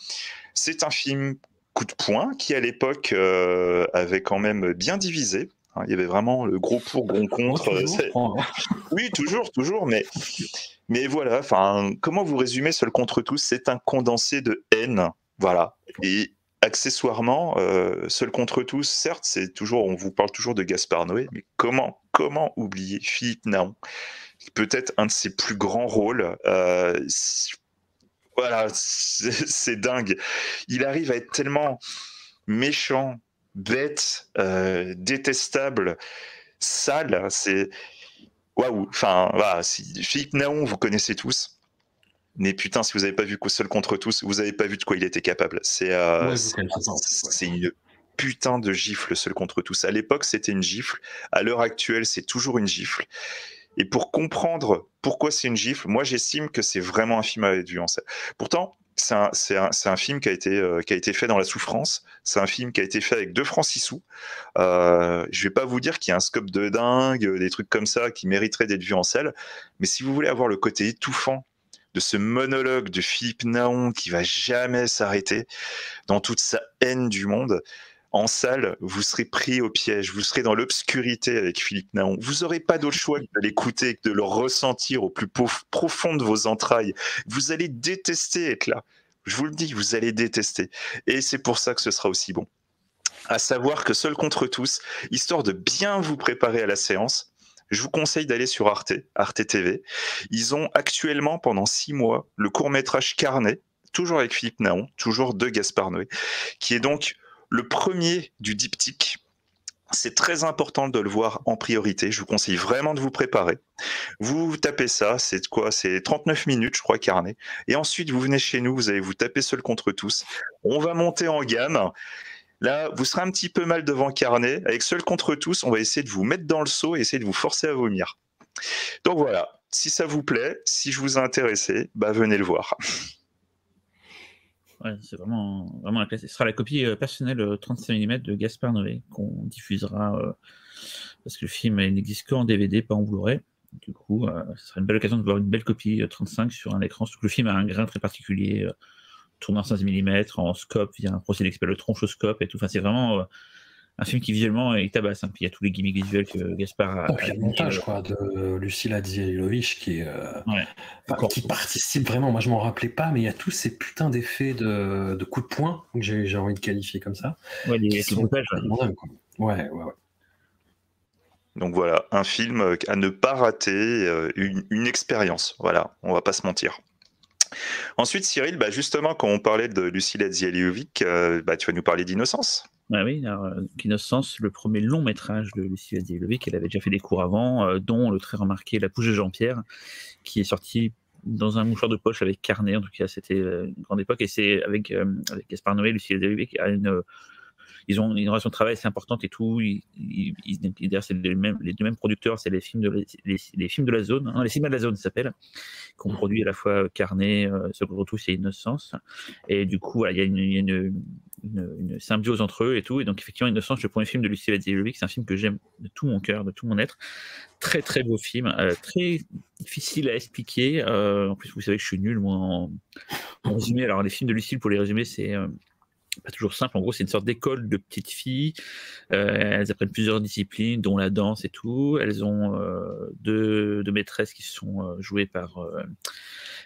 C'est un film coup de poing qui à l'époque avait quand même bien divisé, hein, il y avait vraiment le gros pour, gros contre. Oui, toujours, mais voilà, enfin, comment vous résumez Seul contre tous? C'est un condensé de haine, voilà. Et accessoirement, Seul contre tous, certes, c'est toujours, on vous parle toujours de Gaspard Noé, mais comment oublier Philippe Naon, peut-être un de ses plus grands rôles. Voilà, c'est dingue. Il arrive à être tellement méchant, bête, détestable, sale. C'est waouh. Enfin, voilà, Philippe Naon, vous connaissez tous. Mais putain, si vous n'avez pas vu Seul contre tous, vous n'avez pas vu de quoi il était capable. C'est une putain de gifle, Seul contre tous. À l'époque, c'était une gifle. À l'heure actuelle, c'est toujours une gifle. Et pour comprendre pourquoi c'est une gifle, moi j'estime que c'est vraiment un film à être vu en salle. Pourtant, c'est un film qui a été fait dans la souffrance, c'est un film qui a été fait avec 2 francs 6 sous. Je ne vais pas vous dire qu'il y a un scope de dingue, des trucs comme ça qui mériteraient d'être vus en salle, mais si vous voulez avoir le côté étouffant de ce monologue de Philippe Naon qui ne va jamais s'arrêter dans toute sa haine du monde, en salle, vous serez pris au piège, vous serez dans l'obscurité avec Philippe Naon. Vous n'aurez pas d'autre choix que de l'écouter, que de le ressentir au plus profond de vos entrailles. Vous allez détester être là. Je vous le dis, vous allez détester. Et c'est pour ça que ce sera aussi bon. À savoir que Seul contre tous, histoire de bien vous préparer à la séance, je vous conseille d'aller sur Arte TV. Ils ont actuellement, pendant 6 mois, le court-métrage Carnet, toujours avec Philippe Naon, toujours de Gaspard Noé, qui est donc le premier du diptyque. C'est très important de le voir en priorité. Je vous conseille vraiment de vous préparer. Vous tapez ça, c'est quoi? C'est 39 minutes, je crois, Carnet. Et ensuite, vous venez chez nous, vous allez vous taper Seul contre tous. On va monter en gamme. Là, vous serez un petit peu mal devant Carnet. Avec Seul contre tous, on va essayer de vous mettre dans le seau et essayer de vous forcer à vomir. Donc voilà, si ça vous plaît, si je vous ai intéressé, venez le voir. Ouais, c'est vraiment la classe. Ce sera la copie personnelle 35 mm de Gaspard Noé qu'on diffusera parce que le film n'existe qu'en DVD, pas en Blu-ray. Du coup, ce sera une belle occasion de voir une belle copie 35 sur un écran. Surtout que le film a un grain très particulier, tournant 15 mm, en scope, via un procédé qui s'appelle le tronchoscope et tout. Enfin, c'est vraiment un film qui visuellement est tabasse. Hein. Puis il y a tous les gimmicks visuels que Gaspard a. Puis il y a le montage quoi, de Lucila Dzielowicz qui participe vraiment. Moi, je m'en rappelais pas, mais il y a tous ces putains d'effets de coups de poing que j'ai envie de qualifier comme ça. Ouais, les montages. Ouais. Donc voilà, un film à ne pas rater, une expérience, voilà, on va pas se mentir. Ensuite Cyril, bah justement quand on parlait de Lucila Dzielowicz, tu vas nous parler d'Innocence. Ah oui, alors Innocence, le premier long métrage de Lucila Dzielowicz, elle avait déjà fait des cours avant, dont le très remarqué La Pousse de Jean-Pierre, qui est sorti dans un mouchoir de poche avec carnet, en tout cas c'était une grande époque, et c'est avec Gaspard Noé, Lucila Dzielowicz a Ils ont une relation de travail assez importante et tout. C'est les deux mêmes producteurs, c'est les films de la zone, hein, les cinémas de la zone, ça s'appelle, qu'on produit à la fois Carnet, Ce qu'on retrouve, c'est Innocence. Et du coup, il y a une symbiose entre eux et tout. Et donc, effectivement, Innocence, le premier film de Lucila Dzielowicz, c'est un film que j'aime de tout mon cœur, de tout mon être. Très, très beau film, très difficile à expliquer. En plus, vous savez que je suis nul, moi, en résumé. Alors, les films de Lucile, pour les résumer, c'est... pas toujours simple, en gros c'est une sorte d'école de petites filles, elles apprennent plusieurs disciplines dont la danse et tout, elles ont deux maîtresses qui sont jouées par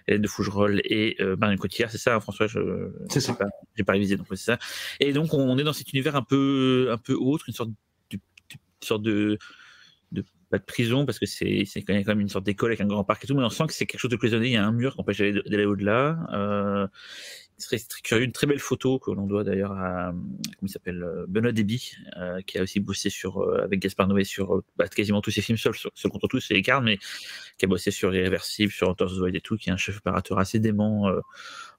Hélène de Fougerolles et Marion Cotillard, c'est ça hein, François, j'ai pas révisé donc c'est ça, et donc on est dans cet univers un peu autre, une sorte de pas de prison parce que c'est quand même une sorte d'école avec un grand parc et tout, mais on sent que c'est quelque chose de prisonnier, il y a un mur qui empêche d'aller au-delà. C'est très curieux, une très belle photo que l'on doit d'ailleurs à Benoît Deby, qui a aussi bossé avec Gaspard Noé sur quasiment tous ses films, seul contre tous, c'est Écart, mais qui a bossé sur Irréversible, sur Entorse-Void et tout, qui est un chef opérateur assez dément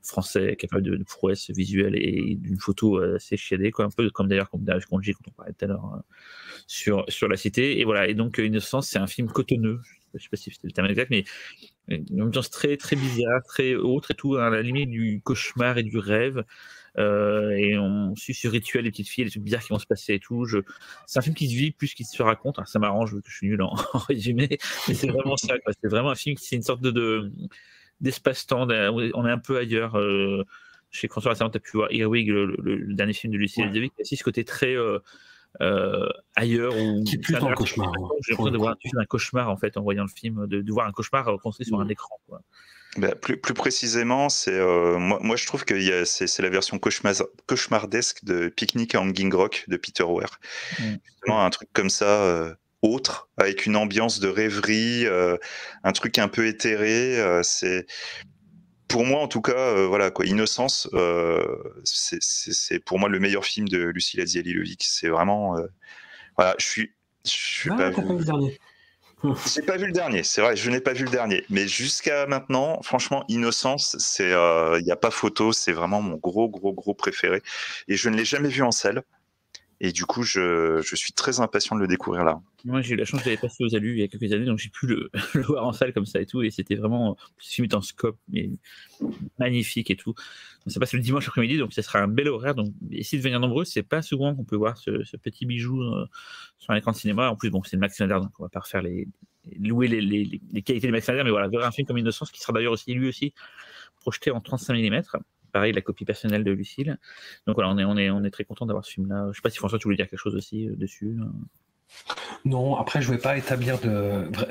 français, capable de prouesse visuelle et d'une photo assez chiadée, quoi, un peu comme d'ailleurs Darius Kondji quand on parlait tout à l'heure sur La Cité. Et voilà, et donc Innocence, c'est un film cotonneux. Je ne sais pas si c'était le terme exact, mais une ambiance très, très bizarre, très autre et tout, à la limite du cauchemar et du rêve. Et on suit ce rituel des petites filles, les trucs bizarres qui vont se passer et tout. C'est un film qui se vit plus qu'il se raconte. Alors, ça m'arrange, vu que je suis nul en résumé, mais c'est vraiment ça. C'est vraiment un film qui c'est une sorte d'espace-temps. On est un peu ailleurs. Chez François récemment, tu as pu voir Earwig, le dernier film de Lucila Dzielowicz, qui a aussi ce côté très. Ailleurs ou qui pue dans le cauchemar. J'ai l'impression de voir un cauchemar en fait en voyant le film, de voir un cauchemar construit sur un écran. Quoi. Bah, plus précisément, c'est moi je trouve que c'est la version cauchemardesque de Picnic à Hanging Rock de Peter Weir. Justement un truc comme ça. Autre, avec une ambiance de rêverie, un truc un peu éthéré. C'est pour moi en tout cas, voilà quoi. Innocence, c'est pour moi le meilleur film de Lucila Dzielowicz. C'est vraiment, voilà, je suis pas vu. Le dernier. J'ai pas vu le dernier. C'est vrai, je n'ai pas vu le dernier. Mais jusqu'à maintenant, franchement, Innocence, c'est, y a pas photo. C'est vraiment mon gros préféré. Et je ne l'ai jamais vu en salle. Et du coup, je suis très impatient de le découvrir là. Moi, j'ai eu la chance d'aller passer aux Alus il y a quelques années, donc j'ai pu le voir en salle comme ça et tout. Et c'était vraiment, ce film est en scope, mais magnifique et tout. Donc, ça passe le dimanche après-midi, donc ça sera un bel horaire. Donc, essayez de venir nombreux, c'est pas souvent qu'on peut voir ce petit bijou sur un écran de cinéma. En plus, bon, c'est le Max Linder, donc on va pas refaire louer les qualités de Max Linder, mais voilà, voir un film comme Innocence, qui sera d'ailleurs aussi, lui aussi, projeté en 35 mm. Pareil, la copie personnelle de Lucile. Donc voilà, on est très content d'avoir ce film-là. Je sais pas si François, tu voulais dire quelque chose aussi dessus. Non, après, je vais pas établir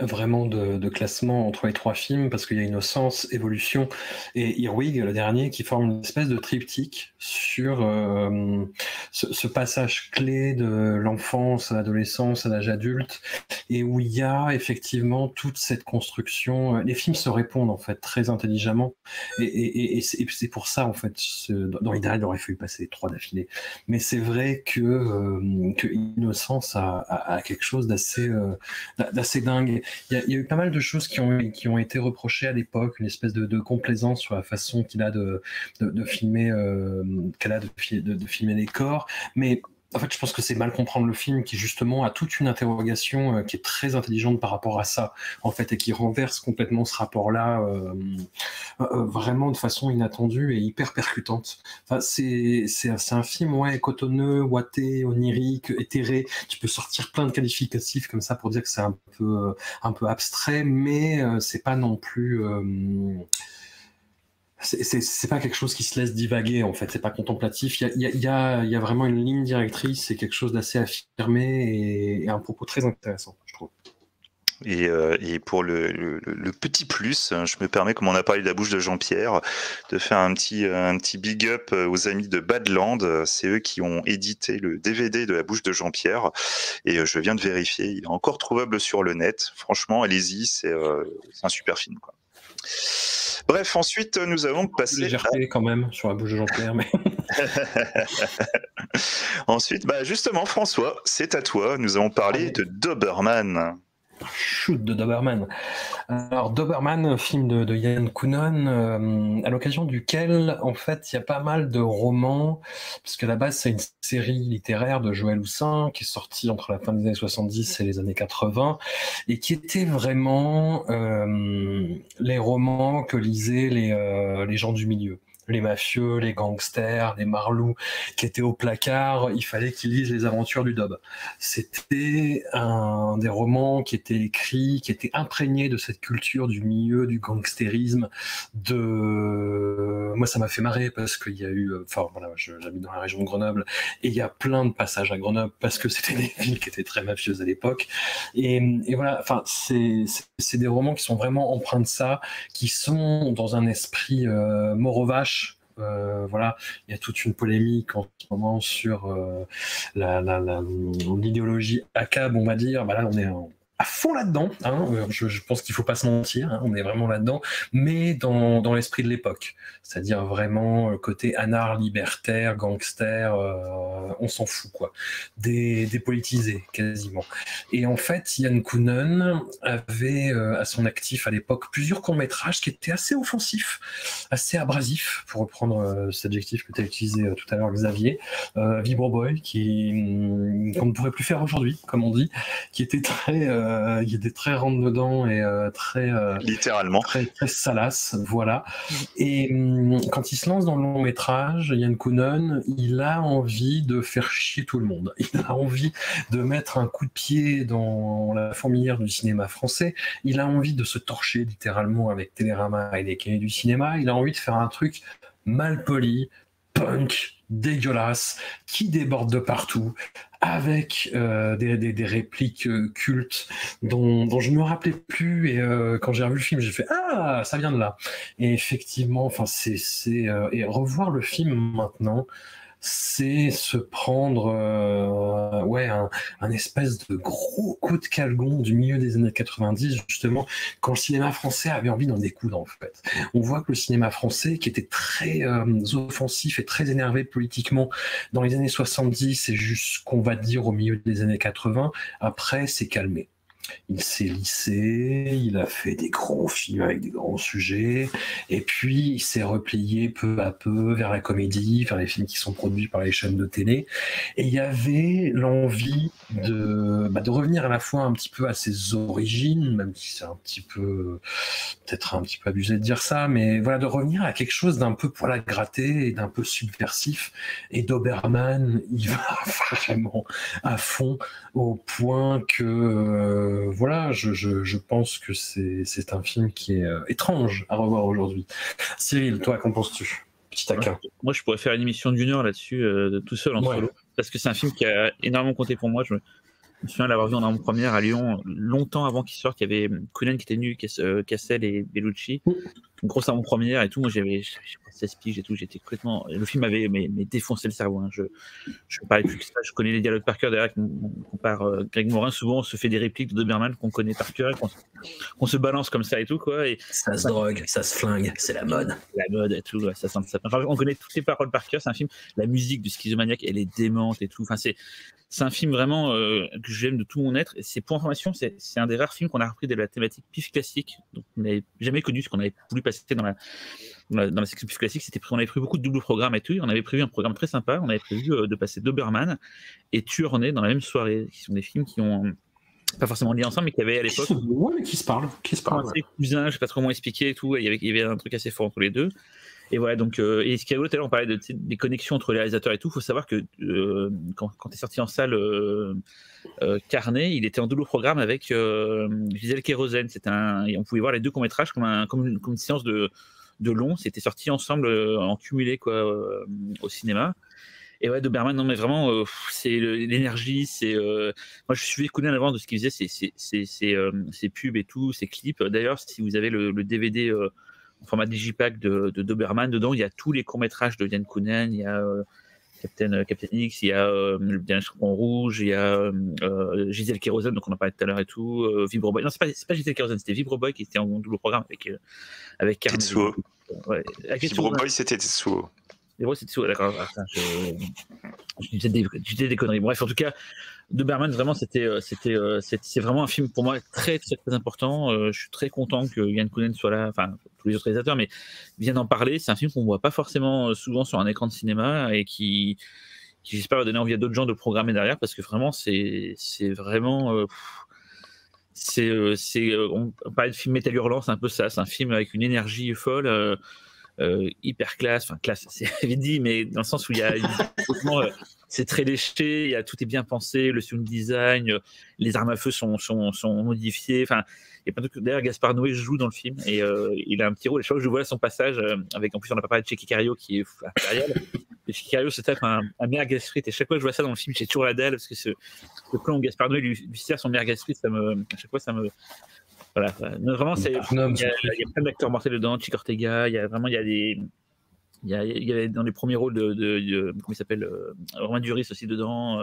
vraiment de classement entre les trois films parce qu'il y a Innocence, Évolution et Earwig, le dernier, qui forment une espèce de triptyque sur ce passage clé de l'enfance à l'adolescence, à l'âge adulte, et où il y a effectivement toute cette construction. Les films se répondent en fait très intelligemment, et c'est pour ça en fait. Dans l'idéal, il aurait fallu passer les trois d'affilée, mais c'est vrai que Innocence a quelque chose d'assez dingue. Il y a eu pas mal de choses qui ont été reprochées à l'époque, une espèce de complaisance sur la façon qu'il a de filmer les corps, mais en fait, je pense que c'est mal comprendre le film qui, justement, a toute une interrogation qui est très intelligente par rapport à ça, en fait, et qui renverse complètement ce rapport-là vraiment de façon inattendue et hyper percutante. Enfin, c'est un film cotonneux, ouaté, onirique, éthéré. Tu peux sortir plein de qualificatifs comme ça pour dire que c'est un peu abstrait, mais c'est pas non plus... c'est pas quelque chose qui se laisse divaguer, en fait, c'est pas contemplatif. Il y a vraiment une ligne directrice, c'est quelque chose d'assez affirmé et un propos très intéressant, je trouve. Et pour le petit plus, je me permets, comme on a parlé de la bouche de Jean-Pierre, de faire un petit big up aux amis de Badland. C'est eux qui ont édité le DVD de la bouche de Jean-Pierre. Et je viens de vérifier, il est encore trouvable sur le net. Franchement, allez-y, c'est un super film, quoi. Bref, ensuite nous avons passé légèreté quand même sur la bouche de Jean-Pierre, mais... Ensuite, bah justement, François, c'est à toi. Nous avons parlé de Doberman. Shoot de Doberman. Alors Doberman, film de Yann Kounon, à l'occasion duquel en fait il y a pas mal de romans, puisque à la base c'est une série littéraire de Joël Houssin qui est sortie entre la fin des années 70 et les années 80 et qui était vraiment les romans que lisaient les gens du milieu. Les mafieux, les gangsters, les marlous qui étaient au placard, il fallait qu'ils lisent les aventures du Dob. C'était un des romans qui était écrit, qui était imprégné de cette culture du milieu, du gangstérisme. Moi, ça m'a fait marrer parce qu'il y a eu... Enfin, voilà, j'habite dans la région de Grenoble et il y a plein de passages à Grenoble parce que c'était des villes qui étaient très mafieuses à l'époque. Et voilà, enfin, c'est des romans qui sont vraiment empreints de ça, qui sont dans un esprit morovache. Voilà, il y a toute une polémique en ce moment sur l'idéologie ACAB, on va dire. Bah là, on est à fond là-dedans, hein. Je pense qu'il ne faut pas se mentir, hein. On est vraiment là-dedans, mais dans l'esprit de l'époque, c'est-à-dire vraiment le côté anard, libertaire, gangster, on s'en fout, quoi, dépolitisé quasiment. Et en fait, Yann Kounon avait à son actif à l'époque plusieurs courts-métrages qui étaient assez offensifs, assez abrasifs, pour reprendre cet adjectif que tu as utilisé tout à l'heure, Xavier, Vibro Boy, qu'on ne pourrait plus faire aujourd'hui, comme on dit, qui était très... il était très rentre-dedans et très littéralement très salace, voilà. Et quand il se lance dans le long métrage, Yann Kounon, il a envie de faire chier tout le monde, il a envie de mettre un coup de pied dans la fourmilière du cinéma français, il a envie de se torcher littéralement avec Télérama et les cahiers du cinéma, il a envie de faire un truc mal poli, punk, dégueulasse, qui déborde de partout, avec des répliques cultes dont je ne me rappelais plus, et quand j'ai revu le film, j'ai fait « Ah, ça vient de là !» Et effectivement, et revoir le film maintenant, c'est se prendre un espèce de gros coup de calgon du milieu des années 90, justement, quand le cinéma français avait envie d'en découdre, en fait. On voit que le cinéma français, qui était très offensif et très énervé politiquement dans les années 70 et jusqu'on va dire au milieu des années 80, après, s'est calmé. Il s'est lissé, il a fait des grands films avec des grands sujets, et puis il s'est replié peu à peu vers la comédie, vers les films qui sont produits par les chaînes de télé, et il y avait l'envie de revenir à la fois un petit peu à ses origines, même si c'est un petit peu, peut-être un petit peu abusé de dire ça, mais voilà, de revenir à quelque chose d'un peu poil à gratter et d'un peu subversif, et Doberman, il va vraiment à fond, au point que... voilà, je pense que c'est un film qui est étrange à revoir aujourd'hui. Cyril, toi, qu'en penses-tu? Petit taquin. Moi, je pourrais faire une émission d'1 heure là-dessus, tout seul, entre l'autre, parce que c'est un film qui a énormément compté pour moi. Je me souviens l'avoir vu en avant-première à Lyon, longtemps avant qu'il sorte. Il y avait Kounon qui était nu, Cassel et Bellucci. Une grosse avant-première et tout. Moi, j'avais 16 piges et tout. J'étais complètement... Le film avait défoncé le cerveau, hein. Je ne parlais plus que ça. Je connais les dialogues par cœur. Derrière, Greg Morin, souvent, on se fait des répliques de Doberman qu'on connaît par cœur, qu'on se balance comme ça et tout, quoi. Et ça se drogue, ça se flingue, c'est la mode. La mode et tout, ouais, ça sent ça. Enfin, on connaît toutes les paroles par cœur. C'est un film... La musique du Schizomaniac, elle est démente et tout. Enfin, c'est un film vraiment que j'aime de tout mon être. Et pour information, c'est un des rares films qu'on a repris de la thématique PIFF classique. Donc, on n'avait jamais connu ce qu'on avait voulu passer dans la section plus classique. On avait prévu beaucoup de double programme et tout. On avait prévu un programme très sympa. On avait prévu de passer Doberman et Tueur en est dans la même soirée, qui sont des films qui ont pas forcément liés ensemble, mais qu'il y avait à l'époque. Ouais, mais qui se parlent. Ouais. Cousins, je sais pas trop comment expliquer et tout. Et il y avait un truc assez fort entre les deux. Et voilà, donc, et ce qu'il y avait, on parlait des connexions entre les réalisateurs et tout. Il faut savoir que quand est sorti en salle Carnet, il était en double programme avec Gisèle Kérosène. Et on pouvait voir les deux courts-métrages comme une séance de long. C'était sorti ensemble, en cumulé, quoi, au cinéma. Et ouais, Doberman, non mais vraiment, c'est l'énergie, c'est... Moi, je suivais Conan avant de ce qu'il faisait, ses pubs et tout, ses clips. D'ailleurs, si vous avez le DVD... en format digipack de Doberman, dedans il y a tous les courts-métrages de Yann Kounen, il y a Captain X, il y a Le Dernier Chaperon Rouge, il y a Gisèle Kérosène, donc on en parlait tout à l'heure et tout, Vibro Boy, non c'est pas Gisèle Kérosène, c'était Vibro Boy qui était en double programme avec Carmen. Tetsuo. Ouais, Vibro Boy c'était Tetsuo. Vibro c'était Tetsuo, d'accord, je disais des conneries, bref en tout cas, Doberman vraiment c'est vraiment un film pour moi très très, très important, je suis très content que Yann Kounen soit là, enfin tous les autres réalisateurs, mais viennent en parler, c'est un film qu'on voit pas forcément souvent sur un écran de cinéma et qui j'espère va donner envie à d'autres gens de le programmer derrière parce que vraiment c'est vraiment on parlait de film métal hurlant, c'est un peu ça, c'est un film avec une énergie folle, hyper classe, enfin classe c'est dit mais dans le sens où il y a c'est très léché, tout est bien pensé, le sound design, les armes à feu sont modifiées. D'ailleurs, Gaspard Noé joue dans le film et il a un petit rôle. Je crois que je vois à son passage, en plus on n'a pas parlé de Cheikh Cario qui est impérial. Cheikh Cario se tape un merguez frites et chaque fois que je vois ça dans le film, j'ai toujours la dalle parce que le plan où Gaspard Noé lui sert son merguez frites, à chaque fois ça me... Voilà, non, vraiment, il y a plein d'acteurs mortels dedans, Chick Ortega, il y avait dans les premiers rôles comment il s'appelle, Romain Duris aussi dedans.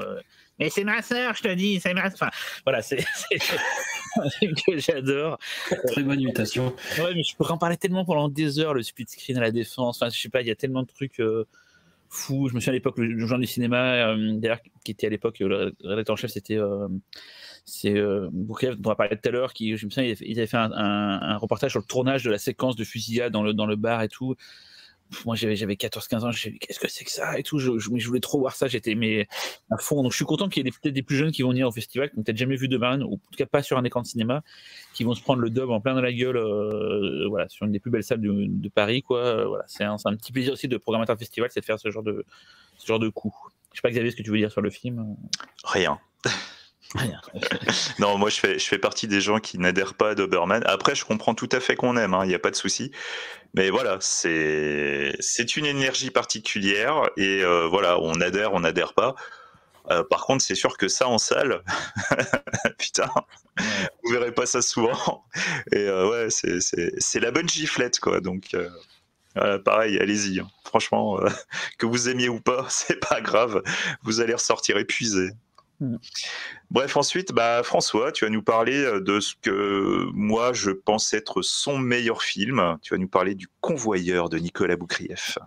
Mais c'est ma sœur, je te dis, c'est ma... Enfin, voilà, c'est un film que j'adore. Très bonne imitation. Ouais, mais je pourrais en parler tellement pendant des heures, le split screen à la Défense. Enfin, je sais pas, il y a tellement de trucs fous. Je me souviens à l'époque, le genre du cinéma, d'ailleurs, qui était à l'époque, le rédacteur en chef, c'était... Bourkev, dont on va parler tout à l'heure, je me souviens, ils avaient fait un reportage sur le tournage de la séquence de fusillade dans le bar et tout. Moi j'avais 14-15 ans, je me suis dit qu'est-ce que c'est que ça et tout, je voulais trop voir ça, j'étais à fond, donc je suis content qu'il y ait peut-être des plus jeunes qui vont venir au festival, qui n'ont peut-être jamais vu Doberman, ou en tout cas pas sur un écran de cinéma, qui vont se prendre le dub en plein dans la gueule, voilà, sur une des plus belles salles de Paris, quoi. Voilà, c'est un petit plaisir aussi de programmateur de festival, c'est de faire ce genre de coup. Je sais pas Xavier, ce que tu veux dire sur le film. Rien. Non, moi je fais partie des gens qui n'adhèrent pas à Doberman. Après, je comprends tout à fait qu'on aime, il n'y a pas de souci. Mais voilà, c'est une énergie particulière et voilà, on n'adhère pas. Par contre, c'est sûr que ça en salle, putain, vous verrez pas ça souvent. Et ouais, c'est la bonne giflette, quoi. Donc voilà, pareil, allez-y. Hein. Franchement, que vous aimiez ou pas, c'est pas grave. Vous allez ressortir épuisé. Bref, ensuite, François, tu vas nous parler de ce que moi je pense être son meilleur film. Tu vas nous parler du Convoyeur de Nicolas Boukrieff.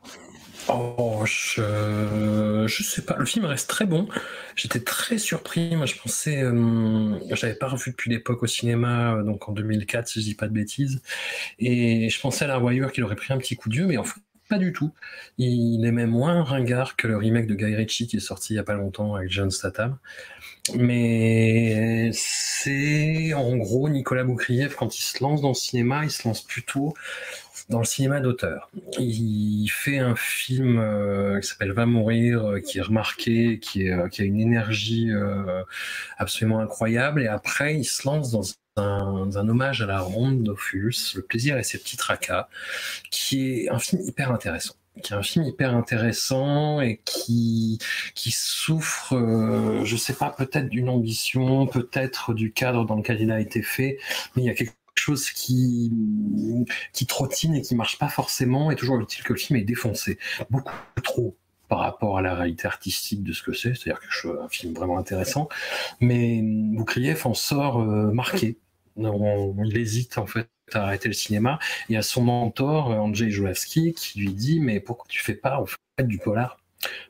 Oh, je sais pas, le film reste très bon. J'étais très surpris. Moi, je pensais, j'avais pas revu depuis l'époque au cinéma, donc en 2004, si je dis pas de bêtises. Et je pensais à la Convoyeur qu'il aurait pris un petit coup de vieux, mais en fait, pas du tout. Il est même moins ringard que le remake de Guy Ritchie qui est sorti il n'y a pas longtemps avec John Statham. Mais c'est en gros Nicolas Boukrieff, quand il se lance dans le cinéma, il se lance plutôt dans le cinéma d'auteur. Il fait un film qui s'appelle Va mourir, qui est remarqué, qui a une énergie absolument incroyable. Et après, il se lance dans un hommage à la ronde d'Ophuls, Le plaisir et ses petits tracas, qui est un film hyper intéressant. Et qui souffre, je sais pas, peut-être d'une ambition, peut-être du cadre dans lequel il a été fait, mais il y a quelque chose qui trottine et qui marche pas forcément, et toujours utile que le film est défoncé. Beaucoup trop par rapport à la réalité artistique de ce que c'est, c'est-à-dire un film vraiment intéressant, mais Boukrieff en sort marqué. Il hésite en fait à arrêter le cinéma, et à son mentor, Andrzej Żuławski, qui lui dit « Mais pourquoi tu fais pas en fait du polar ?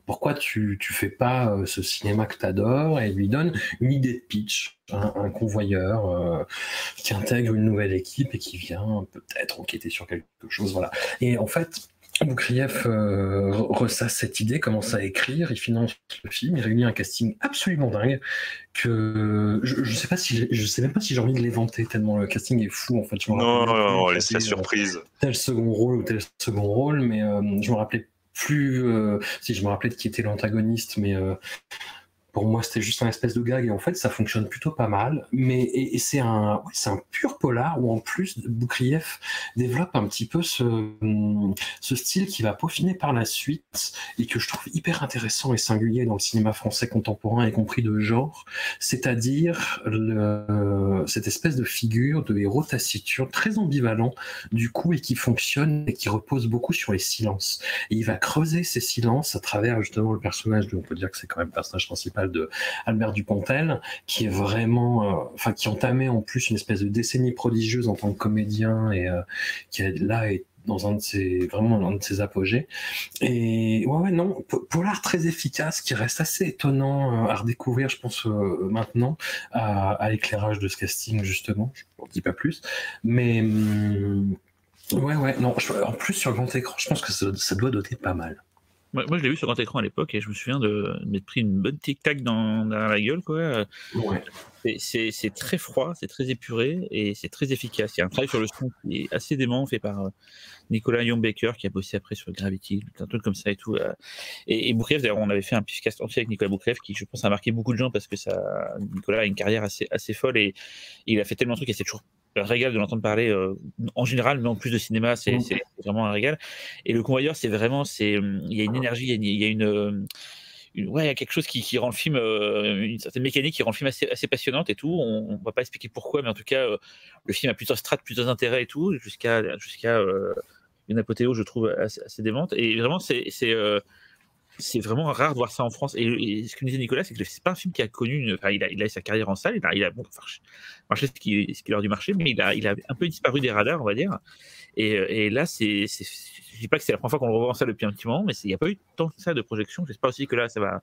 Pourquoi tu fais pas ce cinéma que t'adores ?» Et il lui donne une idée de pitch, un convoyeur qui intègre une nouvelle équipe et qui vient peut-être enquêter sur quelque chose. Voilà. Et en fait, Boukrieff ressasse cette idée, commence à écrire, il finance le film, il réunit un casting absolument dingue que je sais même pas si j'ai envie de l'éventer tellement le casting est fou en fait. Je non, laisse la surprise. Tel second rôle ou tel second rôle, mais je me rappelais plus si je me rappelais de qui était l'antagoniste, mais pour moi c'était juste un espèce de gag et en fait ça fonctionne plutôt pas mal. Mais et c'est un, ouais, c'est un pur polar où en plus Boukrieff développe un petit peu ce style qui va peaufiner par la suite et que je trouve hyper intéressant et singulier dans le cinéma français contemporain, y compris de genre, c'est-à-dire cette espèce de figure de héros taciturne très ambivalent du coup et qui fonctionne et qui repose beaucoup sur les silences, et il va creuser ces silences à travers justement le personnage de, on peut dire que c'est quand même le personnage principal de Albert Dupontel, qui est vraiment, qui entamait en plus une espèce de décennie prodigieuse en tant que comédien et qui là est dans un de ses apogées. Et non, polar très efficace qui reste assez étonnant à redécouvrir, je pense, maintenant à l'éclairage de ce casting justement. Je n'en dis pas plus, mais non. En plus sur grand écran, je pense que ça doit doter pas mal. Moi, je l'ai vu sur grand écran à l'époque et je me souviens de m'être pris une bonne tic-tac dans la gueule, quoi. Ouais. C'est très froid, c'est très épuré et c'est très efficace. Il y a un travail sur le son qui est assez dément, fait par Nicolas Young-Baker, qui a bossé après sur Gravity, un truc comme ça et tout. Et Boukrieff, d'ailleurs, on avait fait un PIFFFcast entier avec Nicolas Boukrieff, qui, je pense, a marqué beaucoup de gens parce que Nicolas a une carrière assez folle et il a fait tellement de trucs et c'est toujours un régal de l'entendre parler en général, mais en plus de cinéma, c'est vraiment un régal. Et Le Convoyeur, c'est vraiment, il y a une énergie, il y a quelque chose qui rend le film, une certaine mécanique qui rend le film assez passionnante et tout. On va pas expliquer pourquoi, mais en tout cas, le film a plusieurs strates, plusieurs intérêts et tout, jusqu'à une apothéose, je trouve, assez démente. Et vraiment, c'est vraiment rare de voir ça en France. Et ce que me disait Nicolas, c'est que c'est pas un film qui a connu il a sa carrière en salle, marché ce qui leur a dû marcher, mais il a un peu disparu des radars, on va dire. Et là, je dis pas que c'est la première fois qu'on le revoit en salle depuis un petit moment, mais il n'y a pas eu tant que ça de projection. J'espère aussi que là, ça va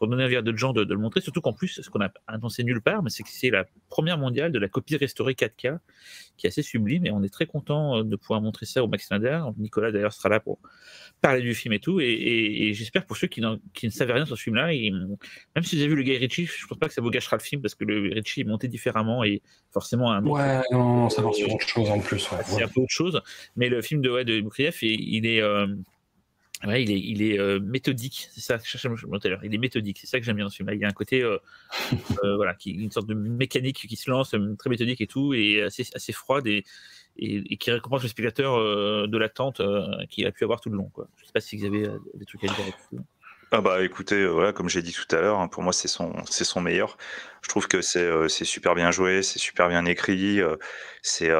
redonner envie à d'autres gens de le montrer, surtout qu'en plus, ce qu'on a annoncé nulle part, mais c'est que c'est la première mondiale de la copie restaurée 4K, qui est assez sublime, et on est très content de pouvoir montrer ça au Max Linder. Nicolas, d'ailleurs, sera là pour parler du film et tout, et j'espère pour ceux qui ne savaient rien sur ce film-là, même si vous avez vu le Guy Ritchie, je ne pense pas que ça vous gâchera le film, parce que le Ritchie est monté différemment, et forcément... ça va sur autre chose en plus. Ouais. C'est un peu autre chose, mais le film de Boukrieff, il est... Ouais, il est méthodique, c'est ça. Il est méthodique, c'est ça que j'aime bien dans ce film. Il y a un côté, une sorte de mécanique qui se lance, très méthodique et tout, et assez froide et qui récompense le spectateur de l'attente qu'il a pu avoir tout le long, quoi. Je sais pas si vous avez des trucs à dire là-dessus. Ah bah écoutez, comme j'ai dit tout à l'heure, hein, pour moi c'est son meilleur. Je trouve que c'est super bien joué, c'est super bien écrit, c'est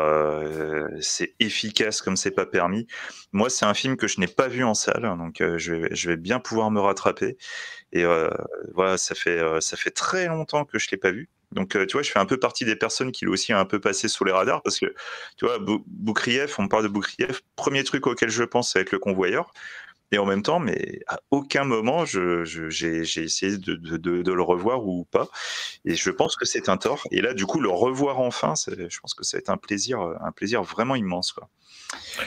efficace comme c'est pas permis. Moi c'est un film que je n'ai pas vu en salle, donc je vais bien pouvoir me rattraper. Et ça fait très longtemps que je l'ai pas vu. Donc tu vois, je fais un peu partie des personnes qui l'ont aussi un peu passé sous les radars, parce que tu vois, Boukrieff, on parle de Boukrieff, premier truc auquel je pense c'est avec Le Convoyeur. Et en même temps, mais à aucun moment j'ai essayé de le revoir ou pas. Et je pense que c'est un tort. Et là, du coup, le revoir enfin, je pense que ça va être un plaisir vraiment immense, quoi.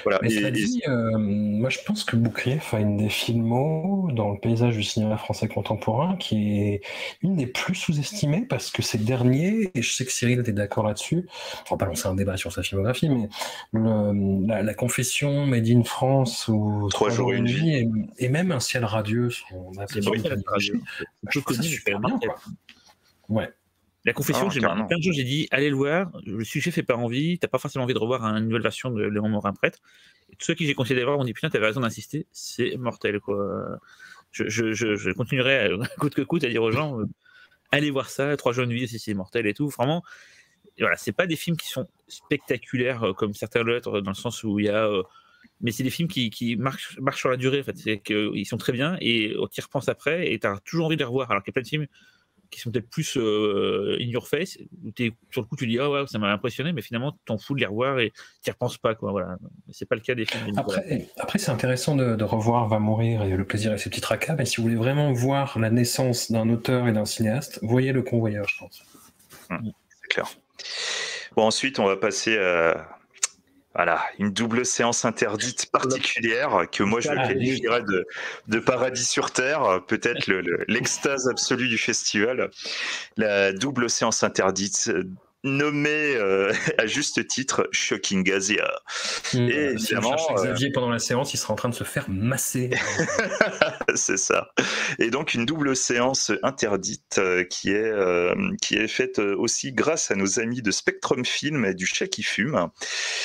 Voilà. Mais cela dit, moi je pense que Boukrieff a une des filmos dans le paysage du cinéma français contemporain qui est une des plus sous-estimées, parce que ces derniers, et je sais que Cyril était d'accord là-dessus, on va pas lancer un débat sur sa filmographie, mais la Confession, Made in France ou 3 jours et une vie et même Un ciel radieux sont super bien, quoi. Ouais. La Confession, j'ai marqué plein de jours, j'ai dit allez le voir, le sujet fait pas envie, t'as pas forcément envie de revoir une nouvelle version de Léon Morin-Prêtre. Tous ceux qui j'ai conseillé d'aller voir ont dit putain, t'avais raison d'insister, c'est mortel, quoi. Je continuerai coûte que coûte à dire aux gens allez voir ça, 3 jeunes vies aussi, c'est mortel et tout. Vraiment, voilà, c'est pas des films qui sont spectaculaires comme certains l'autre, dans le sens où il y a. Mais c'est des films qui marchent sur la durée, en fait. C'est qu'ils sont très bien et tu y repenses après et t'as toujours envie de les revoir, alors qu'il y a plein de films qui sont peut-être plus in your face, où sur le coup tu dis ah ouais, ça m'a impressionné, mais finalement t'en fous de les revoir et t'y repenses pas, quoi. Voilà, c'est pas le cas des films. Après c'est intéressant de revoir Va mourir et Le plaisir et ses petits tracas, mais si vous voulez vraiment voir la naissance d'un auteur et d'un cinéaste, voyez Le Convoyeur, je pense. C'est clair. Bon, ensuite on va passer Voilà, une double séance interdite particulière que moi je qualifierais de paradis sur Terre, peut-être l'extase absolue du festival. La double séance interdite nommée à juste titre Shocking Asia. Et évidemment, si on cherche Xavier pendant la séance, il sera en train de se faire masser. C'est ça. Et donc une double séance interdite qui est faite aussi grâce à nos amis de Spectrum Film et du Chat qui fume.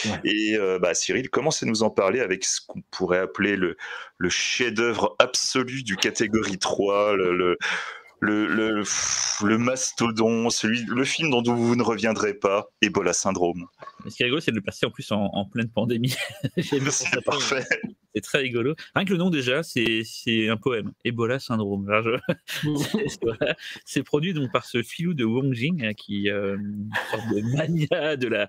Ouais. Et Cyril commence à nous en parler avec ce qu'on pourrait appeler le chef-d'œuvre absolu du catégorie 3, le mastodon, le film dont vous ne reviendrez pas, Ebola Syndrome. Ce qui est rigolo, c'est de le passer en plus en pleine pandémie. C'est parfait. C'est très rigolo. Rien que le nom déjà, c'est un poème, Ebola Syndrome. C'est produit donc par ce filou de Wong Jing, qui est une sorte de mania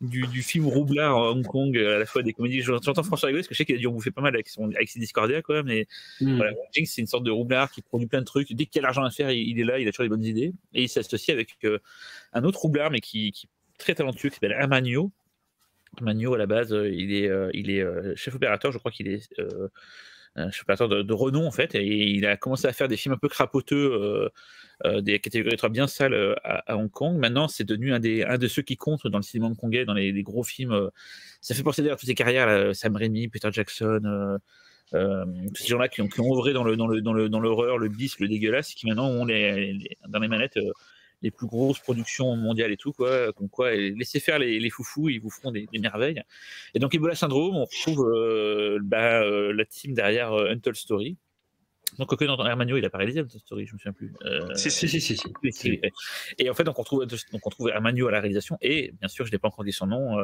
du film roublard à Hong Kong, à la fois des comédies. J'entends François Cau, parce que je sais qu'il a dû en bouffer pas mal avec ses Discordia quand même. Voilà, Wong Jing, c'est une sorte de roublard qui produit plein de trucs. Dès qu'il y a l'argent à faire, il est là, il a toujours des bonnes idées. Et il s'associe avec un autre roublard, mais qui très talentueux, qui s'appelle Amagno. Amagno, à la base, il est chef opérateur, je crois qu'il est chef opérateur de renom, en fait, et il a commencé à faire des films un peu crapoteux, des catégories 3 bien sales à Hong Kong. Maintenant, c'est devenu un de ceux qui compte dans le cinéma hongkongais, dans les gros films. Ça fait penser d'ailleurs à toutes ces carrières, là, Sam Raimi, Peter Jackson... tous ces gens-là qui ont œuvré dans l'horreur, le bis, le dégueulasse, qui maintenant ont dans les manettes les plus grosses productions mondiales et tout, quoi. Comme quoi, laissez faire les foufous, ils vous feront des merveilles. Et donc Ebola Syndrome, on retrouve la team derrière Untold Story. Donc, que dans Hermanio, il a pas réalisé Untold Story, je me souviens plus. Si. Et en fait, donc, on retrouve Hermanio à la réalisation, et bien sûr, je n'ai pas encore dit son nom.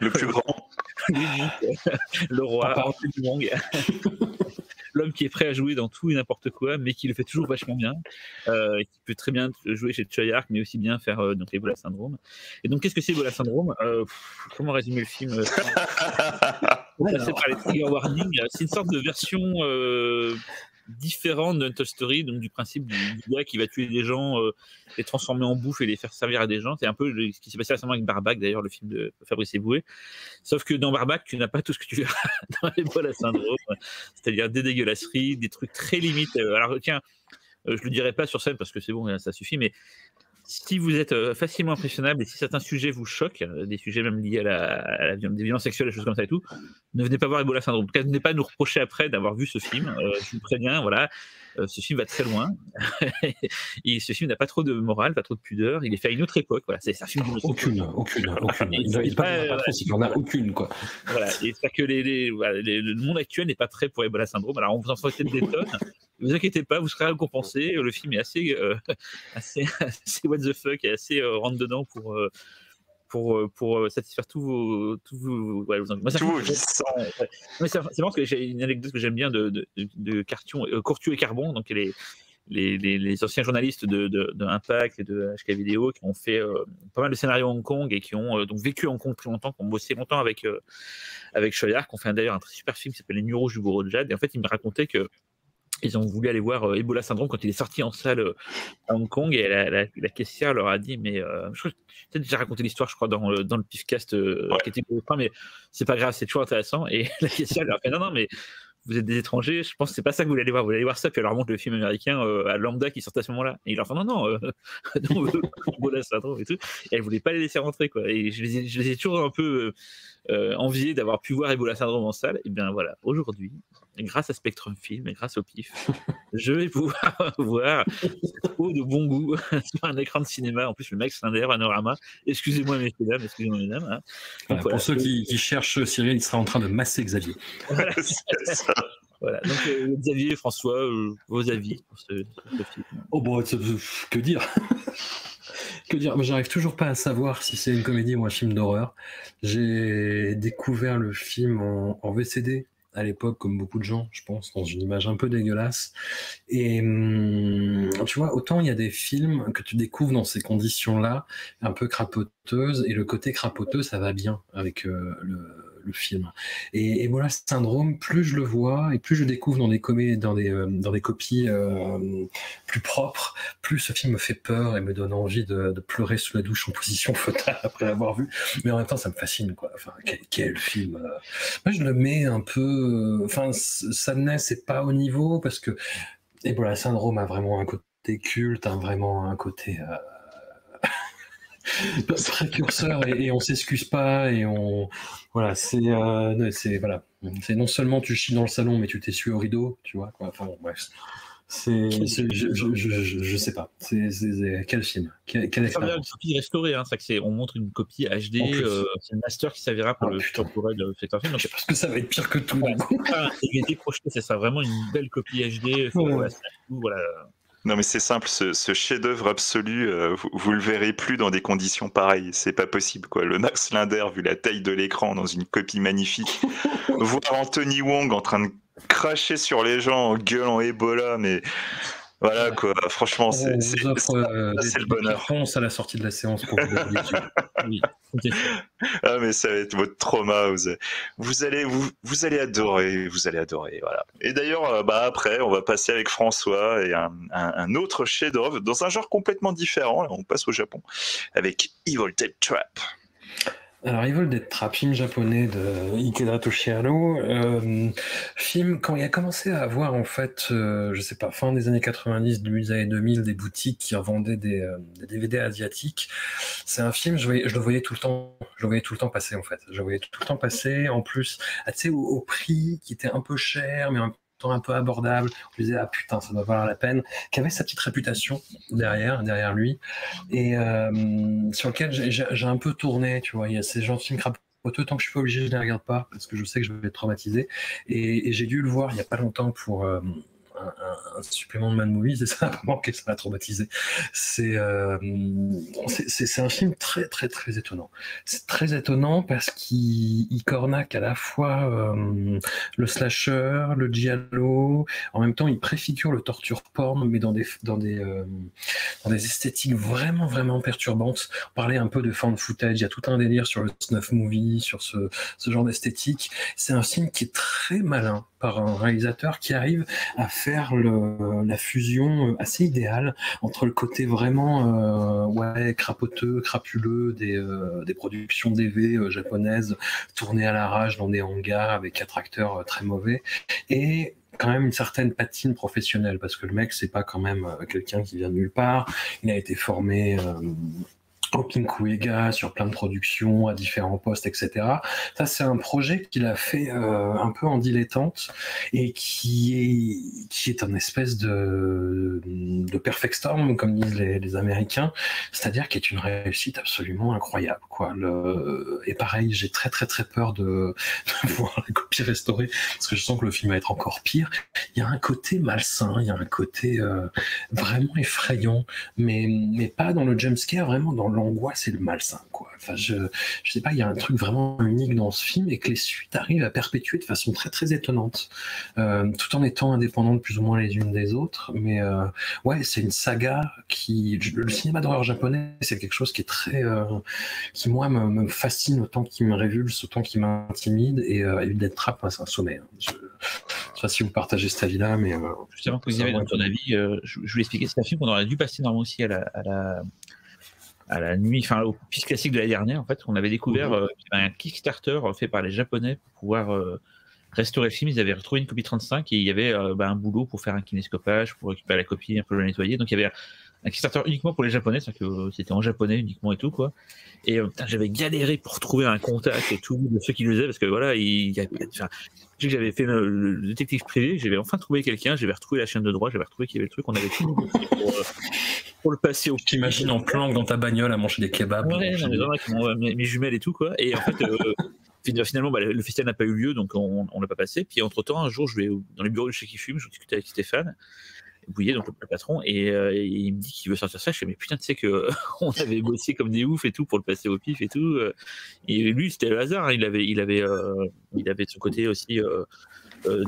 Le plus grand. Le roi du manga. L'homme qui est prêt à jouer dans tout et n'importe quoi, mais qui le fait toujours vachement bien, et qui peut très bien jouer chez Choyark, mais aussi bien faire donc Ebola Syndrome. Et donc, qu'est-ce que c'est Ebola Syndrome? Comment résumer le film? C'est par les trigger warnings. C'est une sorte de version différente d'Untold Story, donc du principe du gars qui va tuer des gens, les transformer en bouffe et les faire servir à des gens. C'est un peu ce qui s'est passé récemment avec Barbac, d'ailleurs, le film de Fabrice Eboué. Sauf que dans Barbac, tu n'as pas tout ce que tu verras dans Ebola Syndrome, c'est-à-dire des dégueulasseries, des trucs très limites. Alors tiens, je le dirai pas sur scène parce que c'est bon, ça suffit, mais si vous êtes facilement impressionnable et si certains sujets vous choquent, des sujets même liés à la violences sexuelles, des choses comme ça et tout, ne venez pas voir Ebola Syndrome. En tout cas, ne venez pas nous reprocher après d'avoir vu ce film. Je vous préviens, voilà, ce film va très loin. Et ce film n'a pas trop de morale, pas trop de pudeur. Il est fait à une autre époque. Voilà, c'est un film aucune. Il n'y en a aucune, quoi. Voilà, et c'est pas que le monde actuel n'est pas prêt pour Ebola Syndrome. Alors, on vous en fera peut-être des tonnes. Ne vous inquiétez pas, vous serez récompensé. Le film est assez what the fuck et assez rentre-dedans pour satisfaire tous vos vices. C'est marrant que j'ai une anecdote que j'aime bien de Cortu et Carbon, donc les anciens journalistes de Impact et de HK Vidéo qui ont fait pas mal de scénarios à Hong Kong et qui ont donc vécu à Hong Kong très longtemps, qui ont bossé longtemps avec Choyark, qui ont fait d'ailleurs un super film qui s'appelle Les Nuits Rouges du Bourreau de Jade. Et en fait, ils me racontaient que ils ont voulu aller voir Ebola Syndrome quand il est sorti en salle à Hong Kong, et la caissière leur a dit, mais je crois que j'ai déjà raconté l'histoire, je crois, dans le PIFFFcast, mais c'est pas grave, c'est toujours intéressant. Et la caissière leur a fait, non, mais vous êtes des étrangers, je pense que c'est pas ça que vous allez voir ça. Puis elle leur montre le film américain à Lambda qui sortait à ce moment-là. Et ils leur font non, Ebola Syndrome et tout. Et elle voulait pas les laisser rentrer, quoi. Et je les ai toujours un peu enviés d'avoir pu voir Ebola Syndrome en salle. Et bien voilà, aujourd'hui, grâce à Spectrum Film et grâce au PIFFF, je vais pouvoir voir cette eau de bon goût sur un écran de cinéma. En plus, le mec, c'est un panorama. Excusez-moi, mesdames, mesdames. Donc, voilà, pour ceux qui cherchent Cyril, il sera en train de masser Xavier. Voilà, c'est ça. Voilà. Donc, Xavier, François, vos avis pour ce film? Oh, bon, que dire? Que dire? Moi, j'arrive toujours pas à savoir si c'est une comédie ou un film d'horreur. J'ai découvert le film en VCD. À l'époque, comme beaucoup de gens, je pense, dans une image un peu dégueulasse. Et tu vois, autant il y a des films que tu découvres dans ces conditions-là, un peu crapoteuses, et le côté crapoteux, ça va bien avec le le film. Et voilà, ce syndrome, plus je le vois et plus je découvre dans des copies plus propres, plus ce film me fait peur et me donne envie de pleurer sous la douche en position fœtale après l'avoir vu. Mais en même temps, ça me fascine, quoi. Enfin, quel film. Moi, je le mets un peu... Enfin, Sadness, c'est pas au niveau parce que... Et voilà, syndrome a vraiment un côté culte, hein, vraiment un côté... précurseur et on s'excuse pas et on voilà, c'est voilà, c'est non seulement tu chies dans le salon mais tu t'essuies au rideau, tu vois quoi. Enfin bon, bref, c'est je sais pas, c'est quel film, quelle expérience. Une copie restaurée, hein, c'est on montre une copie HD, c'est le master qui servira pour le futur projet de Fest Film. Je pense que ça va être pire que tout. Ouais, c'est pas un DVD projeté, ça sera vraiment une belle copie HD. Oh, ouais. Voilà. Non mais c'est simple, ce chef-d'œuvre absolu, vous le verrez plus dans des conditions pareilles, c'est pas possible quoi. Le Max Linder, vu la taille de l'écran dans une copie magnifique, voir Anthony Wong en train de cracher sur les gens en gueulant Ebola, mais voilà quoi, franchement c'est le bonheur. Réponse à la sortie de la séance pour vous donner les yeux. Oui. Okay. Ah mais ça va être votre trauma, vous allez adorer, voilà. Et d'ailleurs après on va passer avec François et un autre chef-d'œuvre dans un genre complètement différent. Là, on passe au Japon avec Evil Dead Trap. Alors, Evil Dead Trap, film japonais de Ikeda Toshihiro, film quand il a commencé à avoir en fait, je sais pas, fin des années 90, début des années 2000, des boutiques qui vendaient des DVD asiatiques. C'est un film, je le voyais tout le temps passer en fait. Je le voyais tout le temps passer, en plus, tu sais, au prix qui était un peu cher, mais en même temps un peu abordable. Je me disais, ah putain, ça doit valoir la peine. Qui avait sa petite réputation derrière lui. Et sur lequel j'ai un peu tourné, tu vois. Il y a ces gens de films crapoteux, tant que je suis pas obligé, je ne les regarde pas, parce que je sais que je vais être traumatisé. Et j'ai dû le voir il n'y a pas longtemps pour un supplément de Mad Movies, et ça m'a manqué, ça m'a traumatisé. C'est un film très, très, très étonnant. C'est très étonnant parce qu'il cornaque à la fois le slasher, le giallo, en même temps, il préfigure le torture porn, mais dans des esthétiques vraiment, vraiment perturbantes. On parlait un peu de fan footage, il y a tout un délire sur le snuff movie, sur ce genre d'esthétique. C'est un film qui est très malin par un réalisateur qui arrive à faire la fusion assez idéale entre le côté vraiment crapoteux, crapuleux des productions DV japonaises tournées à l'arrache dans des hangars avec 4 acteurs très mauvais, et quand même une certaine patine professionnelle, parce que le mec, c'est pas quand même quelqu'un qui vient de nulle part. Il a été formé au Kinkuega, sur plein de productions, à différents postes, etc. Ça, c'est un projet qu'il a fait un peu en dilettante et qui est un espèce de perfect storm, comme disent les Américains, c'est-à-dire qui est une réussite absolument incroyable, quoi. Et pareil, j'ai très très très peur de voir la copie restaurée, parce que je sens que le film va être encore pire. Il y a un côté malsain, il y a un côté vraiment effrayant, mais pas dans le jumpscare, vraiment dans l'angoisse et le malsain, quoi. Enfin, je sais pas, il y a un truc vraiment unique dans ce film et que les suites arrivent à perpétuer de façon très très étonnante, tout en étant indépendantes plus ou moins les unes des autres. Mais ouais, c'est une saga qui... Le cinéma d'horreur japonais, c'est quelque chose qui est très... qui moi me fascine autant qu'il me révulse, autant qu'il m'intimide, et Evil Dead Trap, c'est un sommet. Hein. Je sais pas si vous partagez cet avis-là, mais... Justement, que vous avez dans ton avis, je voulais expliquer, c'est un film qu'on aurait dû passer normalement aussi à la nuit, enfin au piste classique de la dernière, en fait, on avait découvert un Kickstarter fait par les Japonais pour pouvoir restaurer le film. Ils avaient retrouvé une copie 35 et il y avait un boulot pour faire un kinéscopage, pour récupérer la copie, un peu la nettoyer. Donc il y avait un Kickstarter uniquement pour les Japonais, c'est-à-dire que c'était en japonais uniquement et tout, quoi. Et j'avais galéré pour trouver un contact et tout de ceux qui le faisaient, parce que voilà, j'avais fait le détective privé, j'avais enfin trouvé quelqu'un, j'avais retrouvé la chaîne de droit, j'avais retrouvé qu'il y avait le truc, on avait tout pour le passer au... T'imagines en planque dans ta bagnole à manger des kebabs. Ouais, mes jumelles et tout, quoi. Et en fait, finalement, le festival n'a pas eu lieu, donc on ne l'a pas passé. Puis entre-temps, un jour, je vais dans les bureaux de chez Kifume, je discutais avec Stéphane Bouillet, donc le patron, et il me dit qu'il veut sortir ça. Je fais, mais putain, tu sais qu'on avait bossé comme des oufs et tout pour le passer au pif et tout. Et lui, c'était le hasard, hein. Il avait de son côté aussi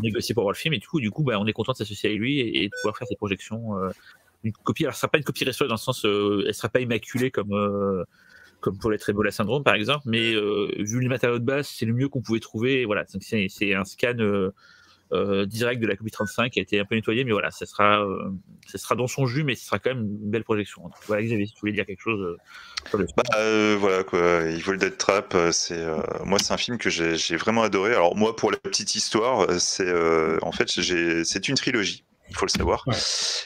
négocié pour avoir le film et tout. Du coup, on est content de s'associer avec lui et de pouvoir faire cette projection. Une copie, alors ce ne sera pas une copie restaurée dans le sens, elle ne sera pas immaculée comme comme pour l'être Ebola syndrome par exemple, mais vu les matériaux de base, c'est le mieux qu'on pouvait trouver. Voilà, c'est un scan direct de la copie 35 qui a été un peu nettoyée, mais voilà, ça sera dans son jus, mais ce sera quand même une belle projection. Donc, voilà, Xavier, si tu voulais dire quelque chose sur le film. Voilà quoi, Evil Dead Trap, moi c'est un film que j'ai vraiment adoré. Alors moi, pour la petite histoire, en fait c'est une trilogie, il faut le savoir, ouais.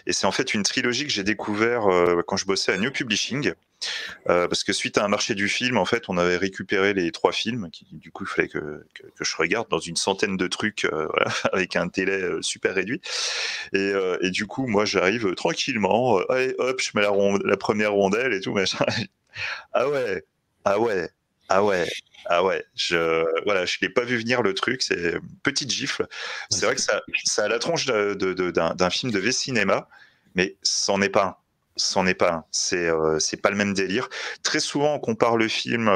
Et c'est en fait une trilogie que j'ai découvert quand je bossais à New Publishing, parce que suite à un marché du film, en fait, on avait récupéré les trois films, qui, du coup, il fallait que je regarde dans une centaine de trucs, voilà, avec un délai super réduit, et du coup, moi, j'arrive tranquillement, allez, hop, je mets la première rondelle et tout, machin. Ah ouais, je l'ai pas vu venir le truc, c'est une petite gifle. C'est vrai que ça a la tronche d'un film de V-cinéma, mais c'en est pas un. C'est pas le même délire. Très souvent, on compare le film.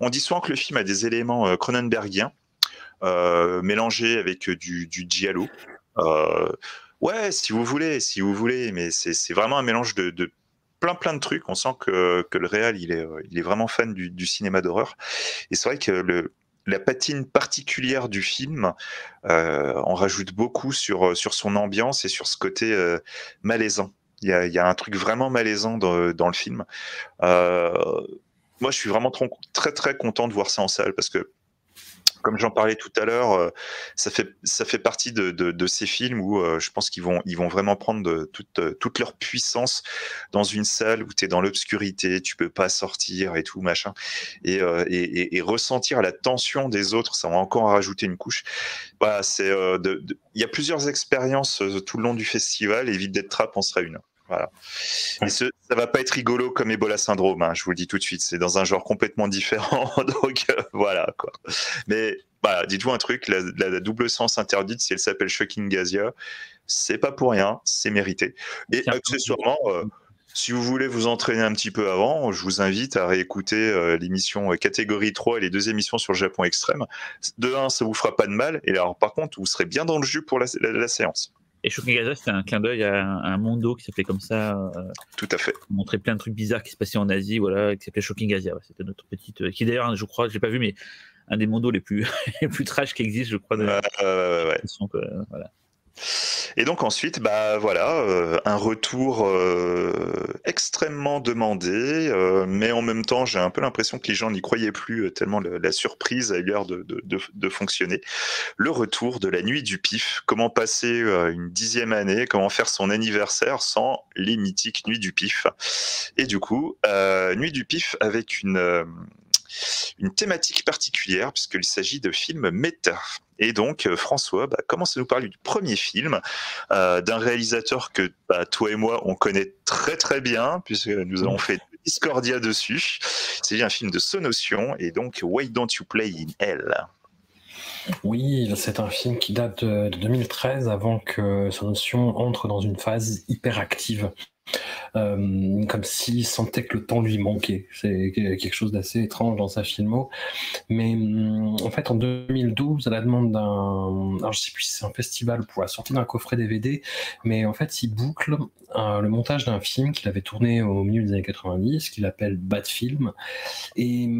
On dit souvent que le film a des éléments cronenbergiens mélangés avec du giallo. Ouais, si vous voulez, mais c'est vraiment un mélange de plein de trucs. On sent que le réal il est vraiment fan du cinéma d'horreur, et c'est vrai que la patine particulière du film en rajoute beaucoup sur son ambiance et sur ce côté malaisant. Il y a un truc vraiment malaisant dans le film. Moi je suis vraiment très très content de voir ça en salle, parce que comme j'en parlais tout à l'heure, ça fait partie de ces films où je pense qu'ils vont vraiment prendre toute leur puissance dans une salle où tu es dans l'obscurité, tu peux pas sortir et tout, machin. Et ressentir la tension des autres, ça va encore rajouter une couche. Voilà, il y a plusieurs expériences tout le long du festival, et Evil Dead Trap en sera une. Voilà. Et ça va pas être rigolo comme Ebola syndrome, hein, je vous le dis tout de suite, c'est dans un genre complètement différent. Donc voilà quoi. Mais voilà, dites-vous un truc, la double sens interdite, si elle s'appelle Shocking Gasia, c'est pas pour rien, c'est mérité. Et accessoirement, si vous voulez vous entraîner un petit peu avant, je vous invite à réécouter l'émission Catégorie 3 et les deux émissions sur le Japon extrême. De un, ça vous fera pas de mal, et alors par contre, vous serez bien dans le jus pour la séance. Et Shocking Gasia, c'est un clin d'œil à un mondo qui s'appelait comme ça. Tout à fait. On montrait plein de trucs bizarres qui se passaient en Asie, voilà, qui s'appelait Shocking Gasia. Ouais, c'était notre petite. Qui d'ailleurs, je crois, je l'ai pas vu, mais un des mondos les plus trash qui existent, je crois. Voilà. Et donc ensuite, bah voilà, un retour extrêmement demandé, mais en même temps, j'ai un peu l'impression que les gens n'y croyaient plus tellement la surprise a eu l'air de fonctionner. Le retour de la nuit du PIF, comment passer une 10e année, comment faire son anniversaire sans les mythiques nuits du PIF. Et du coup, nuit du PIF avec une thématique particulière, puisqu'il s'agit de films méta. Et donc, François, commence à nous parler du premier film, d'un réalisateur que toi et moi, on connaît très très bien, puisque nous avons fait Discordia dessus. C'est un film de Sonotion, et donc Why Don't You Play in Hell? Oui, c'est un film qui date de 2013, avant que Sonotion entre dans une phase hyperactive. Comme s'il sentait que le temps lui manquait. C'est quelque chose d'assez étrange dans sa filmo. Mais en fait, en 2012, à la demande alors je sais plus si c'est un festival pour la sortie d'un coffret DVD, mais en fait, il boucle le montage d'un film qu'il avait tourné au milieu des années 90, qu'il appelle Bad Film, et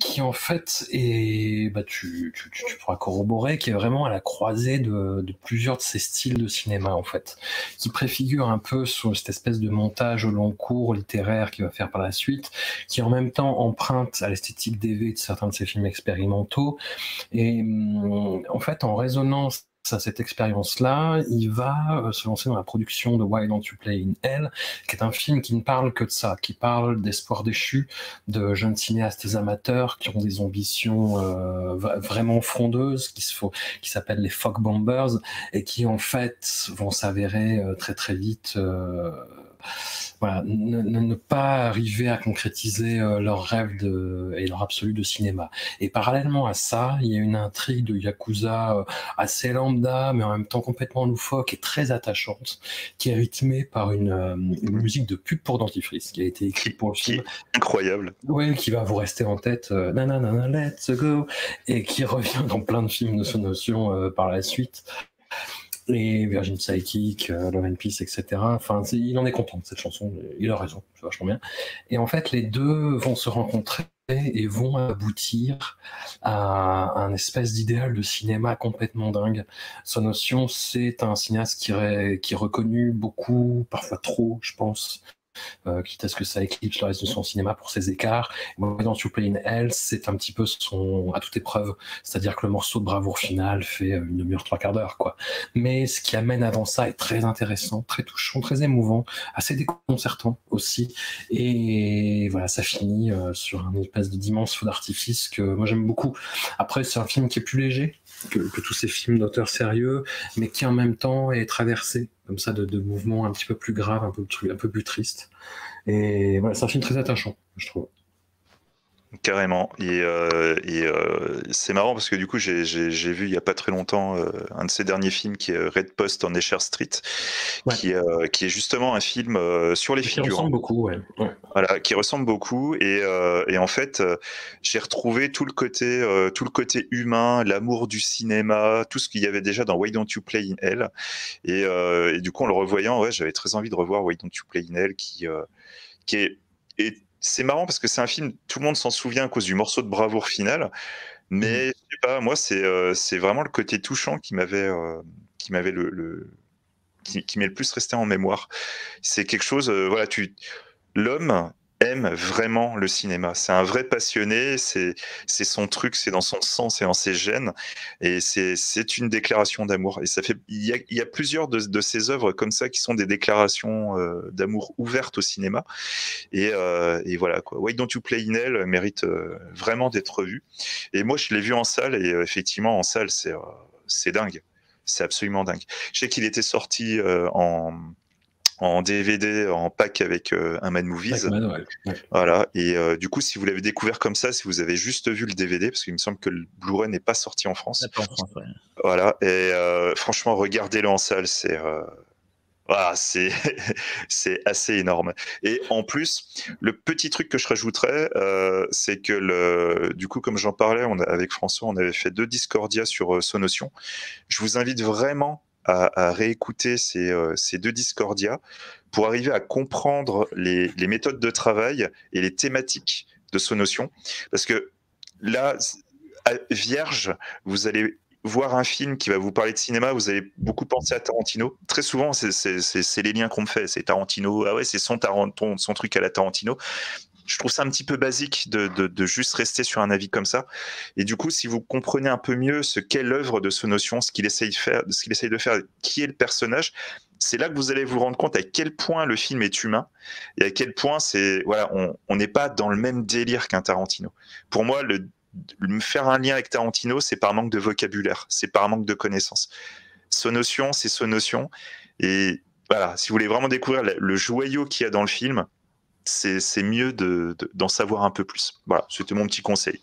qui en fait est, tu pourras corroborer, qui est vraiment à la croisée de plusieurs de ces styles de cinéma, en fait, qui préfigure un peu sur cette espèce de montage au long cours littéraire qu'il va faire par la suite, qui en même temps emprunte à l'esthétique DV de certains de ses films expérimentaux, et en fait en résonance à cette expérience-là, il va se lancer dans la production de Why Don't You Play in Hell, qui est un film qui ne parle que de ça, qui parle d'espoir déchu, de jeunes cinéastes amateurs qui ont des ambitions vraiment frondeuses, qui s'appellent les Fog Bombers, et qui en fait vont s'avérer très très vite ne pas arriver à concrétiser leurs rêves et leur absolu de cinéma. Et parallèlement à ça, il y a une intrigue de Yakuza assez lambda, mais en même temps complètement loufoque et très attachante, qui est rythmée par une musique de pub pour dentifrice, qui a été écrite pour le film. Incroyable. Oui, qui va vous rester en tête, nanana, let's go, et qui revient dans plein de films de Sonotion par la suite. et Virgin Psychic, Love and Peace, etc. Enfin, il en est content de cette chanson, il a raison, c'est vachement bien. Et en fait, les deux vont se rencontrer et vont aboutir à un espèce d'idéal de cinéma complètement dingue. Sonotion, c'est un cinéaste qui est reconnu beaucoup, parfois trop, je pense, quitte à ce que ça éclipse le reste de son cinéma pour ses écarts. Dans You Play in Hell, c'est un petit peu son à toute épreuve, c'est-à-dire que le morceau de bravoure finale fait une demi-heure, trois quarts d'heure, quoi. Mais ce qui amène avant ça est très intéressant, très touchant, très émouvant, assez déconcertant aussi. Et voilà, ça finit sur un espèce d'immense feu d'artifice que moi j'aime beaucoup. Après, c'est un film qui est plus léger que tous ces films d'auteurs sérieux, mais qui en même temps est traversé comme ça de mouvements un petit peu plus graves, un peu plus tristes. Et voilà, c'est un film très attachant, je trouve. Carrément. Et c'est marrant parce que du coup, j'ai vu il n'y a pas très longtemps un de ses derniers films qui est Red Post on Esher Street, ouais. Qui est justement un film sur les figurants. Qui ressemble beaucoup, ouais. Ouais. Voilà, qui ressemble beaucoup. Et en fait, j'ai retrouvé tout le côté humain, l'amour du cinéma, tout ce qu'il y avait déjà dans Why Don't You Play in Hell. Et du coup, en le revoyant, ouais, j'avais très envie de revoir Why Don't You Play in Hell qui est c'est marrant parce que c'est un film, tout le monde s'en souvient à cause du morceau de bravoure final, mais je sais pas, moi c'est vraiment le côté touchant qui m'est le plus resté en mémoire. C'est quelque chose, voilà, l'homme aime vraiment le cinéma. C'est un vrai passionné, c'est son truc, c'est dans son sang, c'est dans ses gènes, et c'est une déclaration d'amour. Et ça fait, il y a plusieurs de ces œuvres comme ça qui sont des déclarations d'amour ouvertes au cinéma. Et voilà quoi. Why Don't You Play in Hell mérite vraiment d'être revu. Et moi, je l'ai vu en salle, et effectivement, en salle, c'est dingue, c'est absolument dingue. Je sais qu'il était sorti en DVD, en pack avec un Mad Movies. Ouais, ouais. Voilà. Et du coup, si vous l'avez découvert comme ça, si vous avez juste vu le DVD, parce qu'il me semble que le Blu-ray n'est pas sorti en France. Ouais. Voilà. Et franchement, regardez-le en salle, c'est assez énorme. Et en plus, le petit truc que je rajouterais, c'est que du coup, comme j'en parlais, avec François, on avait fait 2 Discordia sur Sonotion. Je vous invite vraiment à réécouter ces 2 Discordia pour arriver à comprendre les méthodes de travail et les thématiques de Sonotion. Parce que là, vierge, vous allez voir un film qui va vous parler de cinéma, vous allez beaucoup penser à Tarantino. Très souvent, c'est les liens qu'on me fait. C'est Tarantino, ah ouais, c'est son truc à la Tarantino. Je trouve ça un petit peu basique de juste rester sur un avis comme ça. Et du coup, si vous comprenez un peu mieux ce qu'est l'œuvre de Sonotion, ce qu'il essaye de faire, qui est le personnage, c'est là que vous allez vous rendre compte à quel point le film est humain et à quel point voilà, on n'est pas dans le même délire qu'un Tarantino. Pour moi, faire un lien avec Tarantino, c'est par manque de vocabulaire, c'est par manque de connaissances. Sonotion, c'est Sonotion. Et voilà, si vous voulez vraiment découvrir le joyau qu'il y a dans le film, c'est mieux d'en savoir un peu plus. Voilà, c'était mon petit conseil.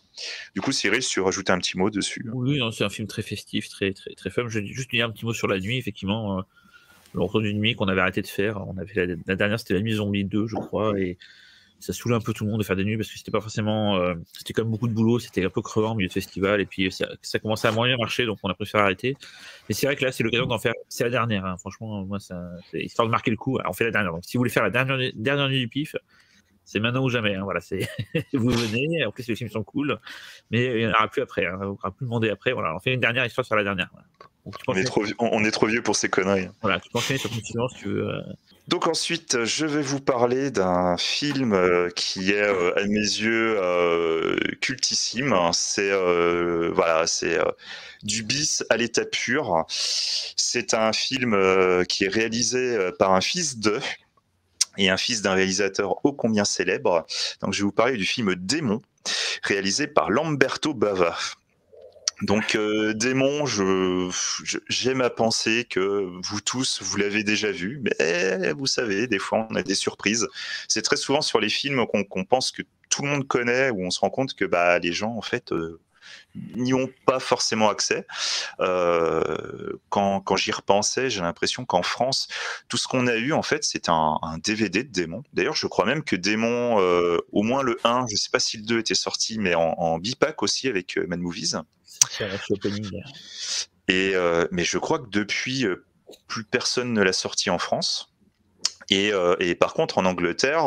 Du coup, Cyril, si tu rajoutais un petit mot dessus. Oui, c'est un film très festif, très, très, très fun. Je vais juste dire un petit mot sur la nuit, effectivement. Le retour d'une nuit qu'on avait arrêté de faire. On avait la dernière, c'était la nuit Zombie 2, je crois, et ça saoulait un peu tout le monde de faire des nuits parce que c'était pas forcément... c'était quand même beaucoup de boulot, c'était un peu crevant au milieu de festival, et puis ça commençait à moins bien marcher, donc on a préféré arrêter. Mais c'est vrai que là, c'est l'occasion d'en faire... C'est la dernière, hein. Franchement, moi, c'est histoire de marquer le coup. Alors, on fait la dernière. Donc, si vous voulez faire la dernière nuit du PIFF, c'est maintenant ou jamais, hein. Voilà, vous venez, en plus, les films sont cool, mais il n'y en aura plus après, hein. On n'aura plus demandé après. Voilà, on fait une dernière histoire sur la dernière. Voilà. Donc, on est trop vieux pour ces conneries. Voilà, tu peux enchaîner sur ton silence, tu veux... Donc ensuite, je vais vous parler d'un film qui est, à mes yeux, cultissime. C'est voilà, du bis à l'état pur. C'est un film qui est réalisé par un fils d'eux et un fils d'un réalisateur ô combien célèbre. Donc je vais vous parler du film Démon, réalisé par Lamberto Bava. Donc Démon, j'aime à penser que vous tous, vous l'avez déjà vu, mais vous savez, des fois on a des surprises. C'est très souvent sur les films qu'on pense que tout le monde connaît, où on se rend compte que bah, les gens en fait n'y ont pas forcément accès. Quand j'y repensais, j'ai l'impression qu'en France, tout ce qu'on a eu en fait, c'est un DVD de Démon. D'ailleurs, je crois même que Démon, au moins le 1, je ne sais pas si le 2 était sorti, mais en bipack aussi avec Mad Movies. Et mais je crois que depuis plus personne ne l'a sorti en France. Et par contre, en Angleterre,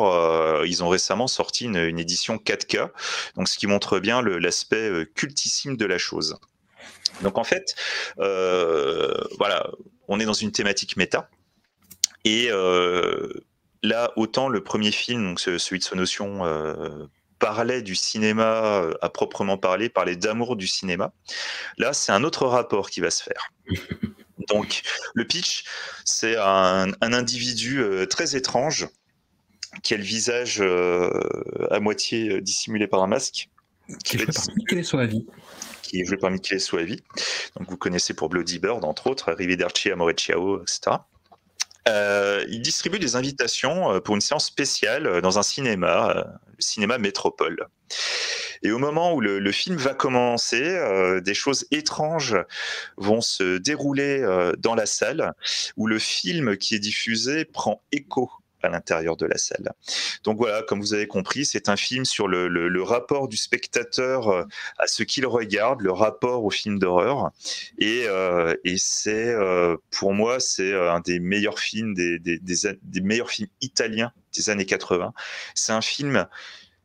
ils ont récemment sorti une édition 4K, donc ce qui montre bien l'aspect cultissime de la chose. Donc en fait, voilà, on est dans une thématique méta. Et là, autant le premier film, donc celui de Sonotion, parlait du cinéma à proprement parler, parlait d'amour du cinéma, là, c'est un autre rapport qui va se faire. Donc, le pitch, c'est un individu très étrange qui a le visage à moitié dissimulé par un masque. Qui est joué par Michele Soavi. Donc, vous connaissez pour Bloody Bird, entre autres, Arrivederci, Amore Ciao, etc. Il distribue des invitations pour une séance spéciale dans un cinéma, le cinéma Métropole. Et au moment où le film va commencer, des choses étranges vont se dérouler dans la salle, où le film qui est diffusé prend écho à l'intérieur de la salle. Donc voilà, comme vous avez compris, c'est un film sur le rapport du spectateur à ce qu'il regarde, le rapport au film d'horreur. Et c'est, pour moi, c'est un des meilleurs films, des meilleurs films italiens des années 80. C'est un film,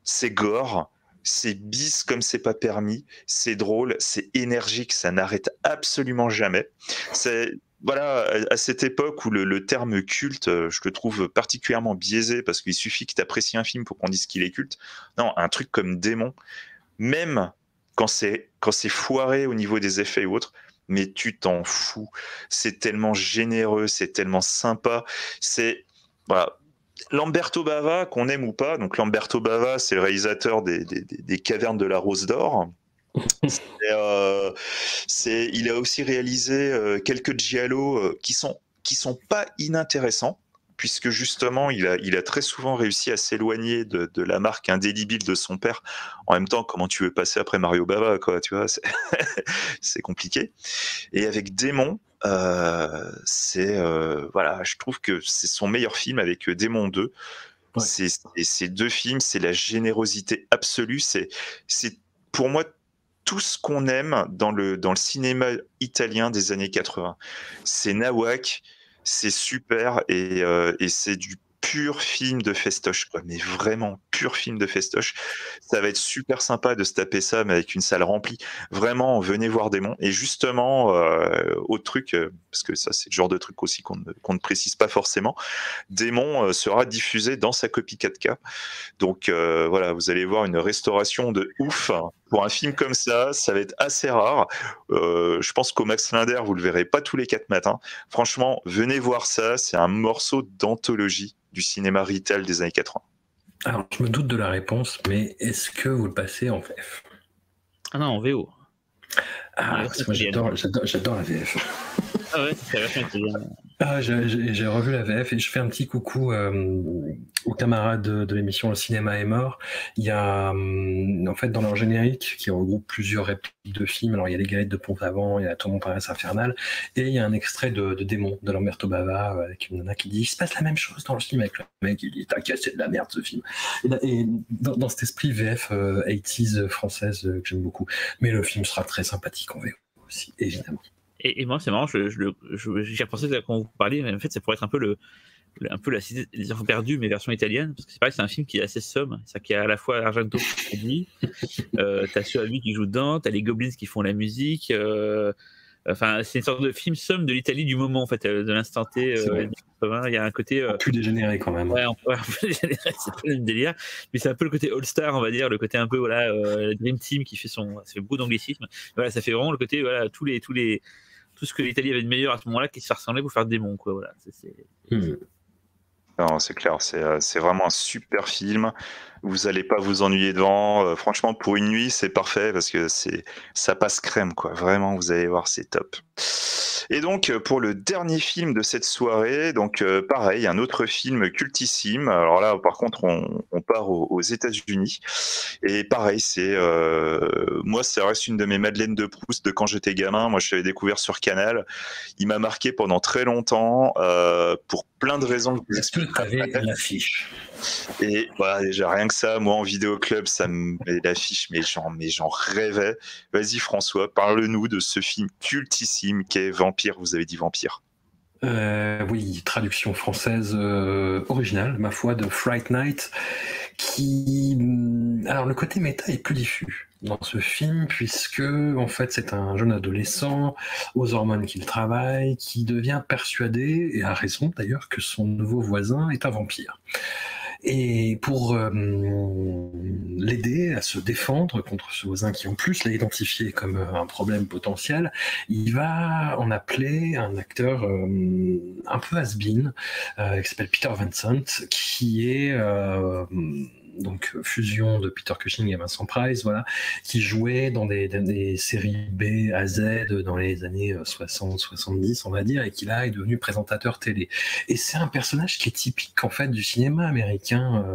c'est gore, c'est bis comme c'est pas permis, c'est drôle, c'est énergique, ça n'arrête absolument jamais. C'est... Voilà, à cette époque où le terme culte, je le trouve particulièrement biaisé parce qu'il suffit que tu apprécies un film pour qu'on dise qu'il est culte. Non, un truc comme Démon, même quand c'est foiré au niveau des effets ou autre, mais tu t'en fous. C'est tellement généreux, c'est tellement sympa. C'est, voilà, Lamberto Bava, qu'on aime ou pas. Donc Lamberto Bava, c'est le réalisateur des Cavernes de la Rose d'Or. Il a aussi réalisé quelques giallo qui sont pas inintéressants, puisque justement il a très souvent réussi à s'éloigner de la marque indélébile de son père. En même temps, comment tu veux passer après Mario Bava, quoi, tu vois, c'est c'est compliqué. Et avec Démon, voilà, je trouve que c'est son meilleur film, avec Démon 2. Ouais. Ces deux films, c'est la générosité absolue, c'est pour moi tout ce qu'on aime dans le cinéma italien des années 80. C'est nawak, c'est super, et c'est du pur film de festoche, quoi. Mais vraiment, pur film de festoche. Ça va être super sympa de se taper ça, mais avec une salle remplie. Vraiment, venez voir Démon. Et justement, autre truc, parce que ça, c'est le genre de truc aussi qu'on ne précise pas forcément, Démon sera diffusé dans sa copie 4K. Donc voilà, vous allez voir une restauration de ouf. Pour un film comme ça va être assez rare. Je pense qu'au Max Linder, vous le verrez pas tous les 4 matins. Franchement, venez voir ça, c'est un morceau d'anthologie du cinéma rital des années 80. Alors, je me doute de la réponse, mais est-ce que vous le passez en VF? Ah non, en VO. Ah, parce que moi, j'adore la VF. Ah ouais, c'est vachement bien. Ah, j'ai revu la VF et je fais un petit coucou aux camarades de l'émission Le Cinéma est mort. Il y a en fait dans leur générique qui regroupe plusieurs répliques de films. Alors il y a les Galettes de Pont-Aven, il y a Tourments Paris Infernal, et il y a un extrait de Démon de Lamberto Bava avec une nana qui dit il se passe la même chose dans le film, avec le mec il dit t'inquiète, c'est de la merde ce film. Et dans cet esprit VF 80s française que j'aime beaucoup. Mais le film sera très sympathique en VO aussi, évidemment. Et moi, c'est marrant, j'ai repensé quand vous parliez, mais en fait, ça pourrait être un peu la Cité des enfants perdus, mais version italienne, parce que c'est pareil, c'est un film qui est assez somme, c'est-à-dire qu'il y a à la fois Argento qui dit, t'as Soavi qui joue dedans, t'as les Goblins qui font la musique, enfin, c'est une sorte de film somme de l'Italie du moment, en fait, de l'instant T. Il y a un côté... plus dégénéré, quand même. Ouais, on peut dégénérer, c'est pas le même délire. Mais c'est un peu le côté all-star, on va dire, le côté un peu, voilà, Dream Team qui fait son... C'est beau d'anglicisme. Voilà, ça fait vraiment le côté, voilà, tout ce que l'Italie avait de meilleur à ce moment-là qui se ressemblait pour faire Démon, quoi, voilà. Non, c'est clair, c'est vraiment un super film, vous n'allez pas vous ennuyer devant, franchement pour une nuit c'est parfait parce que ça passe crème, quoi. Vraiment, vous allez voir, c'est top. Et donc pour le dernier film de cette soirée, donc pareil, un autre film cultissime. Alors là par contre on part aux États-Unis et pareil, c'est moi ça reste une de mes madeleines de Proust de quand j'étais gamin. Moi je l'avais découvert sur Canal, il m'a marqué pendant très longtemps pour plein de raisons. Est-ce que tu avais l'affiche? Et voilà, déjà rien que ça, moi en vidéoclub, ça me met l'affiche, mais j'en rêvais. Vas-y François, parle-nous de ce film cultissime qu'est Vampire. Vous avez dit Vampire. Oui, traduction française originale, ma foi, de Fright Night, qui... Alors, le côté méta est plus diffus dans ce film, puisque, en fait, c'est un jeune adolescent aux hormones qu'il travaille, qui devient persuadé, et a raison d'ailleurs, que son nouveau voisin est un vampire. Et pour l'aider à se défendre contre ce voisin qui en plus l'a identifié comme un problème potentiel, il va en appeler un acteur un peu has-been, qui s'appelle Peter Vincent, qui est... donc fusion de Peter Cushing et Vincent Price, voilà, qui jouait dans des séries B à Z dans les années 60-70, on va dire, et qui là est devenu présentateur télé. Et c'est un personnage qui est typique en fait du cinéma américain,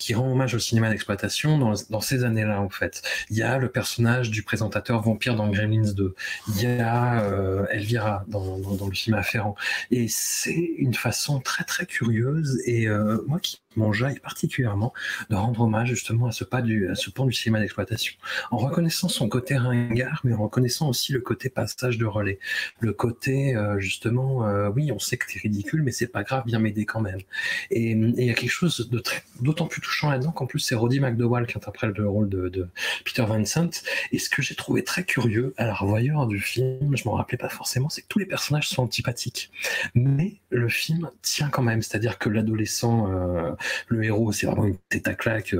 qui rend hommage au cinéma d'exploitation dans ces années-là en fait. Il y a le personnage du présentateur vampire dans Gremlins 2, il y a Elvira dans le film afférent. Et c'est une façon très très curieuse, et moi qui m'enjaille particulièrement de rendre hommage justement à ce pan du cinéma d'exploitation, en reconnaissant son côté ringard, mais en reconnaissant aussi le côté passage de relais, le côté justement oui, on sait que t'es ridicule, mais c'est pas grave, viens m'aider quand même. Et il y a quelque chose de d'autant plus touchant là-dedans qu'en plus c'est Roddy McDowall qui interprète le rôle de Peter Vincent. Et ce que j'ai trouvé très curieux à la revoyure du film, je m'en rappelais pas forcément, c'est que tous les personnages sont antipathiques, mais le film tient quand même, c'est-à-dire que l'adolescent, le héros, c'est vraiment une tête à claque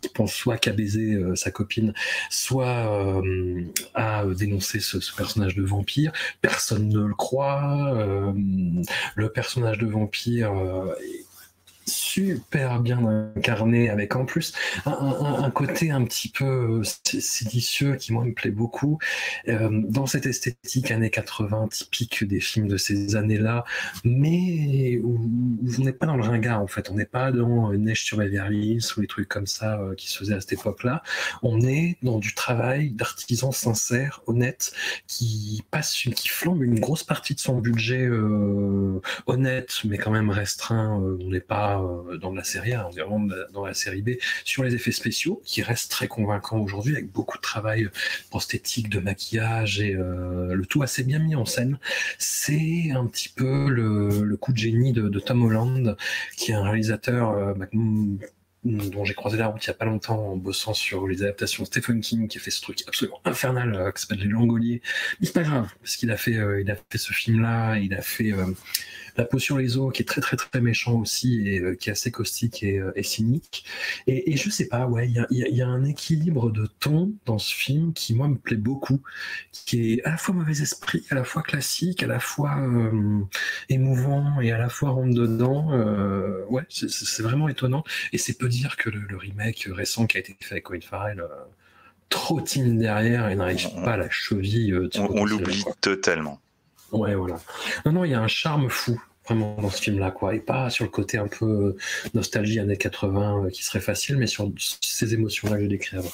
qui pense soit qu'à baiser sa copine, soit à dénoncer ce personnage de vampire. Personne ne le croit. Le personnage de vampire est super bien incarné, avec en plus un côté un petit peu séditieux qui moi me plaît beaucoup, dans cette esthétique années 80 typique des films de ces années-là, mais où on n'est pas dans le ringard en fait, on n'est pas dans Neige sur Beverly Hills ou les trucs comme ça qui se faisaient à cette époque-là. On est dans du travail d'artisan sincère, honnête, qui flambe une grosse partie de son budget honnête, mais quand même restreint. On n'est pas dans la série A, on est vraiment dans la série B, sur les effets spéciaux qui restent très convaincants aujourd'hui, avec beaucoup de travail prosthétique, de maquillage, et le tout assez bien mis en scène. C'est un petit peu le coup de génie de Tom Holland, qui est un réalisateur dont j'ai croisé la route il n'y a pas longtemps en bossant sur les adaptations de Stephen King, qui a fait ce truc absolument infernal qui s'appelle Les Langoliers. Mais c'est pas grave, parce qu'il a fait ce film-là, il a fait La peau sur les os, qui est très très très méchant aussi, et qui est assez caustique et cynique. Et je sais pas, ouais, il y a un équilibre de ton dans ce film qui moi me plaît beaucoup, qui est à la fois mauvais esprit, à la fois classique, à la fois émouvant, et à la fois rentre dedans. Ouais, c'est vraiment étonnant, et c'est peu dire que le remake récent qui a été fait avec Colin Farrell trottine derrière et n'arrive pas à la cheville. On l'oublie totalement. Ouais, voilà. Non, il y a un charme fou vraiment dans ce film-là, quoi. Et pas sur le côté un peu nostalgie années 80 qui serait facile, mais sur ces émotions-là que je décris avant.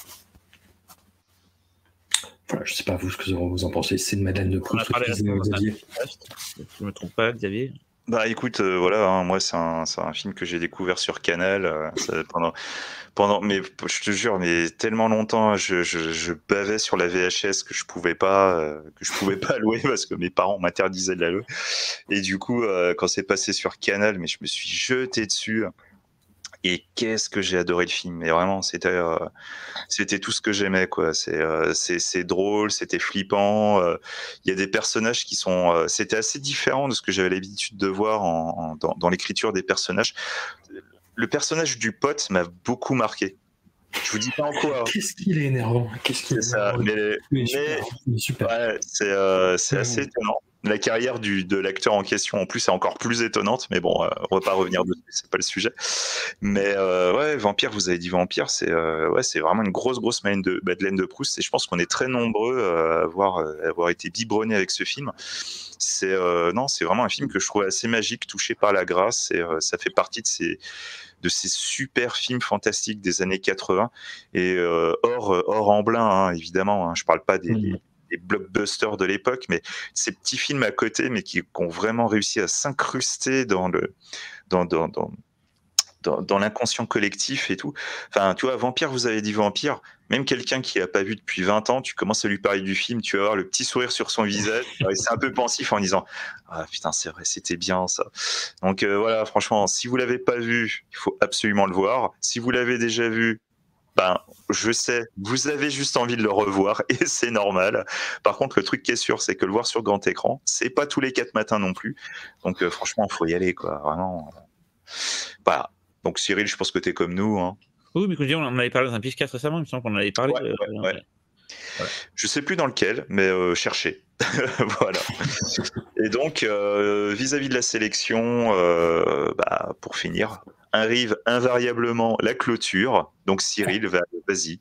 Voilà, je sais pas vous ce que vous en pensez. C'est de Madeleine de Proust. Je me trompe pas, Xavier? Bah écoute, voilà, hein, moi c'est un film que j'ai découvert sur Canal mais je te jure, mais tellement longtemps, je bavais sur la VHS que je pouvais pas louer parce que mes parents m'interdisaient de la louer. Et du coup, quand c'est passé sur Canal, mais je me suis jeté dessus. Et qu'est-ce que j'ai adoré le film. Mais vraiment, c'était tout ce que j'aimais, quoi. C'est drôle, c'était flippant. Il y a des personnages qui sont... c'était assez différent de ce que j'avais l'habitude de voir dans l'écriture des personnages. Le personnage du pote m'a beaucoup marqué. Je vous dis pas en quoi. Qu'est-ce qu'il est énervant. Qu'est-ce qu'il est ça. Mais super. Ouais, c'est assez étonnant. La carrière de l'acteur en question, en plus, est encore plus étonnante, mais bon, on va pas revenir dessus, c'est pas le sujet. Mais ouais, Vampire, vous avez dit Vampire, c'est vraiment une grosse Madeleine de Proust, et je pense qu'on est très nombreux à avoir été biberonnés avec ce film. C'est vraiment un film que je trouve assez magique, touché par la grâce, et ça fait partie de ces super films fantastiques des années 80, et hors emblin, hein, évidemment, hein, je parle pas des blockbusters de l'époque, mais ces petits films à côté, mais qui ont vraiment réussi à s'incruster dans dans l'inconscient collectif et tout. Enfin, tu vois, Vampire, vous avez dit Vampire, même quelqu'un qui l'a pas vu depuis 20 ans, tu commences à lui parler du film, tu vas avoir le petit sourire sur son visage, c'est un peu pensif en disant « Ah putain, c'est vrai, c'était bien ça ». Donc voilà, franchement, si vous l'avez pas vu, il faut absolument le voir. Si vous l'avez déjà vu, ben, je sais, vous avez juste envie de le revoir et c'est normal. Par contre, le truc qui est sûr, c'est que le voir sur grand écran, c'est pas tous les 4 matins non plus. Donc franchement, il faut y aller, quoi, vraiment. Voilà. Donc Cyril, je pense que t'es comme nous, hein. Oui, mais on en avait parlé dans un PIFFFcast récemment, il me semble qu'on en avait parlé. Ouais. Ouais. Je sais plus dans lequel, mais cherchez. Voilà. Et donc, vis-à-vis de la sélection, bah, pour finir, arrive invariablement la clôture. Donc Cyril, vas-y.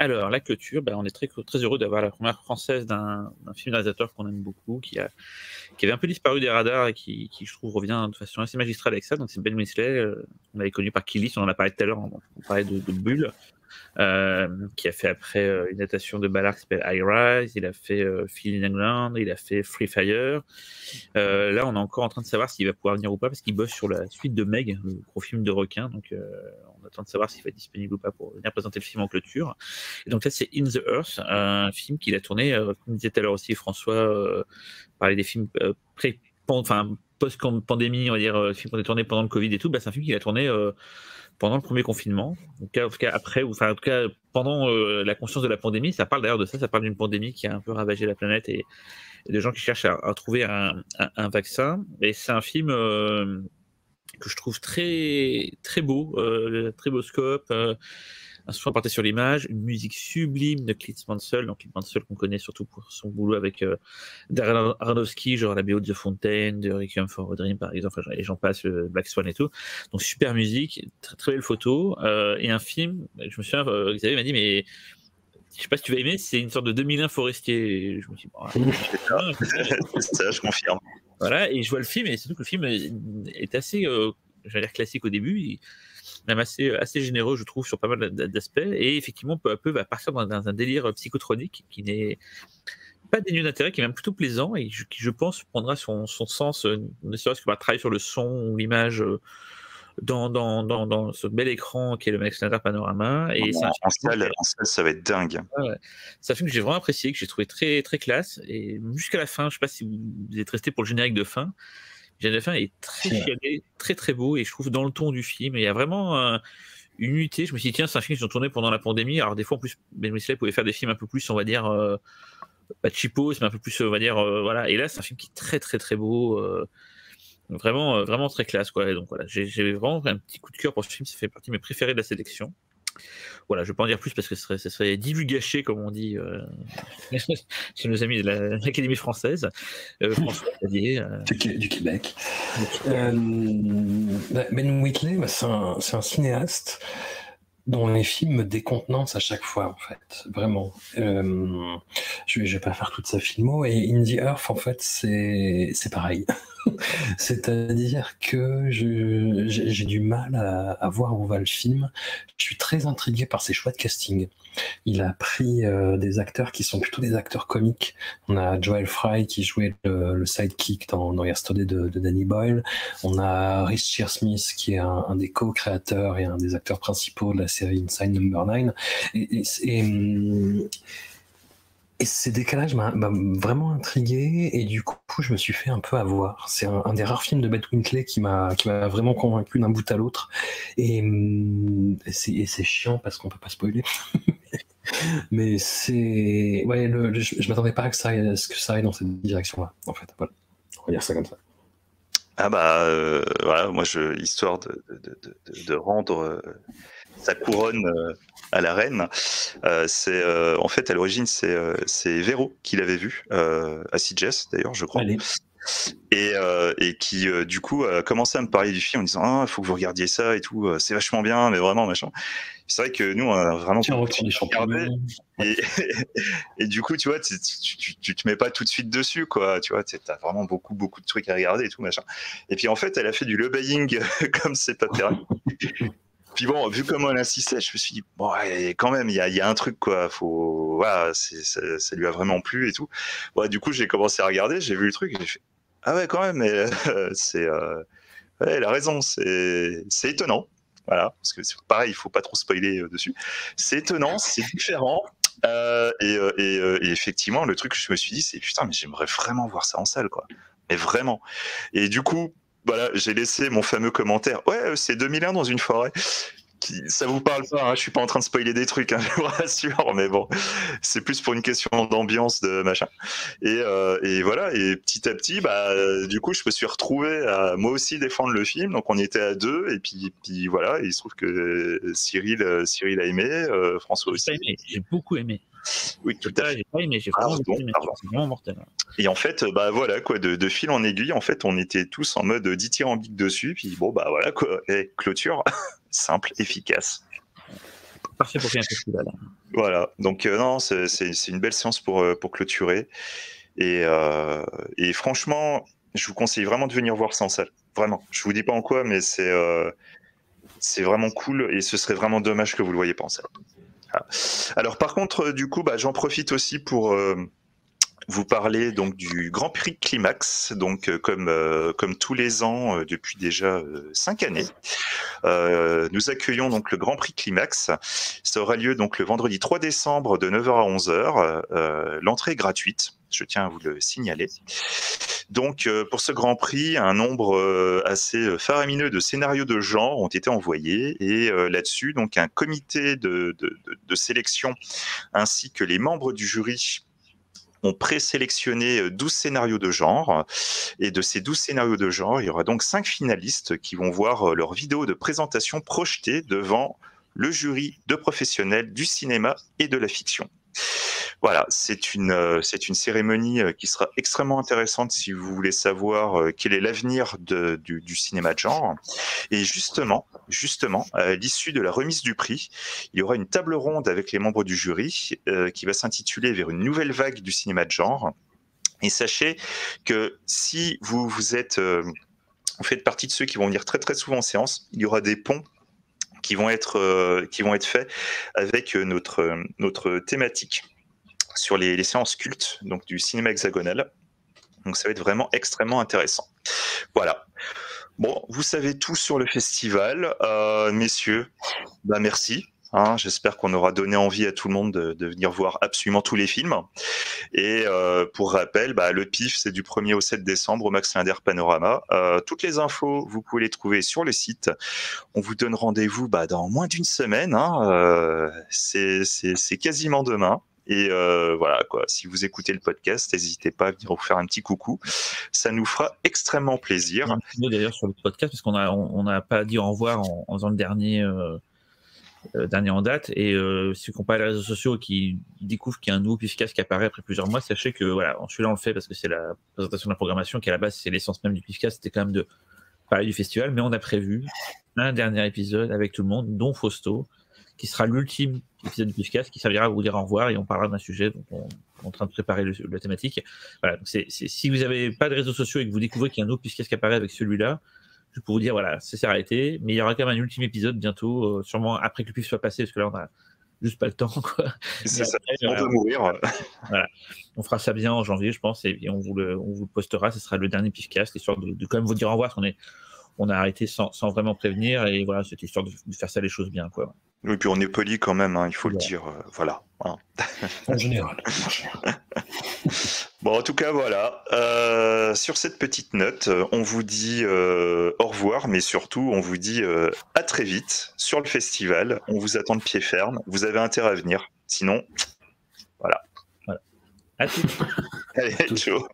Alors, la clôture, bah, on est très heureux d'avoir la première française d'un film réalisateur qu'on aime beaucoup, qui avait un peu disparu des radars et qui je trouve, revient de façon assez magistrale avec ça. Donc, c'est Ben Wheatley, on l'avait connu par Kill List, on en a parlé tout à l'heure, on parlait de Bull, qui a fait après une adaptation de Ballard qui s'appelle High Rise, il a fait Phil in England, il a fait Free Fire. Là, on est encore en train de savoir s'il va pouvoir venir ou pas, parce qu'il bosse sur la suite de Meg, le gros film de requin. Donc, on attend de savoir s'il va être disponible ou pas pour venir présenter le film en clôture. Et donc là, c'est In the Earth, un film qu'il a tourné, comme disait tout à l'heure aussi François, parlait des films post-pandémie, on va dire, films qu'on a tourné pendant le Covid et tout. Bah, c'est un film qu'il a tourné pendant le premier confinement, en tout cas après, en tout cas pendant la conscience de la pandémie. Ça parle d'ailleurs de ça, ça parle d'une pandémie qui a un peu ravagé la planète et de gens qui cherchent à trouver un vaccin. Et c'est un film... que je trouve très, très beau, très beau scope, un soin porté sur l'image, une musique sublime de Clint Mansell, donc Clint Mansell qu'on connaît surtout pour son boulot avec Darren Aronofsky, genre la BO de The Fontaine, de Requiem for a Dream par exemple, et j'en passe, Black Swan et tout. Donc super musique, très, très belle photo, et un film, je me souviens, Xavier m'a dit, mais je sais pas si tu vas aimer, c'est une sorte de 2001 forestier. Et je me dis, bon, c'est ça, je confirme. Voilà, et je vois le film, et surtout que le film est assez, j'allais dire classique au début, il même assez généreux, je trouve, sur pas mal d'aspects, et effectivement, peu à peu, va partir dans un délire psychotronique qui n'est pas dénué d'intérêt, qui est même plutôt plaisant, et qui, je pense, prendra son sens, ne serait-ce que par travail sur le son ou l'image, dans ce bel écran qui est le Max Linder Panorama. Et en salle, ça va être dingue. Ouais. C'est un film que j'ai vraiment apprécié, que j'ai trouvé très, très classe. Et jusqu'à la fin, je ne sais pas si vous êtes resté pour le générique de fin. Le générique de fin est très chialé, très, très beau. Et je trouve dans le ton du film, il y a vraiment une unité. Je me suis dit, tiens, c'est un film qu'ils ont tourné pendant la pandémie. Alors, des fois, en plus, Ben Wheatley pouvait faire des films un peu plus, on va dire, pas cheapos, mais un peu plus, on va dire, voilà. Et là, c'est un film qui est très, très, très beau. Vraiment très classe, quoi. Et donc voilà, j'ai vraiment un petit coup de cœur pour ce film, ça fait partie de mes préférés de la sélection. Voilà, je ne vais pas en dire plus parce que ce serait divulgaché, comme on dit chez nos amis de l'Académie française. François, du Québec. Ben Wheatley, c'est un cinéaste dont les films me décontenancent à chaque fois, en fait, vraiment. Je vais pas faire toute sa filmo, et In the Earth, en fait, c'est pareil. C'est-à-dire que j'ai du mal à voir où va le film. Je suis très intrigué par ses choix de casting. Il a pris des acteurs qui sont plutôt des acteurs comiques. On a Joel Fry qui jouait le sidekick dans Yesterday de Danny Boyle. On a Rich Shearsmith qui est un des co-créateurs et un des acteurs principaux de la série Inside No. 9. Et ces décalages m'ont vraiment intrigué, et du coup, je me suis fait un peu avoir. C'est un des rares films de Ben Wheatley qui m'a vraiment convaincu d'un bout à l'autre. Et c'est chiant parce qu'on peut pas spoiler. Mais c'est... Ouais, je m'attendais pas à ce que ça aille dans cette direction-là, en fait. Voilà. On va dire ça comme ça. Ah bah, voilà, moi, histoire de rendre... sa couronne à la reine, c'est en fait à l'origine c'est Véro qui l'avait vu à Sitges d'ailleurs, je crois. Allez. Et qui du coup a commencé à me parler du film en disant ah faut que vous regardiez ça et tout, c'est vachement bien, mais vraiment machin. C'est vrai que nous on a vraiment regardé et du coup tu vois tu te mets pas tout de suite dessus, quoi, tu vois, t'as vraiment beaucoup de trucs à regarder et tout machin. Et puis en fait elle a fait du lobbying comme c'est pas permis. Puis bon, vu comment elle insistait, je me suis dit, bon, quand même, il y a un truc, quoi. Faut, voilà, ça lui a vraiment plu et tout. Bon, du coup, j'ai commencé à regarder, j'ai vu le truc, et j'ai fait, ah ouais, quand même, mais Ouais, elle a raison, c'est étonnant. Voilà, parce que pareil, il ne faut pas trop spoiler dessus. C'est étonnant, c'est différent. Et effectivement, le truc que je me suis dit, c'est putain, mais j'aimerais vraiment voir ça en salle, quoi. Mais vraiment. Et du coup, voilà, j'ai laissé mon fameux commentaire. Ouais, c'est 2001 dans une forêt. Ça vous parle pas, hein, je suis pas en train de spoiler des trucs, hein, je vous rassure, mais bon, c'est plus pour une question d'ambiance, de machin. Et voilà, et petit à petit, bah, du coup, je me suis retrouvé à moi aussi défendre le film, donc on était à deux, et puis voilà, et il se trouve que Cyril a aimé, François aussi. J'ai beaucoup aimé. Oui, tout à fait. Oui, mais j'ai vraiment mortel. Et en fait, bah voilà quoi, de fil en aiguille, en fait, on était tous en mode dithyrambique dessus, puis bon bah voilà quoi, et clôture, simple, efficace. Parfait pour faire un festival. Voilà, donc non, c'est une belle séance pour clôturer. Et franchement, je vous conseille vraiment de venir voir ça en salle. Vraiment, je vous dis pas en quoi, mais c'est vraiment cool et ce serait vraiment dommage que vous le voyiez pas en salle. Alors par contre du coup bah, j'en profite aussi pour vous parler donc du Grand Prix Climax, donc comme tous les ans depuis déjà 5 années. Nous accueillons donc le Grand Prix Climax. Ça aura lieu donc le vendredi 3 décembre de 9h à 11h. L'entrée est gratuite, je tiens à vous le signaler. Donc pour ce Grand Prix, un nombre assez faramineux de scénarios de genre ont été envoyés et là-dessus, donc un comité de sélection ainsi que les membres du jury ont présélectionné 12 scénarios de genre, et de ces 12 scénarios de genre, il y aura donc 5 finalistes qui vont voir leur vidéo de présentation projetée devant le jury de professionnels du cinéma et de la fiction. Voilà, c'est une cérémonie qui sera extrêmement intéressante si vous voulez savoir quel est l'avenir du cinéma de genre. Et justement, à l'issue de la remise du prix, il y aura une table ronde avec les membres du jury qui va s'intituler « Vers une nouvelle vague du cinéma de genre ». Et sachez que si vous faites partie de ceux qui vont venir très très souvent en séance, il y aura des ponts qui vont être faits avec notre thématique sur les séances cultes donc du cinéma hexagonal. Donc ça va être vraiment extrêmement intéressant. Voilà. Bon, vous savez tout sur le festival. Messieurs, bah merci. Hein, j'espère qu'on aura donné envie à tout le monde de venir voir absolument tous les films. Et pour rappel, bah, le PIFF, c'est du 1er au 7 décembre au Max Linder Panorama. Toutes les infos, vous pouvez les trouver sur le site. On vous donne rendez-vous bah, dans moins d'une semaine. Hein. C'est quasiment demain. Et voilà, quoi. Si vous écoutez le podcast, n'hésitez pas à venir vous faire un petit coucou. Ça nous fera extrêmement plaisir. D'ailleurs, sur le podcast, parce qu'on n'a pas dit au revoir en faisant le dernier... dernier en date, et ceux qui n'ont pas les réseaux sociaux et qui découvrent qu'il y a un nouveau PIFFCast qui apparaît après plusieurs mois, sachez que voilà, celui-là on le fait parce que c'est la présentation de la programmation qui à la base c'est l'essence même du PIFFCast, c'était quand même de parler du festival, mais on a prévu un dernier épisode avec tout le monde, dont Fausto, qui sera l'ultime épisode du PIFFCast, qui servira à vous dire au revoir et on parlera d'un sujet dont on est en train de préparer la thématique. Voilà, donc si vous n'avez pas de réseaux sociaux et que vous découvrez qu'il y a un nouveau PIFFCast qui apparaît avec celui-là, je peux vous dire, voilà, c'est arrêté, mais il y aura quand même un ultime épisode bientôt, sûrement après que le PIFF soit passé, parce que là, on n'a juste pas le temps, quoi. C'est ça, on peut mourir. Voilà. On fera ça bien en janvier, je pense, et on vous le postera, ce sera le dernier PIFFcast, histoire de quand même vous dire au revoir, parce qu'on a arrêté sans vraiment prévenir, et voilà, c'était histoire de faire ça les choses bien, quoi. Oui, puis on est poli quand même, hein, il faut le dire, voilà. Hein. En général. Bon, en tout cas, voilà. Sur cette petite note, on vous dit au revoir, mais surtout, on vous dit à très vite sur le festival. On vous attend de pied ferme. Vous avez intérêt à venir. Sinon, voilà. À tout. Allez, ciao.